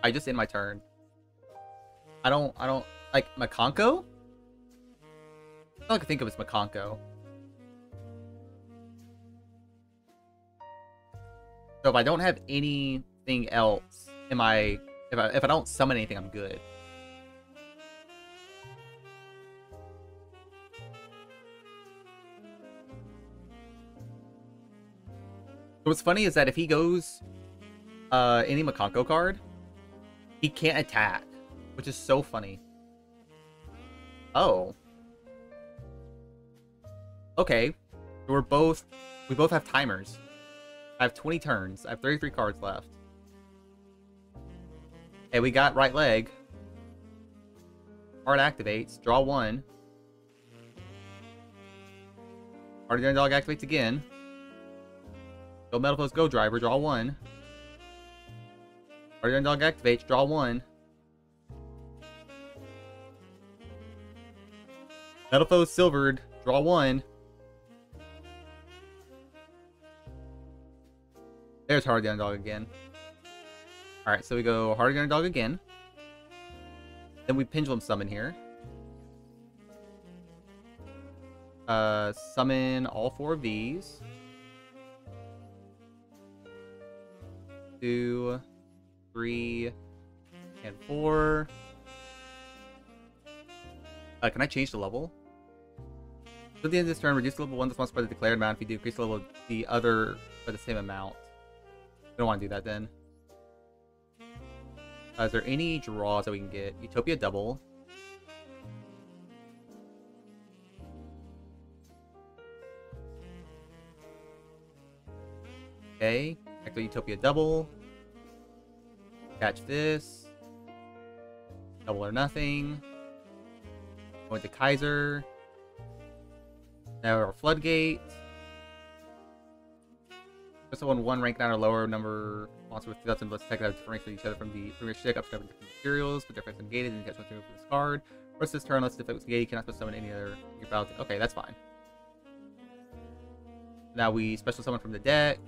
I just end my turn. I don't, I don't, like, Makonko? All I can think of is Makonko. So if I don't have any... thing else am I if I if I don't summon anything, I'm good. What's funny is that if he goes uh any Makonko card, he can't attack, which is so funny. Oh. Okay. We're both we both have timers. I have twenty turns. I have thirty-three cards left. Hey, we got right leg. Heart activates. Draw one. Heart of the Underdog activates again. Go Metal Foes, go Driver. Draw one. Heart of the Underdog activates. Draw one. Metal Foes silvered. Draw one. There's Heart of the Underdog again. Alright, so we go Heart of the Underdog again. Then we Pendulum Summon here. Uh, summon all four of these. Two, three, and four. Uh, can I change the level? So at the end of this turn, reduce the level one that's sponsored by the declared amount. If you do, increase the level of the other by the same amount. I don't want to do that then. Uh, is there any draws that we can get? Utopia Double. Okay. Back to Utopia Double. Catch this. Double or nothing. Going to Kaiser. Now our Floodgate. Just someone one rank down or lower number monster with two thousand plus attack that differentiates each other from the premier stick, upscaling different materials, put their effects negated, and catch one through this card. First this turn, unless the effect was negated, cannot summon any other your battle. Okay, that's fine. Now we special summon from the deck.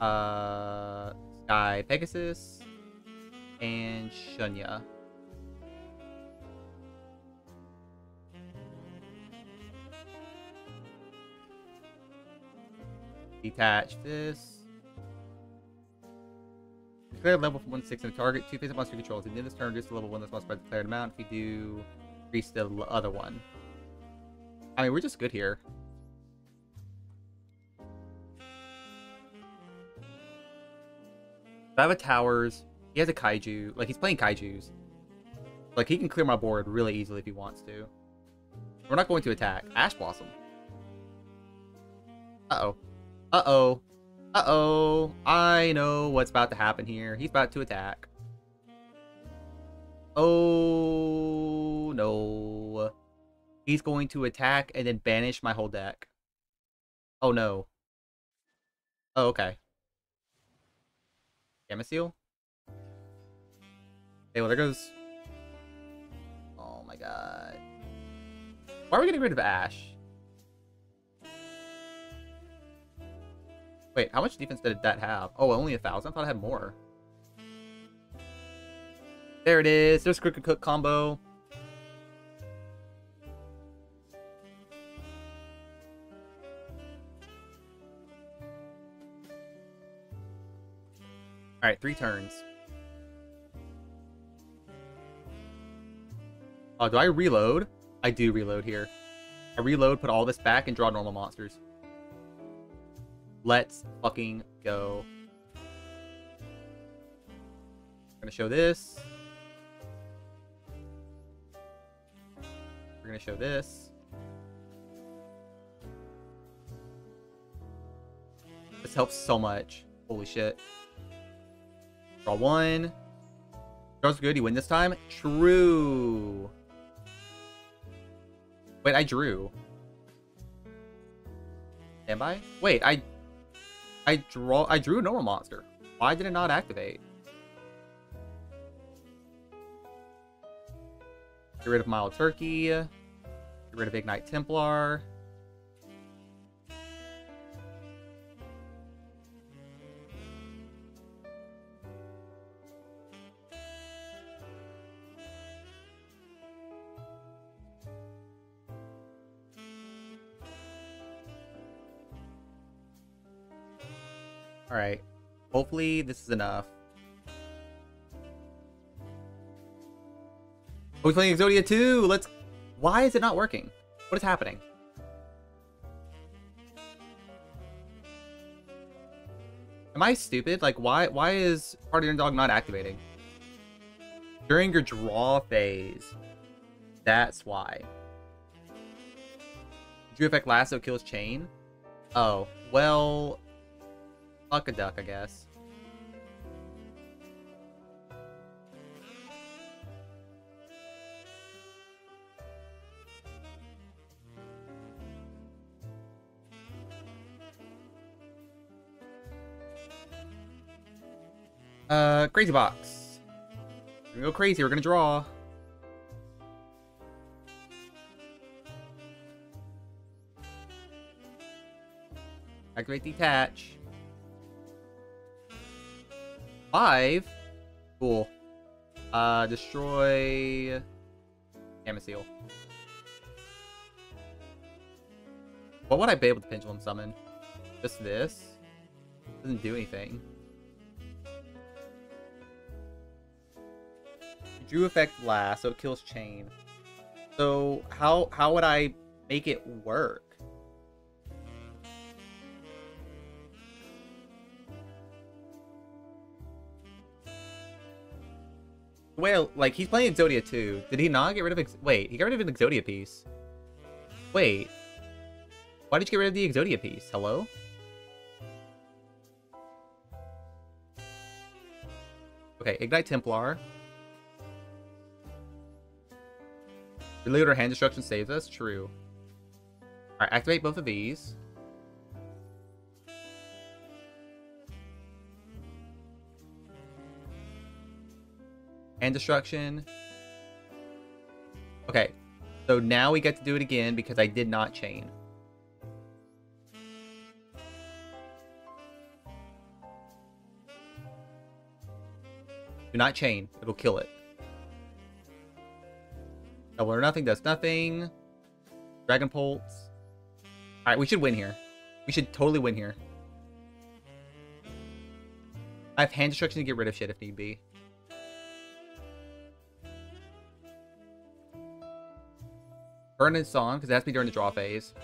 Uh, Sky Pegasus and Shunya. Detach this. Declare level from one to six and target two face-up monster controls. At the end of this turn, reduce the level one that's monster by the declared amount. If we do, increase the other one. I mean, we're just good here. I have a Towers. He has a Kaiju. Like, he's playing Kaijus. Like, he can clear my board really easily if he wants to. We're not going to attack. Ash Blossom. Uh-oh. Uh-oh. Uh-oh. I know what's about to happen here. He's about to attack. Oh, no. He's going to attack and then banish my whole deck. Oh, no. Oh, okay. Gamma Seal? Okay, well, there goes... Oh, my God. Why are we getting rid of Ash? Wait, how much defense did that have? Oh, only a thousand? I thought I had more. There it is. There's Crook and Cook combo. Alright, three turns. Oh, do I reload? I do reload here. I reload, put all this back, and draw normal monsters. Let's fucking go. We're gonna show this. We're gonna show this. This helps so much. Holy shit. Draw one. Draw's good. You win this time? True. Wait, I drew. Am I? Wait, I... I draw. I drew a normal monster. Why did it not activate? Get rid of Mild Turkey. Get rid of Ignite Templar. Alright, hopefully this is enough. Oh, we're playing Exodia too! Let's... Why is it not working? What is happening? Am I stupid? Like, why Why is Heart of the Underdog not activating? During your draw phase. That's why. Drew effect lasso kills chain? Oh, well... Fuck a duck, I guess. Uh, crazy box. We're gonna go crazy. We're gonna draw. Activate detach. Five? Cool. Uh, destroy... Gamma Seal. What would I be able to Pendulum Summon? Just this? Doesn't do anything. Drew effect last, so it kills chain. So, how, how would I make it work? Well, like, he's playing Exodia too. Did he not get rid of... Ex Wait, he got rid of an Exodia piece. Wait. Why did you get rid of the Exodia piece? Hello? Okay, Ignite Templar. Reload or hand destruction saves us. True. Alright, activate both of these. Hand destruction. Okay. So now we get to do it again because I did not chain. Do not chain. It'll kill it. Double or nothing does nothing. Dragon Pulse. Alright, we should win here. We should totally win here. I have hand destruction to get rid of shit if need be. Burn and Song, because it has to be during the draw phase.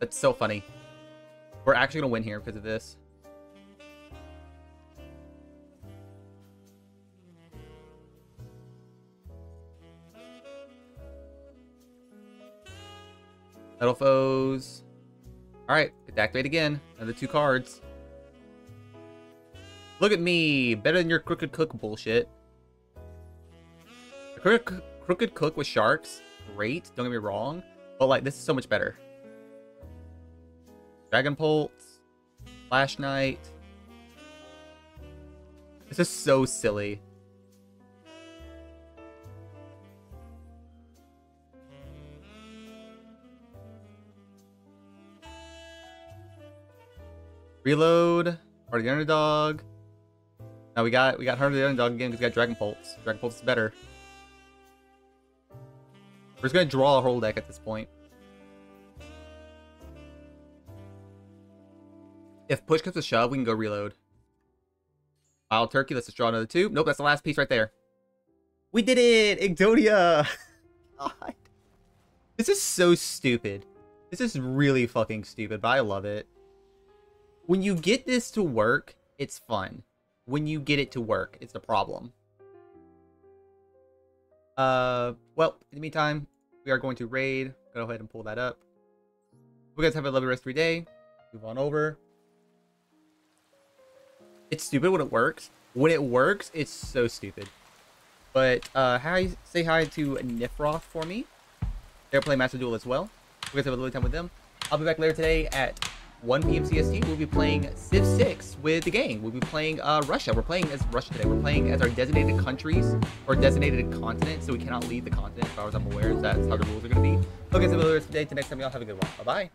That's so funny. We're actually going to win here because of this. Metal Foes. Alright, it's activate again. Another two cards. Look at me! Better than your Crooked Cook bullshit. The Crooked... Crooked Cook with sharks, great, don't get me wrong, but like, this is so much better. Dragon Pulse, Flash Knight. This is so silly. Reload, Heart of the Underdog. Now we got, we got Heart of the Underdog again because we got Dragon Pulse. Dragon Pulse is better. We're just going to draw a whole deck at this point. If push comes to shove, we can go reload. Wild Turkey, let's just draw another two. Nope, that's the last piece right there. We did it! Exodia! God. This is so stupid. This is really fucking stupid, but I love it. When you get this to work, it's fun. When you get it to work, it's the problem. Uh, well, in the meantime, we are going to raid. Go ahead and pull that up. You guys have a lovely rest of your day. Move on over. It's stupid when it works. When it works, it's so stupid. But, uh, hi, say hi to Nifroth for me. They're playing Master Duel as well. You guys have a lovely time with them. I'll be back later today at one P M C S T. We'll be playing Civ six with the gang. We'll be playing uh, Russia. We're playing as Russia today. We're playing as our designated countries or designated continents, so we cannot leave the continent as far as I'm aware. That's how the rules are going to be. Okay, so we'll see you today. Till next time, y'all have a good one. Bye-bye.